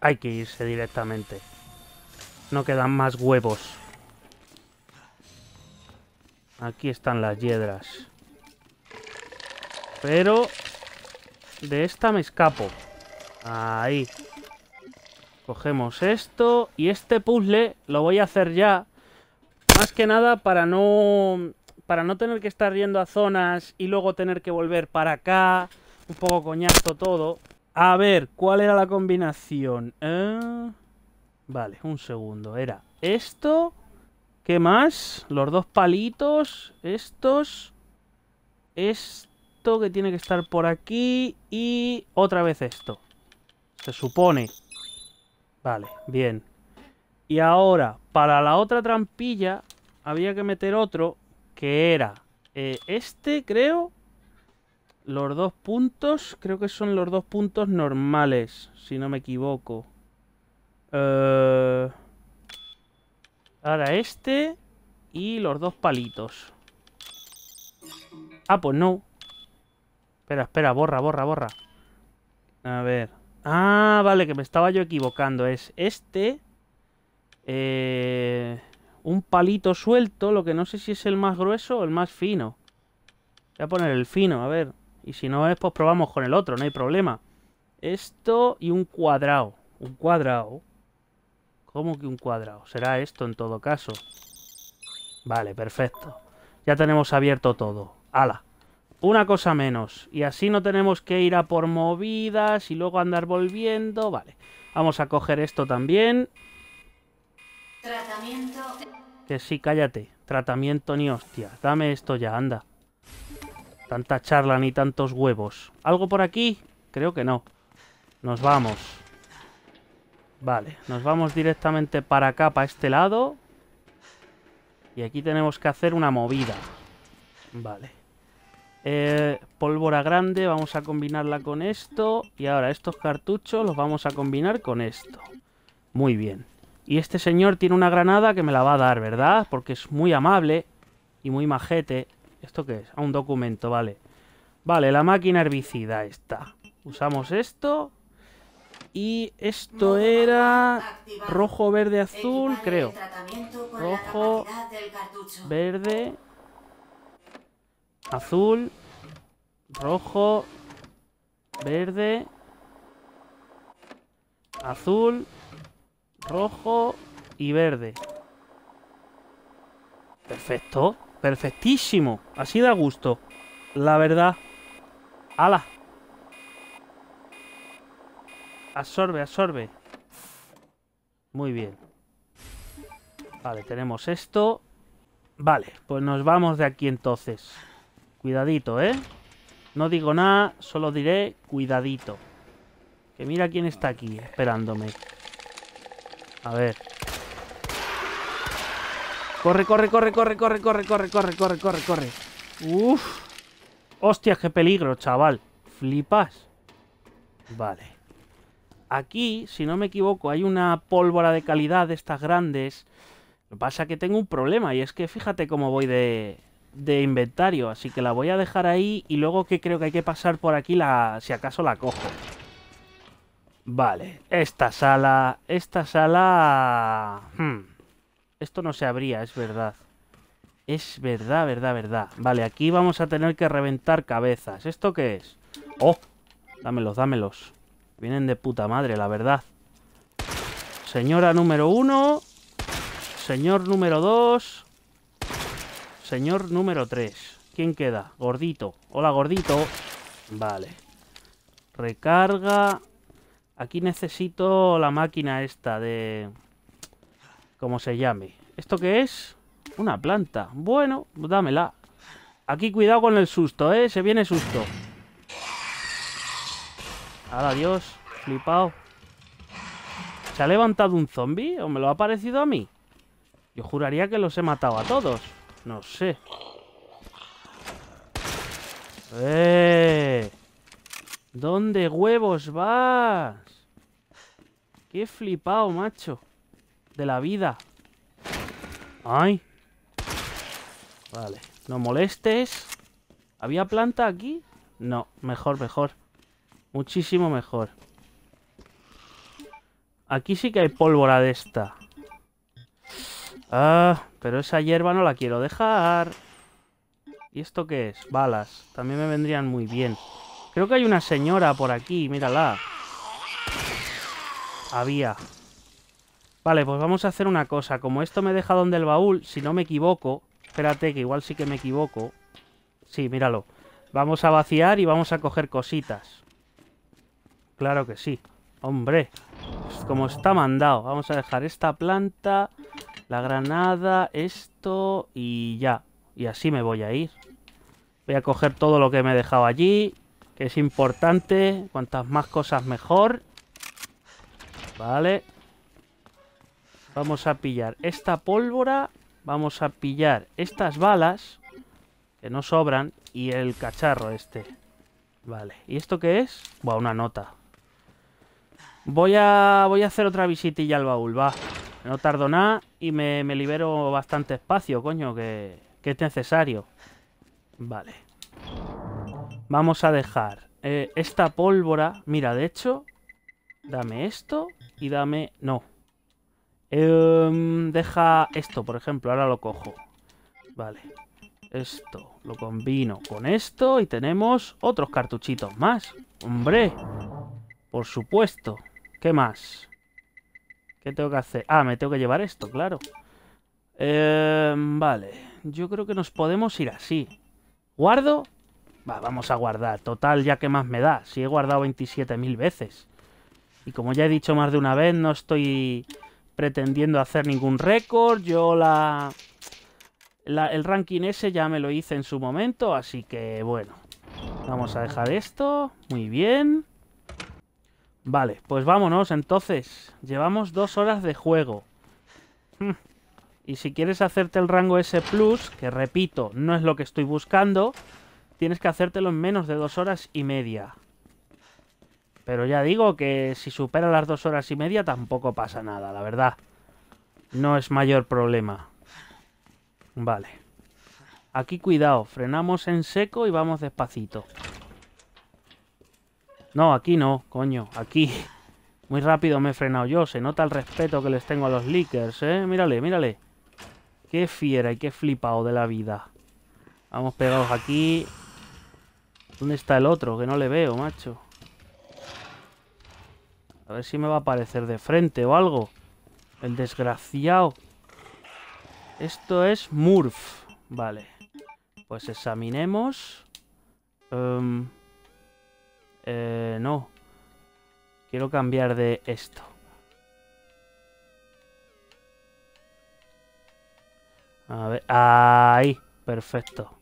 Hay que irse directamente. No quedan más huevos. Aquí están las hiedras. Pero... De esta me escapo. Ahí. Cogemos esto. Y este puzzle lo voy a hacer ya. Más que nada para no tener que estar yendo a zonas y luego tener que volver para acá. Un poco coñazo todo. A ver, ¿cuál era la combinación? Vale, un segundo. Era esto. ¿Qué más? Los dos palitos. Estos. Esto que tiene que estar por aquí. Y otra vez esto. Se supone. Vale, bien. Y ahora, para la otra trampilla, había que meter otro... Que era Este creo... Los dos puntos, creo que son los dos puntos normales, si no me equivoco. Ahora este y los dos palitos. Ah, pues no. Espera, espera, borra. A ver. Ah, vale, que me estaba yo equivocando. Es este. Un palito suelto, lo que no sé si es el más grueso o el más fino. Voy a poner el fino, a ver. Y si no es, pues probamos con el otro, no hay problema. Esto y un cuadrado. ¿Un cuadrado? ¿Cómo que un cuadrado? Será esto en todo caso. Vale, perfecto. Ya tenemos abierto todo. ¡Hala! Una cosa menos. Y así no tenemos que ir a por movidas y luego andar volviendo. Vale. Vamos a coger esto también. Tratamiento... Que sí, cállate. Tratamiento ni hostia. Dame esto ya, anda. Tanta charla ni tantos huevos. ¿Algo por aquí? Creo que no. Nos vamos. Vale, nos vamos directamente para acá, para este lado. Y aquí tenemos que hacer una movida. Vale. Pólvora grande, vamos a combinarla con esto. Y ahora estos cartuchos los vamos a combinar con esto. Muy bien. Y este señor tiene una granada que me la va a dar, ¿verdad? Porque es muy amable y muy majete. ¿Esto qué es? Ah, un documento, vale. Vale, la máquina herbicida esta. Usamos esto. Y esto era... rojo, verde, azul, creo. Rojo, verde, azul, rojo, verde, azul, rojo y verde. Perfecto. Perfectísimo, así da gusto, la verdad. ¡Hala! Absorbe, absorbe. Muy bien. Vale, tenemos esto. Vale, pues nos vamos de aquí entonces. Cuidadito, ¿eh? No digo nada, solo diré cuidadito. Que mira quién está aquí esperándome. A ver. Corre, corre, corre, corre, corre, corre, corre, corre, corre, corre, corre. Uff. Hostias, qué peligro, chaval. Flipas. Vale. Aquí, si no me equivoco, hay una pólvora de calidad de estas grandes. Lo que pasa es que tengo un problema y es que fíjate cómo voy de inventario. Así que la voy a dejar ahí y luego que creo que hay que pasar por aquí si acaso la cojo. Vale. Esta sala... Esto no se abría, es verdad. Es verdad, verdad. Vale, aquí vamos a tener que reventar cabezas. ¿Esto qué es? ¡Oh! Dámelos, dámelos. Vienen de puta madre, la verdad. Señora número 1. Señor número 2. Señor número 3. ¿Quién queda? Gordito. Hola, gordito. Vale. Recarga. Aquí necesito la máquina esta de... como se llame. ¿Esto qué es? Una planta. Bueno, dámela. Aquí cuidado con el susto, ¿eh? Se viene susto. ¡Hala, Dios! Flipao. ¿Se ha levantado un zombie? ¿O me lo ha parecido a mí? Yo juraría que los he matado a todos. No sé. ¿Dónde huevos vas? ¡Qué flipao, macho! De la vida. Ay. Vale. No molestes. ¿Había planta aquí? No. Mejor. Muchísimo mejor. Aquí sí que hay pólvora de esta. Ah, pero esa hierba no la quiero dejar. ¿Y esto qué es? Balas. También me vendrían muy bien. Creo que hay una señora por aquí. Mírala. Había... Vale, pues vamos a hacer una cosa. Como esto me deja donde el baúl, si no me equivoco... Espérate, que igual sí que me equivoco. Sí, míralo. Vamos a vaciar y vamos a coger cositas. Claro que sí. ¡Hombre! Pues como está mandado. Vamos a dejar esta planta, la granada, esto y ya. Y así me voy a ir. Voy a coger todo lo que me he dejado allí, que es importante. Cuantas más cosas mejor. Vale. Vamos a pillar esta pólvora. Vamos a pillar estas balas. que no sobran, y el cacharro este. Vale, ¿y esto qué es? Buah, una nota. Voy a hacer otra visitilla al baúl, va. No tardo nada y me libero bastante espacio, coño, que es necesario. Vale. Vamos a dejar esta pólvora. Mira, de hecho, dame esto y dame... No. Deja esto, por ejemplo, ahora lo cojo. Vale. Esto lo combino con esto y tenemos otros cartuchitos más. ¡Hombre! Por supuesto. ¿Qué más? ¿Qué tengo que hacer? Ah, me tengo que llevar esto, claro. Vale. Yo creo que nos podemos ir así. ¿Guardo? Va, vamos a guardar. Total, ya que más me da. Sí, he guardado 27.000 veces. Y como ya he dicho más de una vez, no estoy pretendiendo hacer ningún récord. Yo el ranking ese ya me lo hice en su momento, así que bueno. Vamos a dejar esto. Muy bien. Vale, pues vámonos entonces. Llevamos 2 horas de juego. Y si quieres hacerte el rango S+, que repito, no es lo que estoy buscando, tienes que hacértelo en menos de 2 horas y media. Pero ya digo que si supera las 2 horas y media tampoco pasa nada, la verdad. No es mayor problema. Vale. Aquí cuidado, frenamos en seco y vamos despacito. No, aquí no, coño, aquí. Muy rápido me he frenado yo, se nota el respeto que les tengo a los leakers, ¿eh? Mírale, mírale. Qué fiera y qué flipado de la vida. Vamos pegados aquí. ¿Dónde está el otro? Que no le veo, macho. A ver si me va a aparecer de frente o algo. El desgraciado. Esto es Murph. Vale. Pues examinemos. No. Quiero cambiar de esto. A ver. Ahí. Perfecto.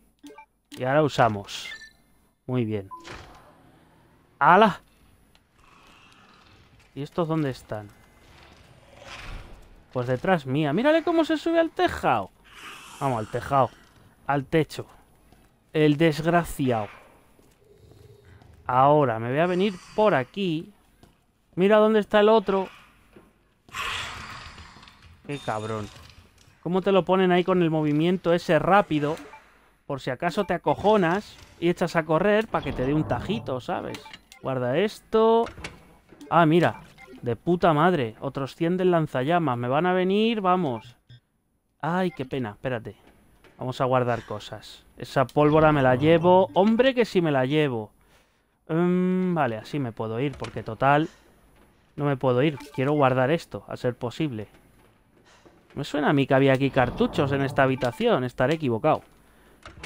Y ahora usamos. Muy bien. ¡Hala! ¿Y estos dónde están? Pues detrás mía. ¡Mírale cómo se sube al tejado! Vamos, al tejado. Al techo. El desgraciado. Ahora me voy a venir por aquí. Mira dónde está el otro. Qué cabrón. ¿Cómo te lo ponen ahí con el movimiento ese rápido? Por si acaso te acojonas y echas a correr para que te dé un tajito, ¿sabes? Guarda esto. Ah, mira. De puta madre. Otros 100 del lanzallamas. Me van a venir, vamos. Ay, qué pena. Espérate. Vamos a guardar cosas. Esa pólvora me la llevo. Hombre, que sí me la llevo. Vale, así me puedo ir, porque total no me puedo ir. Quiero guardar esto, a ser posible. Me suena a mí que había aquí cartuchos en esta habitación, estaré equivocado.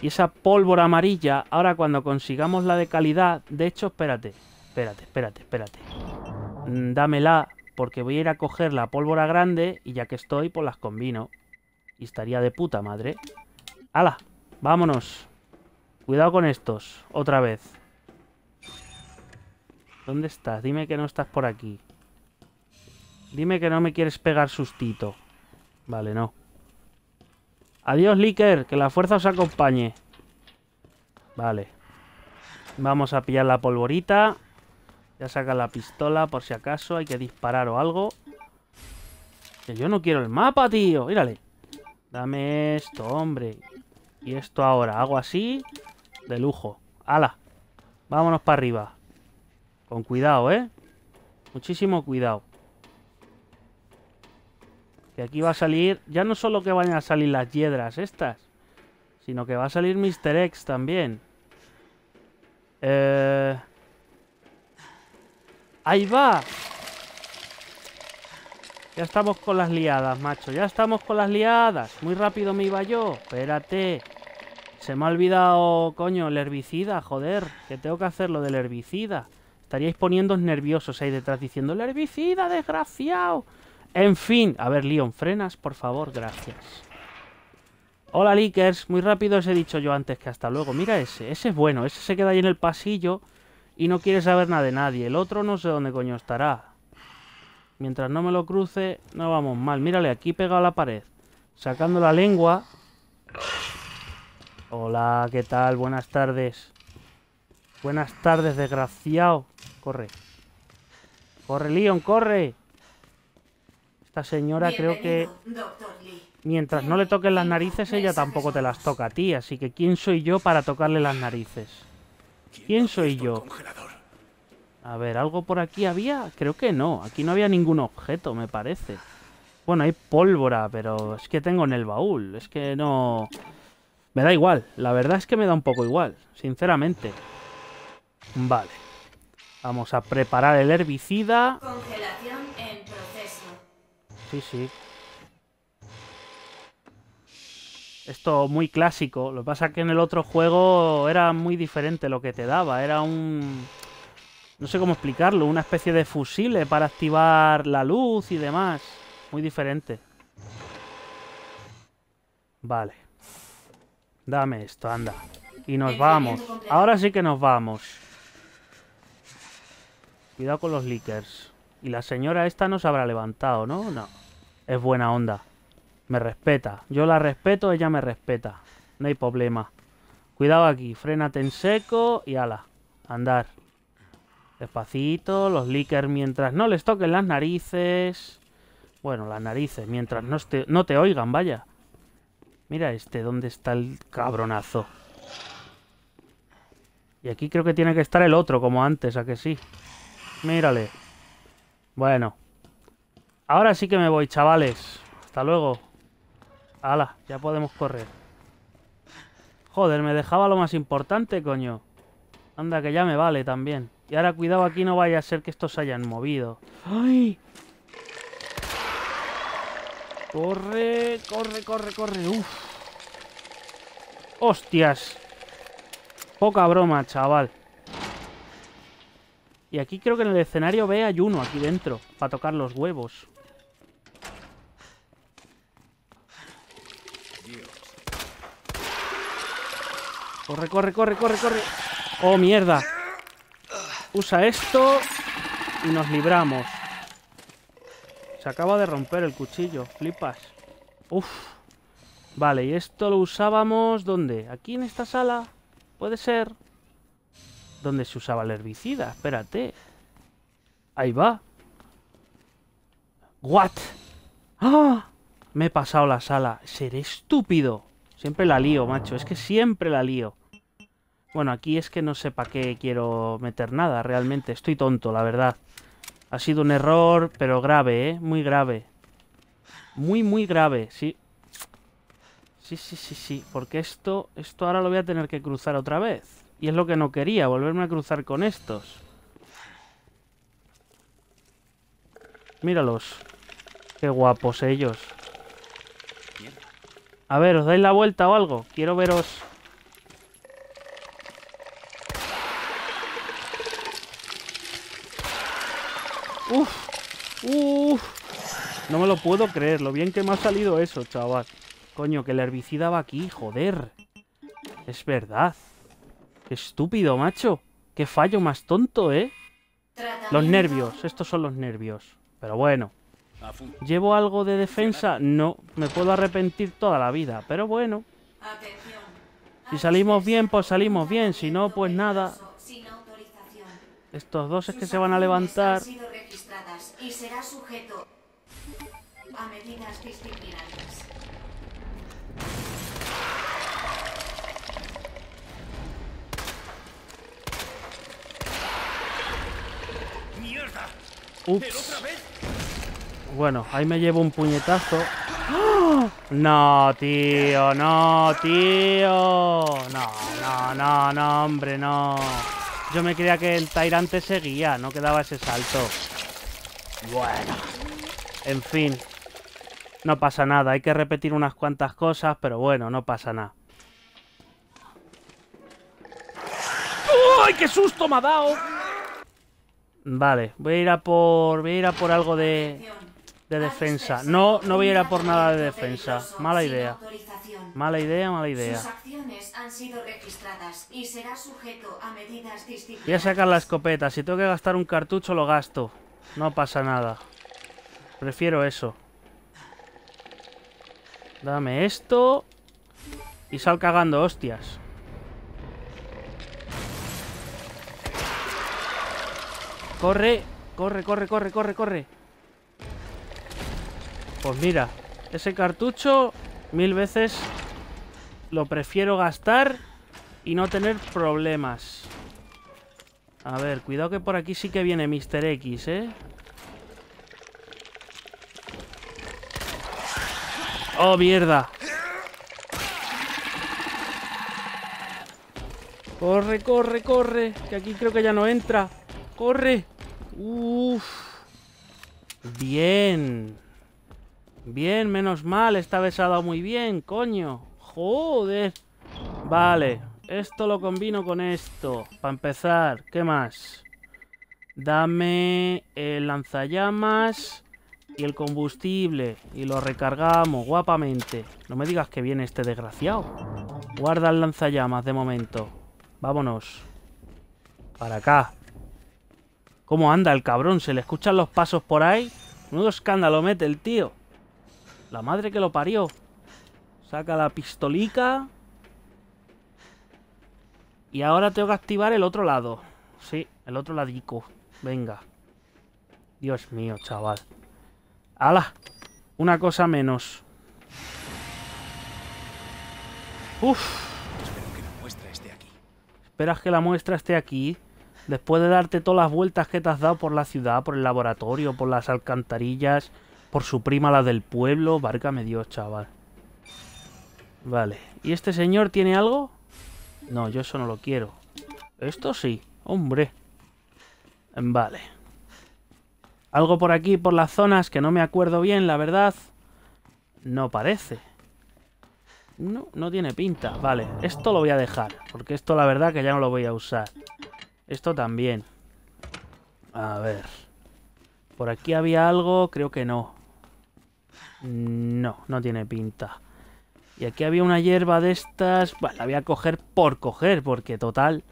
Y esa pólvora amarilla, ahora cuando consigamos la de calidad... De hecho, espérate. Dámela, porque voy a ir a coger la pólvora grande y ya que estoy, pues las combino. Y estaría de puta madre. ¡Hala! ¡Vámonos! Cuidado con estos, otra vez. ¿Dónde estás? Dime que no estás por aquí. Dime que no me quieres pegar sustito. Vale, no. Adiós, Licker. Que la fuerza os acompañe. Vale. Vamos a pillar la polvorita. Ya saca la pistola por si acaso. Hay que disparar o algo. Que yo no quiero el mapa, tío. Mírale. Dame esto, hombre. Y esto ahora. Hago así. De lujo. ¡Hala! Vámonos para arriba. Con cuidado, ¿eh? Muchísimo cuidado. Que aquí va a salir... Ya no solo que vayan a salir las hiedras estas, sino que va a salir Mr. X también. ¡Ahí va! Ya estamos con las liadas, macho. Ya estamos con las liadas. Muy rápido me iba yo. Espérate. Se me ha olvidado, coño, el herbicida. Joder, que tengo que hacer lo del herbicida. Estaríais poniéndos nerviosos ahí detrás diciendo: ¡el herbicida, desgraciado! En fin. A ver, Leon, frenas, por favor. Gracias. Hola, Lickers. Muy rápido os he dicho yo antes que hasta luego. Mira ese. Ese es bueno. Ese se queda ahí en el pasillo y no quiere saber nada de nadie. El otro no sé dónde coño estará. Mientras no me lo cruce, no vamos mal. Mírale, aquí pegado a la pared. Sacando la lengua. Hola, ¿qué tal? Buenas tardes. Buenas tardes, desgraciado. Corre. Corre, Leon, corre. Esta señora creo que... Mientras no le toquen las narices, ella tampoco te las toca a ti. Así que ¿quién soy yo para tocarle las narices? ¿Quién soy yo? A ver, ¿algo por aquí había? Creo que no. Aquí no había ningún objeto, me parece. Bueno, hay pólvora, pero es que tengo en el baúl. Es que no... Me da igual. La verdad es que me da un poco igual, sinceramente. Vale. Vamos a preparar el herbicida. Congelación en proceso. Sí, sí. Esto muy clásico. Lo que pasa es que en el otro juego era muy diferente lo que te daba. Era un... No sé cómo explicarlo. Una especie de fusible para activar la luz y demás. Muy diferente. Vale. Dame esto, anda. Y nos vamos. Ahora sí que nos vamos. Cuidado con los leakers. Y la señora esta no se habrá levantado, ¿no? No. Es buena onda. Me respeta. Yo la respeto, ella me respeta. No hay problema. Cuidado aquí. Frénate en seco y ala. Andar. Despacito. Los leakers mientras no les toquen las narices. Bueno, las narices. Mientras no te oigan, vaya. Mira este, ¿dónde está el cabronazo? Y aquí creo que tiene que estar el otro, como antes, ¿a que sí? Mírale. Bueno. Ahora sí que me voy, chavales. Hasta luego. Hala, ya podemos correr. Joder, me dejaba lo más importante, coño. Anda, que ya me vale también. Y ahora cuidado aquí, no vaya a ser que estos se hayan movido. ¡Ay! Corre, corre, corre, corre. Uf. Hostias. Poca broma, chaval. Y aquí creo que en el escenario B hay uno aquí dentro. Para tocar los huevos. Corre, corre, corre, corre, corre. Oh, mierda. Usa esto y nos libramos. Se acaba de romper el cuchillo, flipas. Uf. Vale, y esto lo usábamos... ¿Dónde? ¿Aquí en esta sala? Puede ser. ¿Dónde se usaba el herbicida? Espérate. Ahí va. ¿What? ¡Ah! Me he pasado la sala. Seré estúpido. Siempre la lío, macho. Es que siempre la lío. Bueno, aquí es que no sé para qué quiero meter nada, realmente. Estoy tonto, la verdad. Ha sido un error, pero grave, ¿eh? Muy grave. Muy, muy grave, sí. Sí, sí, sí, sí. Porque esto ahora lo voy a tener que cruzar otra vez. Y es lo que no quería, volverme a cruzar con estos. Míralos. Qué guapos ellos. A ver, ¿os dais la vuelta o algo? Quiero veros... Uf, uf, no me lo puedo creer, lo bien que me ha salido eso, chaval. Coño, que el herbicida va aquí, joder. Es verdad. Qué estúpido, macho. Qué fallo más tonto, ¿eh? Los nervios, estos son los nervios. Pero bueno. ¿Llevo algo de defensa? No, me puedo arrepentir toda la vida, pero bueno. Si salimos bien, pues salimos bien, si no, pues nada. Estos dos es que se van a levantar. Y será sujeto a medidas disciplinarias. ¡Mierda! Ups. Bueno, ahí me llevo un puñetazo. ¡Oh! No, tío, no, tío. No, no, no, no, hombre, no. Yo me creía que el Tyrant seguía, no quedaba ese salto. Bueno, en fin, no pasa nada, hay que repetir unas cuantas cosas, pero bueno, no pasa nada. ¡Ay, qué susto me ha dado! Vale, voy a ir a por algo de defensa. No, no voy a ir a por nada de defensa. Mala idea. Mala idea, mala idea. Sus acciones han sido registradas y será sujeto a medidas disciplinarias. Voy a sacar la escopeta, si tengo que gastar un cartucho lo gasto. No pasa nada. Prefiero eso. Dame esto. Y sal cagando, hostias. Corre, corre, corre, corre, corre, corre. Pues mira, ese cartucho mil veces lo prefiero gastar y no tener problemas. A ver, cuidado que por aquí sí que viene Mr. X, ¿eh? ¡Oh, mierda! ¡Corre, corre, corre! Que aquí creo que ya no entra. ¡Corre! ¡Uf! ¡Bien! Bien, menos mal. Esta vez ha dado muy bien, coño. ¡Joder! Vale. Esto lo combino con esto. Para empezar, ¿qué más? Dame el lanzallamas y el combustible. Y lo recargamos guapamente. No me digas que viene este desgraciado. Guarda el lanzallamas de momento. Vámonos. Para acá. ¿Cómo anda el cabrón? Se le escuchan los pasos por ahí. Menudo escándalo mete el tío. La madre que lo parió. Saca la pistolica. Y ahora tengo que activar el otro lado. Sí, el otro ladico. Venga. Dios mío, chaval. ¡Hala! Una cosa menos. ¡Uf! Espero que la muestra esté aquí. Esperas que la muestra esté aquí. Después de darte todas las vueltas que te has dado por la ciudad, por el laboratorio, por las alcantarillas, por su prima, la del pueblo. Válgame Dios, chaval. Vale. ¿Y este señor tiene algo? No, yo eso no lo quiero. Esto sí, hombre. Vale. Algo por aquí, por las zonas, que no me acuerdo bien, la verdad. No parece. No, no tiene pinta. Vale, esto lo voy a dejar. Porque esto la verdad que ya no lo voy a usar. Esto también. A ver. Por aquí había algo, creo que no. No, no tiene pinta. Y aquí había una hierba de estas... Bueno, la voy a coger por coger, porque total...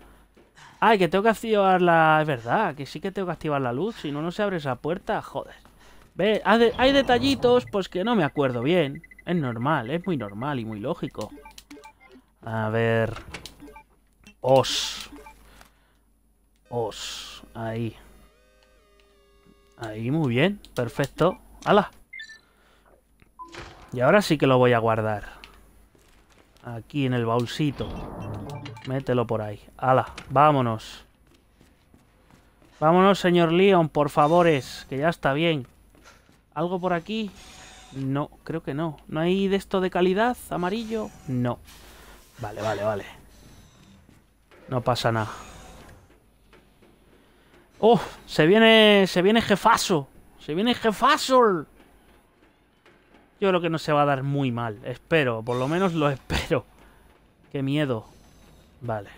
¡Ay, que tengo que activar la... Es verdad, que sí que tengo que activar la luz, si no, no se abre esa puerta, joder. ¿Ves? Hay detallitos, pues que no me acuerdo bien. Es normal, es muy normal y muy lógico. A ver... Os. Ahí. Ahí, muy bien, perfecto. ¡Hala! Y ahora sí que lo voy a guardar. Aquí en el baúlcito. Mételo por ahí. ¡Hala! ¡Vámonos! ¡Vámonos, señor Leon! Por favores, que ya está bien. ¿Algo por aquí? No, creo que no. ¿No hay de esto de calidad? ¿Amarillo? No. Vale, vale, vale. No pasa nada. ¡Oh! Se viene jefazo. ¡Se viene jefazo! Yo creo que no se va a dar muy mal. Espero, por lo menos lo espero. ¡Qué miedo! Vale.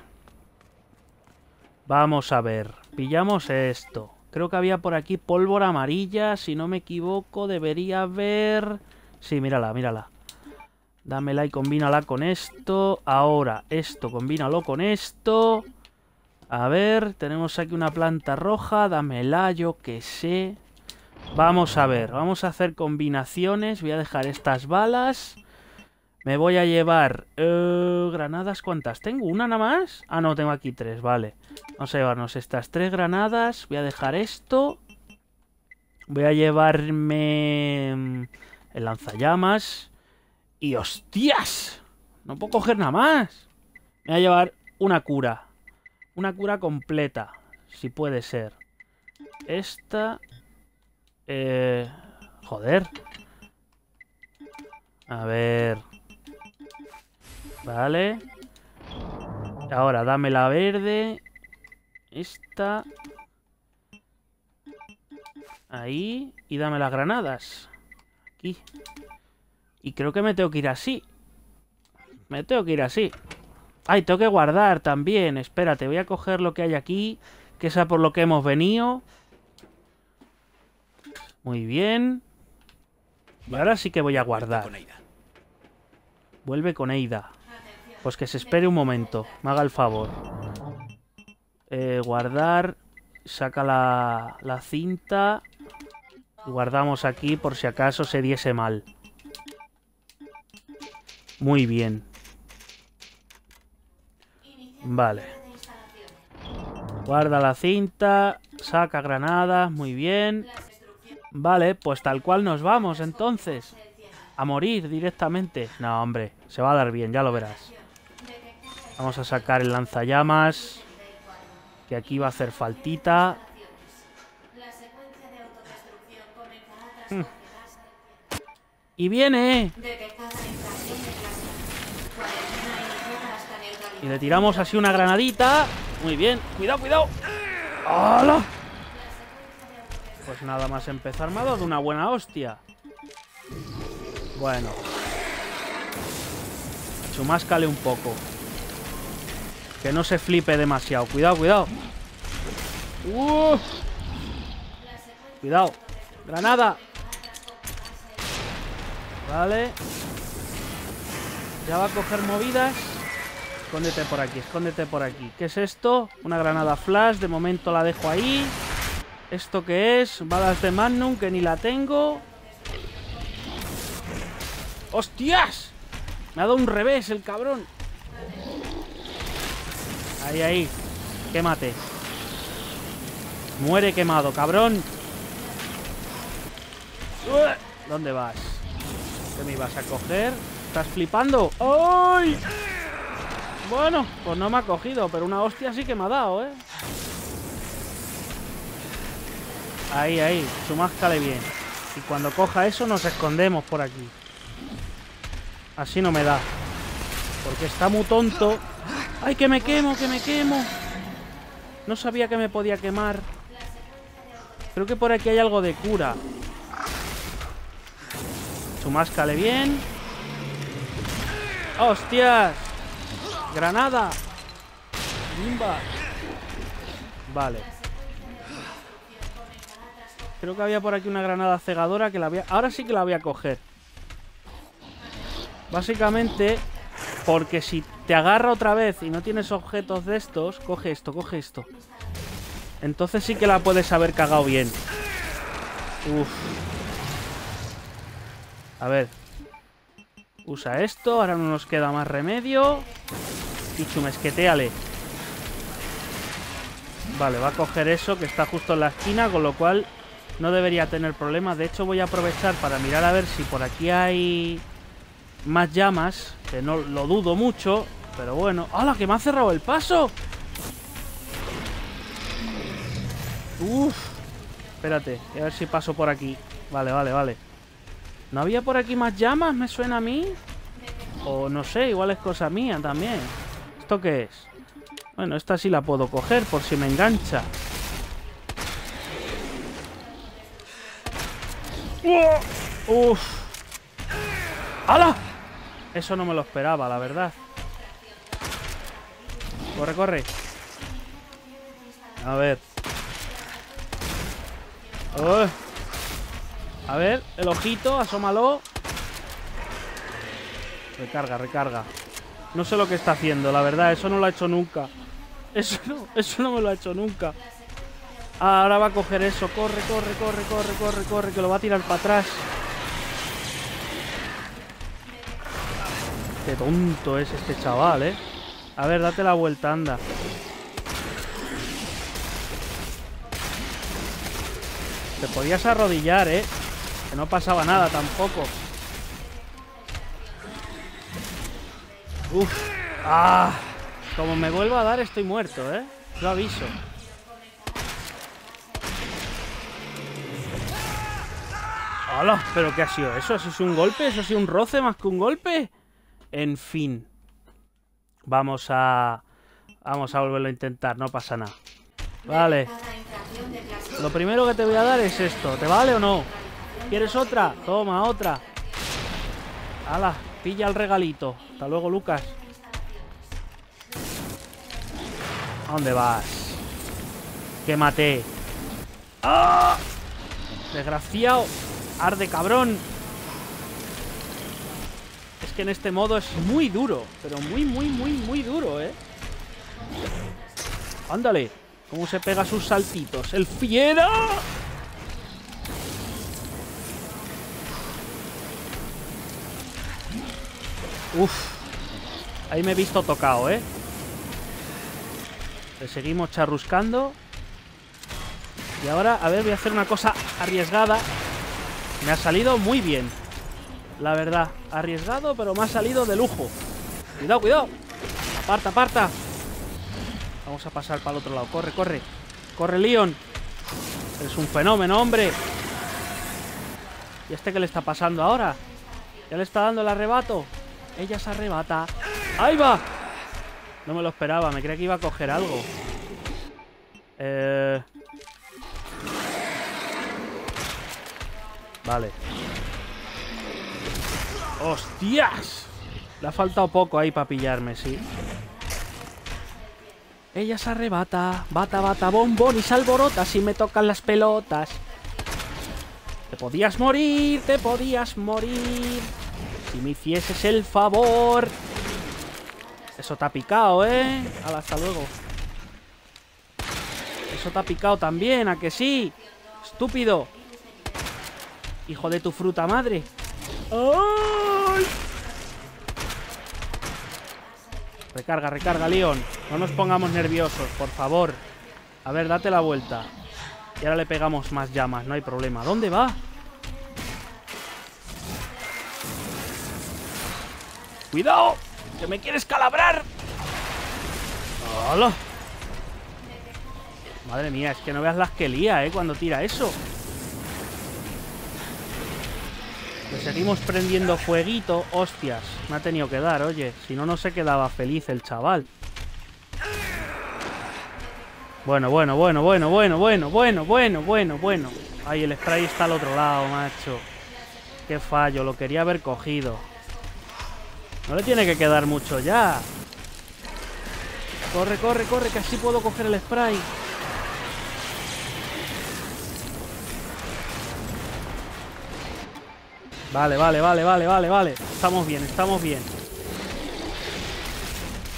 Vamos a ver. Pillamos esto. Creo que había por aquí pólvora amarilla. Si no me equivoco, debería haber... Sí, mírala, mírala. Dámela y combínala con esto. Ahora, esto, combínalo con esto. A ver, tenemos aquí una planta roja. Dámela, yo que sé... Vamos a ver, vamos a hacer combinaciones. Voy a dejar estas balas. Me voy a llevar... granadas, ¿cuántas? ¿Tengo una nada más? Ah, no, tengo aquí 3, vale. Vamos a llevarnos estas 3 granadas. Voy a dejar esto. Voy a llevarme... el lanzallamas. ¡Y hostias! No puedo coger nada más. Me voy a llevar una cura. Una cura completa, si puede ser. Esta... joder. A ver. Vale. Ahora dame la verde. Esta. Ahí. Y dame las granadas. Aquí. Y creo que me tengo que ir así. Me tengo que ir así. Ay, tengo que guardar también. Espérate, voy a coger lo que hay aquí. Que sea por lo que hemos venido. Muy bien. Y ahora sí que voy a guardar. Vuelve con Eida. Pues que se espere un momento. Me haga el favor. Guardar. Saca la cinta. Y guardamos aquí por si acaso se diese mal. Muy bien. Vale. Guarda la cinta. Saca granadas. Muy bien. Vale, pues tal cual nos vamos entonces. A morir directamente. No, hombre. Se va a dar bien, ya lo verás. Vamos a sacar el lanzallamas. Que aquí va a hacer faltita. ¡Y viene! Y le tiramos así una granadita. Muy bien. ¡Cuidado, cuidado! ¡Hala! Pues nada más empezar me ha dado una buena hostia. Bueno. Chumáscale un poco. Que no se flipe demasiado. Cuidado, cuidado. ¡Uf! Cuidado. Granada. Vale. Ya va a coger movidas. Escóndete por aquí, escóndete por aquí. ¿Qué es esto? Una granada flash. De momento la dejo ahí. ¿Esto qué es? Balas de Magnum, que ni la tengo. ¡Hostias! Me ha dado un revés el cabrón. Ahí, ahí. Quémate. Muere quemado, cabrón. ¿Dónde vas? ¿Qué me ibas a coger? ¿Estás flipando? ¡Ay! Bueno, pues no me ha cogido, pero una hostia sí que me ha dado, ¿eh? Ahí, ahí, sumáscale bien. Y cuando coja eso nos escondemos por aquí. Así no me da. Porque está muy tonto. ¡Ay, que me quemo, que me quemo! No sabía que me podía quemar. Creo que por aquí hay algo de cura. Sumáscale bien. ¡Hostias! ¡Granada! ¡Bimba! Vale. Creo que había por aquí una granada cegadora que la había... Ahora sí que la voy a coger. Básicamente, porque si te agarra otra vez y no tienes objetos de estos... Coge esto, coge esto. Entonces sí que la puedes haber cagado bien. Uf. A ver... Usa esto, ahora no nos queda más remedio. Y chumesqueteale. Vale, va a coger eso que está justo en la esquina, con lo cual no debería tener problemas. De hecho voy a aprovechar para mirar a ver si por aquí hay más llamas, que no lo dudo mucho, pero bueno. ¡Hala, que me ha cerrado el paso! Uf. Espérate, a ver si paso por aquí. Vale, vale, vale. ¿No había por aquí más llamas? ¿Me suena a mí? O no sé, igual es cosa mía también. ¿Esto qué es? Bueno, esta sí la puedo coger por si me engancha. ¡Uf! ¡Hala! Eso no me lo esperaba, la verdad. Corre, corre. A ver. ¡Uf! A ver, el ojito, asómalo. Recarga, recarga. No sé lo que está haciendo, la verdad, eso no lo ha hecho nunca. Eso no me lo ha hecho nunca. Ahora va a coger eso. Corre, corre, corre, corre, corre, corre, que lo va a tirar para atrás. Qué tonto es este chaval, ¿eh? A ver, date la vuelta, anda. Te podías arrodillar, ¿eh? Que no pasaba nada tampoco. Uf. ¡Ah! Como me vuelva a dar estoy muerto, ¿eh? Lo aviso. ¡Hala! ¿Pero qué ha sido eso? ¿Eso ha sido un golpe? ¿Eso ha sido un roce más que un golpe? En fin. Vamos a volverlo a intentar. No pasa nada. Vale. Lo primero que te voy a dar es esto. ¿Te vale o no? ¿Quieres otra? Toma, otra. ¡Hala! Pilla el regalito. Hasta luego, Lucas. ¿A dónde vas? ¡Quémate! ¡Ah! ¡Desgraciado! ¡Arde, cabrón! Es que en este modo es muy duro. Pero muy, muy, muy, muy duro, ¿eh? ¡Ándale! ¿Cómo se pega sus saltitos? ¡El fiera! Uf, ahí me he visto tocado, ¿eh? Le seguimos charruscando. Y ahora, a ver, voy a hacer una cosa arriesgada. Me ha salido muy bien, la verdad. Arriesgado, pero me ha salido de lujo. Cuidado, cuidado. Aparta, aparta. Vamos a pasar para el otro lado. Corre, corre. Corre, Leon. Es un fenómeno, hombre. ¿Y este qué le está pasando ahora? Ya le está dando el arrebato. Ella se arrebata. ¡Ahí va! No me lo esperaba. Me creía que iba a coger algo. Vale. ¡Hostias! Le ha faltado poco ahí para pillarme, sí. Ella se arrebata. Bata, bata, bombón y se alborota si me tocan las pelotas. Te podías morir, te podías morir. Si me hicieses el favor. Eso te ha picado, ¿eh? Hala, hasta luego. Eso te ha picado también, ¿a que sí? Estúpido. Hijo de tu fruta madre. ¡Ay! Recarga, recarga, Leon. No nos pongamos nerviosos, por favor. A ver, date la vuelta. Y ahora le pegamos más llamas, no hay problema. ¿Dónde va? ¡Cuidado! ¡Que me quieres calabrar! ¡Hola! Madre mía, es que no veas las que lía, cuando tira eso. Le seguimos prendiendo fueguito. Hostias, me ha tenido que dar, oye. Si no, no se quedaba feliz el chaval. Bueno, bueno, bueno, bueno, bueno, bueno, bueno, bueno, bueno, bueno. Ay, el spray está al otro lado, macho. Qué fallo, lo quería haber cogido. No le tiene que quedar mucho ya. Corre, corre, corre, que así puedo coger el spray. Vale, vale, vale, vale, vale, vale. Estamos bien, estamos bien.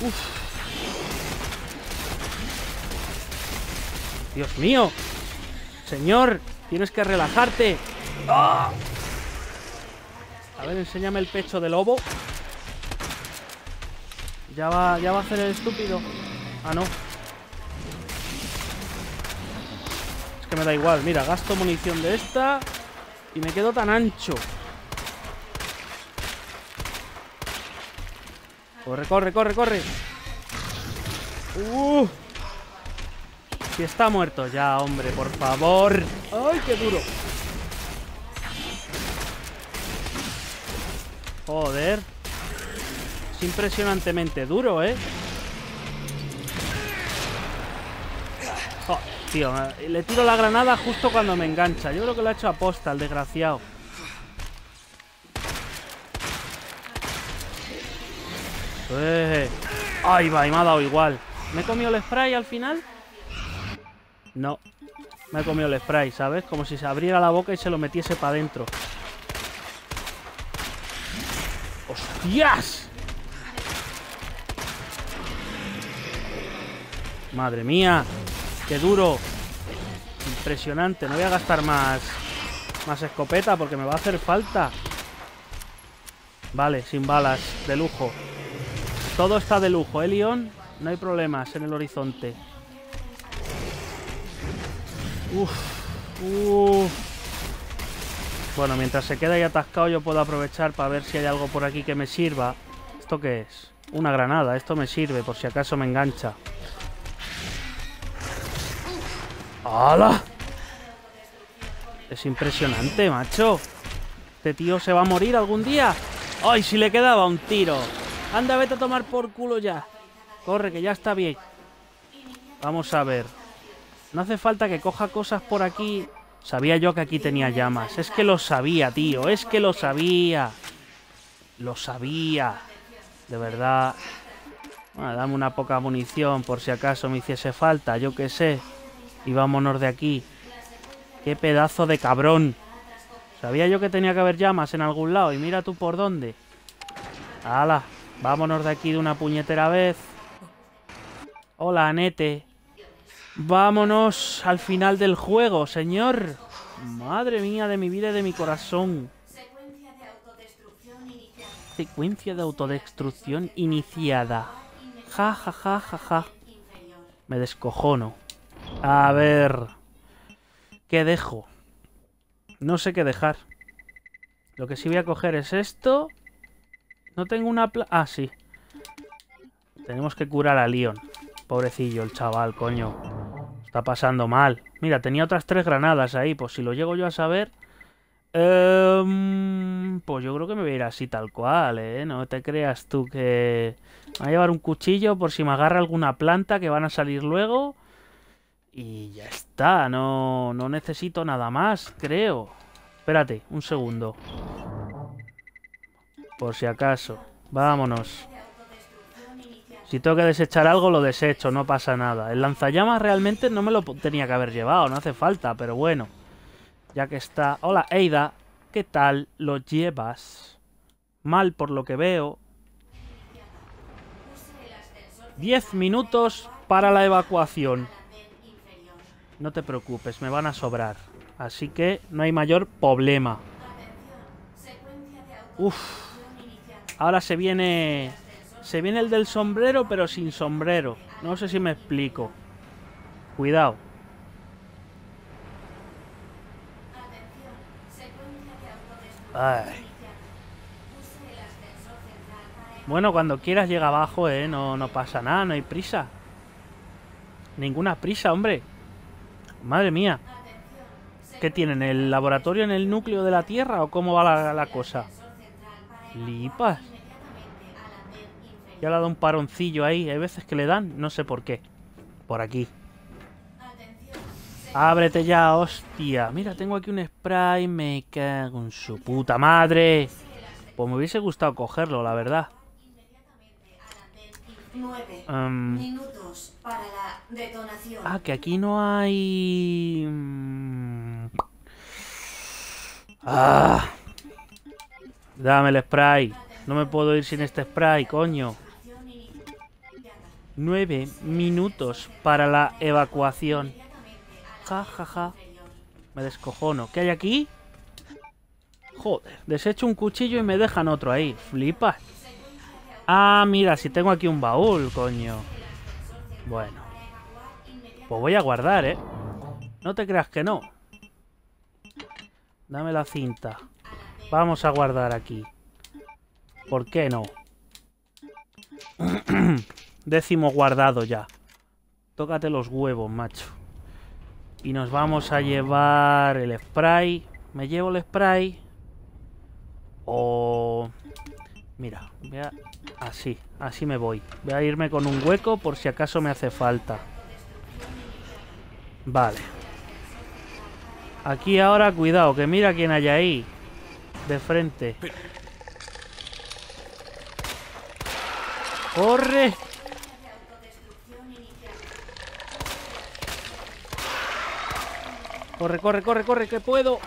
Uf. Dios mío. Señor, tienes que relajarte. ¡Ah! A ver, enséñame el pecho de lobo. Ya va a hacer el estúpido. Ah, no. Es que me da igual. Mira, gasto munición de esta y me quedo tan ancho. Corre, corre, corre, corre. Si está muerto ya, hombre, por favor. ¡Ay, qué duro! Joder. Es impresionantemente duro, ¿eh? Oh, tío, le tiro la granada justo cuando me engancha. Yo creo que lo ha hecho aposta, el desgraciado. Ay, va, y me ha dado igual. ¿Me he comido el spray al final? No, me he comido el spray, ¿sabes? Como si se abriera la boca y se lo metiese para adentro. ¡Hostias! Madre mía, qué duro. Impresionante, no voy a gastar más escopeta porque me va a hacer falta. Vale, sin balas, de lujo. Todo está de lujo, ¿eh, Leon? No hay problemas en el horizonte. Bueno, mientras se queda ahí atascado yo puedo aprovechar para ver si hay algo por aquí que me sirva. ¿Esto qué es? Una granada. Esto me sirve por si acaso me engancha. ¡Hala! Es impresionante, macho. Este tío se va a morir algún día. ¡Ay, si le quedaba un tiro! Anda, vete a tomar por culo ya. Corre, que ya está bien. Vamos a ver. No hace falta que coja cosas por aquí. Sabía yo que aquí tenía llamas. Es que lo sabía, tío. Es que lo sabía. Lo sabía. De verdad. Bueno, dame una poca munición por si acaso me hiciese falta. Yo qué sé. Y vámonos de aquí. Qué pedazo de cabrón. Sabía yo que tenía que haber llamas en algún lado. Y mira tú por dónde. ¡Hala! Vámonos de aquí de una puñetera vez. Hola, Nete. Vámonos al final del juego, señor. Madre mía de mi vida y de mi corazón. Secuencia de autodestrucción iniciada. Ja, ja, ja, ja, ja. Me descojono. A ver... ¿Qué dejo? No sé qué dejar. Lo que sí voy a coger es esto. No tengo una... Ah, sí. Tenemos que curar a Leon. Pobrecillo el chaval, coño. Está pasando mal. Mira, tenía otras 3 granadas ahí. Pues si lo llego yo a saber... pues yo creo que me voy a ir así tal cual, ¿eh? No te creas tú que... Me voy a llevar un cuchillo por si me agarra alguna planta que van a salir luego. Y ya está. No necesito nada más, creo. Espérate, un segundo. Por si acaso. Vámonos. Si tengo que desechar algo, lo desecho. No pasa nada. El lanzallamas realmente no me lo tenía que haber llevado. No hace falta, pero bueno. Ya que está... Hola, Eida. ¿Qué tal lo llevas? Mal por lo que veo. 10 minutos para la evacuación. No te preocupes, me van a sobrar. Así que no hay mayor problema. Uf. Ahora se viene... Se viene el del sombrero, pero sin sombrero. No sé si me explico. Cuidado. Ay. Bueno, cuando quieras llega abajo, ¿eh? No pasa nada, no hay prisa. Ninguna prisa, hombre. Madre mía. ¿Qué tienen? ¿El laboratorio en el núcleo de la Tierra o cómo va la cosa? Lipas. Ya le ha dado un paroncillo ahí. Hay veces que le dan, no sé por qué. Por aquí. ¡Ábrete ya, hostia! Mira, tengo aquí un spray, me cago en su puta madre. Pues me hubiese gustado cogerlo, la verdad. 9 minutos para la detonación. Ah, que aquí no hay... Ah. Dame el spray. No me puedo ir sin este spray, coño. 9 minutos para la evacuación. Ja, ja, ja. Me descojono. ¿Qué hay aquí? Joder, desecho un cuchillo y me dejan otro ahí. Flipas. Ah, mira, si tengo aquí un baúl, coño. Bueno. Pues voy a guardar, ¿eh? No te creas que no. Dame la cinta. Vamos a guardar aquí. ¿Por qué no? 10º guardado ya. Tócate los huevos, macho. Y nos vamos a llevar el spray. ¿Me llevo el spray? O... Mira, así me voy. Voy a irme con un hueco por si acaso me hace falta. Vale. Aquí ahora, cuidado, que mira quién hay ahí. De frente. ¡Corre! Corre, corre, corre, corre, que puedo.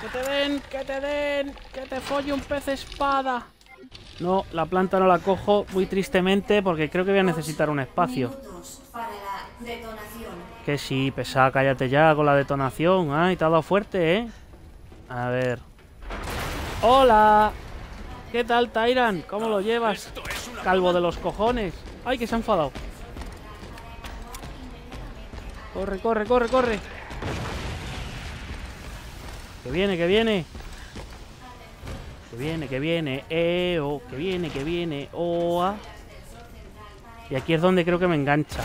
Que te den, que te den. Que te folle un pez espada. No, la planta no la cojo. Muy tristemente, porque creo que voy a necesitar un espacio. Para la detonación. Que sí, pesada, cállate ya con la detonación. Ay, te ha dado fuerte, ¿eh? A ver. ¡Hola! ¿Qué tal, Tyrant? ¿Cómo lo llevas? Calvo de los cojones. ¡Ay, que se ha enfadado! Corre, corre, corre, corre. Que viene, que viene. Que viene, que viene. Oh, que viene, que viene. Oh, ah. Y aquí es donde creo que me engancha.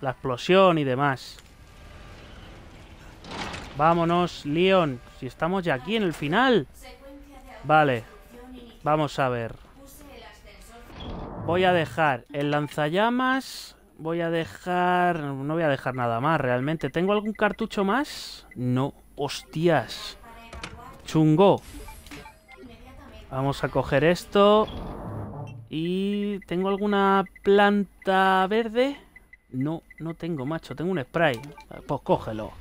La explosión y demás. Vámonos, Leon. Si estamos ya aquí en el final. Vale. Vamos a ver. Voy a dejar el lanzallamas. Voy a dejar... No voy a dejar nada más, realmente. ¿Tengo algún cartucho más? No. Hostias. Chungo. Vamos a coger esto. ¿Y tengo alguna planta verde? No, no tengo, macho. Tengo un spray. Pues cógelo.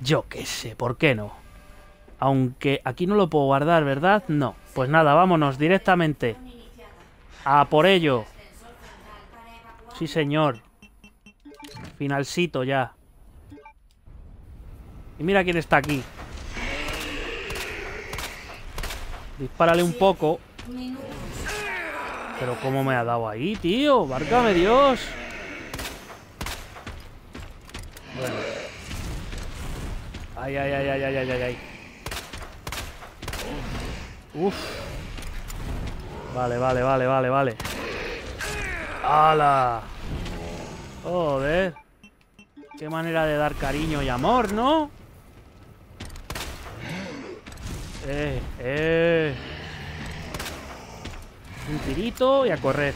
Yo qué sé, ¿por qué no? Aunque aquí no lo puedo guardar, ¿verdad? No. Pues nada, vámonos directamente. A por ello. Sí, señor. Finalcito ya. Y mira quién está aquí. Dispárale un poco. Pero cómo me ha dado ahí, tío. ¡Válgame Dios! Ay, ay, ay, ay, ay, ay, ay, ay. Uf. Vale, vale, vale, vale, vale. ¡Hala! Joder. Qué manera de dar cariño y amor, ¿no? Un tirito y a correr.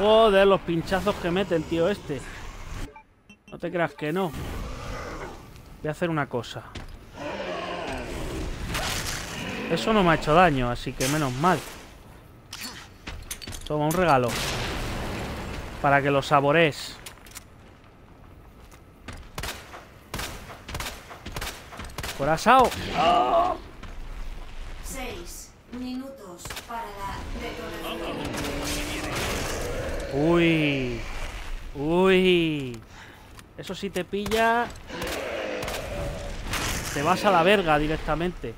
Joder, los pinchazos que mete el tío este. No te creas que no. Voy a hacer una cosa. Eso no me ha hecho daño, así que menos mal. Toma un regalo. Para que lo saborees. Corazao. ¡Oh! 6 minutos para la detonación. Uy. Uy. Eso sí te pilla. Te vas a la verga directamente.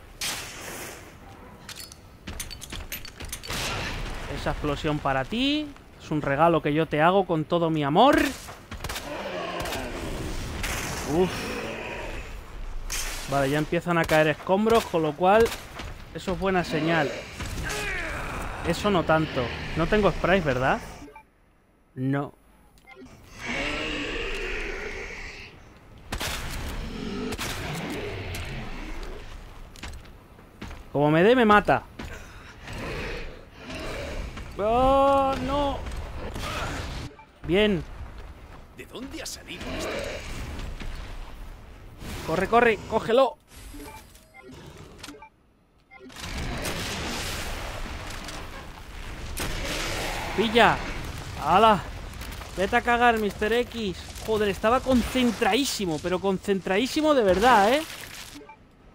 Esa explosión para ti. Es un regalo que yo te hago con todo mi amor. Uf. Vale, ya empiezan a caer escombros, con lo cual eso es buena señal. Eso no tanto. No tengo sprays, ¿verdad? No. Como me dé, me mata. ¡Oh, no! Bien. ¿De dónde ha salido esto? Corre, corre, cógelo. Pilla. ¡Hala! Vete a cagar, Mr. X. Joder, estaba concentradísimo, pero concentradísimo de verdad, ¿eh?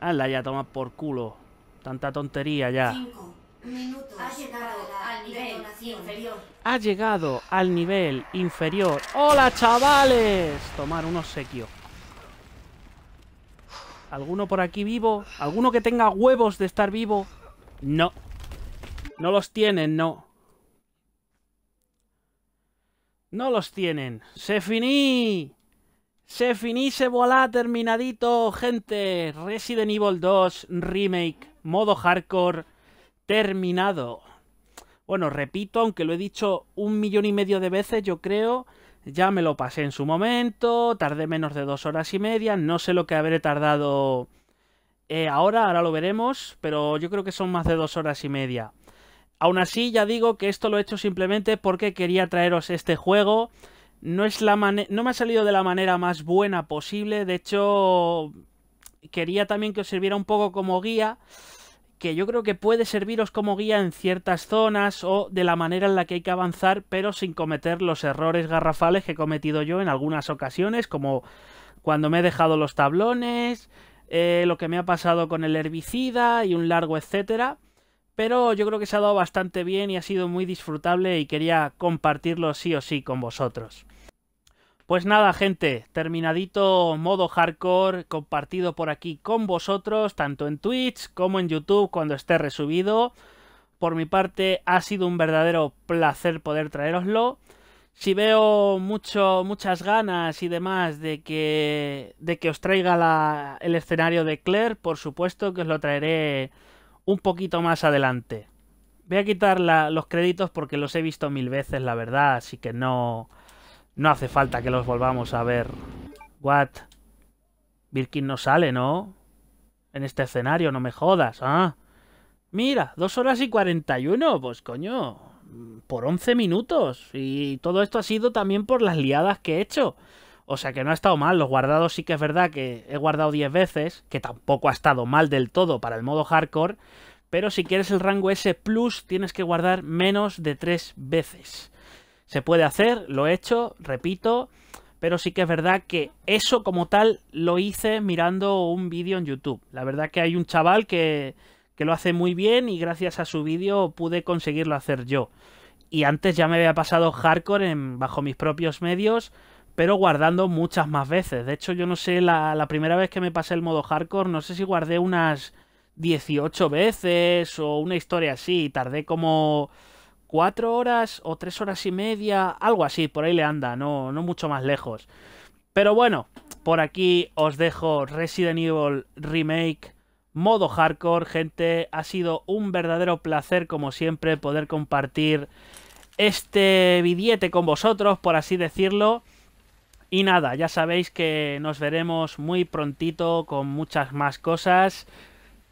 Hala ya, toma por culo. Tanta tontería ya. 5 minutos. Ha llegado al nivel inferior. Ha llegado al nivel inferior. ¡Hola, chavales! Tomar un obsequio. ¿Alguno por aquí vivo? ¿Alguno que tenga huevos de estar vivo? No. No los tienen, no. No los tienen. ¡Se finí! ¡Se finí, se volá, terminadito, gente! Resident Evil 2 Remake, modo hardcore, terminado. Bueno, repito, aunque lo he dicho 1,5 millones de veces, yo creo... Ya me lo pasé en su momento, tardé menos de 2 horas y media, no sé lo que habré tardado ahora lo veremos, pero yo creo que son más de 2 horas y media. Aún así, ya digo que esto lo he hecho simplemente porque quería traeros este juego. No me ha salido de la manera más buena posible, de hecho, quería también que os sirviera un poco como guía, que yo creo que puede serviros como guía en ciertas zonas o de la manera en la que hay que avanzar, pero sin cometer los errores garrafales que he cometido yo en algunas ocasiones, como cuando me he dejado los tablones, lo que me ha pasado con el herbicida y un largo etcétera. Pero yo creo que se ha dado bastante bien y ha sido muy disfrutable y quería compartirlo sí o sí con vosotros. Pues nada, gente, terminadito modo hardcore, compartido por aquí con vosotros, tanto en Twitch como en YouTube cuando esté resubido. Por mi parte ha sido un verdadero placer poder traeroslo. Si veo muchas ganas y demás de que os traiga el escenario de Claire, por supuesto que os lo traeré un poquito más adelante. Voy a quitar los créditos porque los he visto 1000 veces, la verdad, así que no... No hace falta que los volvamos a ver. What? Birkin no sale, ¿no? En este escenario, no me jodas. Ah, mira, 2 horas y 41. Pues coño, por 11 minutos. Y todo esto ha sido también por las liadas que he hecho. O sea que no ha estado mal. Los guardados sí que es verdad que he guardado 10 veces. Que tampoco ha estado mal del todo para el modo hardcore. Pero si quieres el rango S+, tienes que guardar menos de 3 veces. Se puede hacer, lo he hecho, repito, pero sí que es verdad que eso como tal lo hice mirando un vídeo en YouTube. La verdad que hay un chaval que lo hace muy bien y gracias a su vídeo pude conseguirlo hacer yo. Y antes ya me había pasado hardcore bajo mis propios medios, pero guardando muchas más veces. De hecho, yo no sé, la primera vez que me pasé el modo hardcore, no sé si guardé unas 18 veces o una historia así, tardé como... 4 horas o 3 horas y media, algo así, por ahí le anda, no mucho más lejos. Pero bueno, por aquí os dejo Resident Evil Remake, modo hardcore, gente. Ha sido un verdadero placer, como siempre, poder compartir este billete con vosotros, por así decirlo. Y nada, ya sabéis que nos veremos muy prontito con muchas más cosas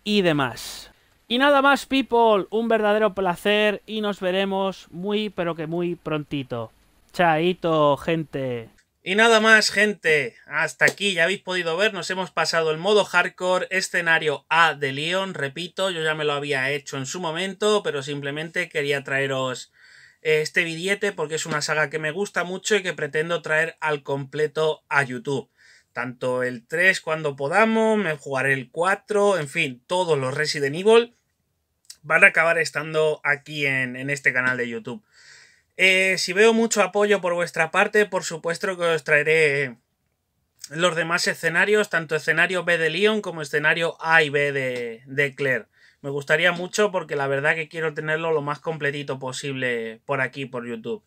y demás. Y nada más, people, un verdadero placer y nos veremos muy, pero que muy prontito. Chaito, gente. Y nada más, gente, hasta aquí ya habéis podido ver, nos hemos pasado el modo hardcore, escenario A de Leon, repito, yo ya me lo había hecho en su momento, pero simplemente quería traeros este billete porque es una saga que me gusta mucho y que pretendo traer al completo a YouTube. Tanto el 3 cuando podamos, me jugaré el 4, en fin, todos los Resident Evil van a acabar estando aquí en este canal de YouTube. Si veo mucho apoyo por vuestra parte, por supuesto que os traeré los demás escenarios, tanto escenario B de Leon como escenario A y B de Claire. Me gustaría mucho porque la verdad que quiero tenerlo lo más completito posible por aquí, por YouTube.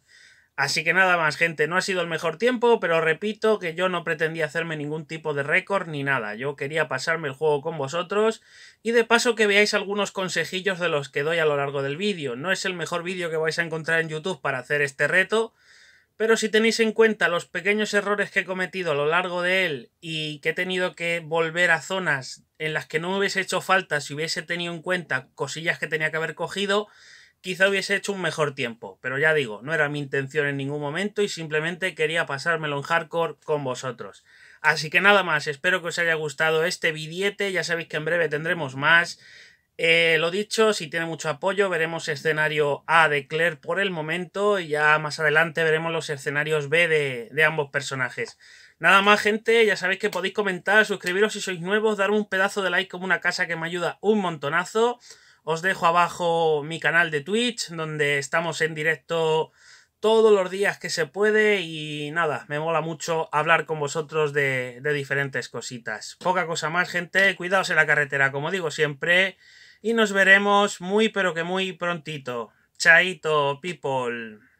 Así que nada más, gente, no ha sido el mejor tiempo, pero repito que yo no pretendía hacerme ningún tipo de récord ni nada. Yo quería pasarme el juego con vosotros y de paso que veáis algunos consejillos de los que doy a lo largo del vídeo. No es el mejor vídeo que vais a encontrar en YouTube para hacer este reto, pero si tenéis en cuenta los pequeños errores que he cometido a lo largo de él y que he tenido que volver a zonas en las que no me hubiese hecho falta si hubiese tenido en cuenta cosillas que tenía que haber cogido, quizá hubiese hecho un mejor tiempo, pero ya digo, no era mi intención en ningún momento y simplemente quería pasármelo en hardcore con vosotros. Así que nada más, espero que os haya gustado este billete, ya sabéis que en breve tendremos más. Lo dicho, si tiene mucho apoyo veremos escenario A de Claire por el momento y ya más adelante veremos los escenarios B de ambos personajes. Nada más, gente, ya sabéis que podéis comentar, suscribiros si sois nuevos, darme un pedazo de like como una casa que me ayuda un montonazo. Os dejo abajo mi canal de Twitch, donde estamos en directo todos los días que se puede y nada, me mola mucho hablar con vosotros de diferentes cositas. Poca cosa más, gente, cuidaos en la carretera, como digo siempre, y nos veremos muy pero que muy prontito. Chaito, people.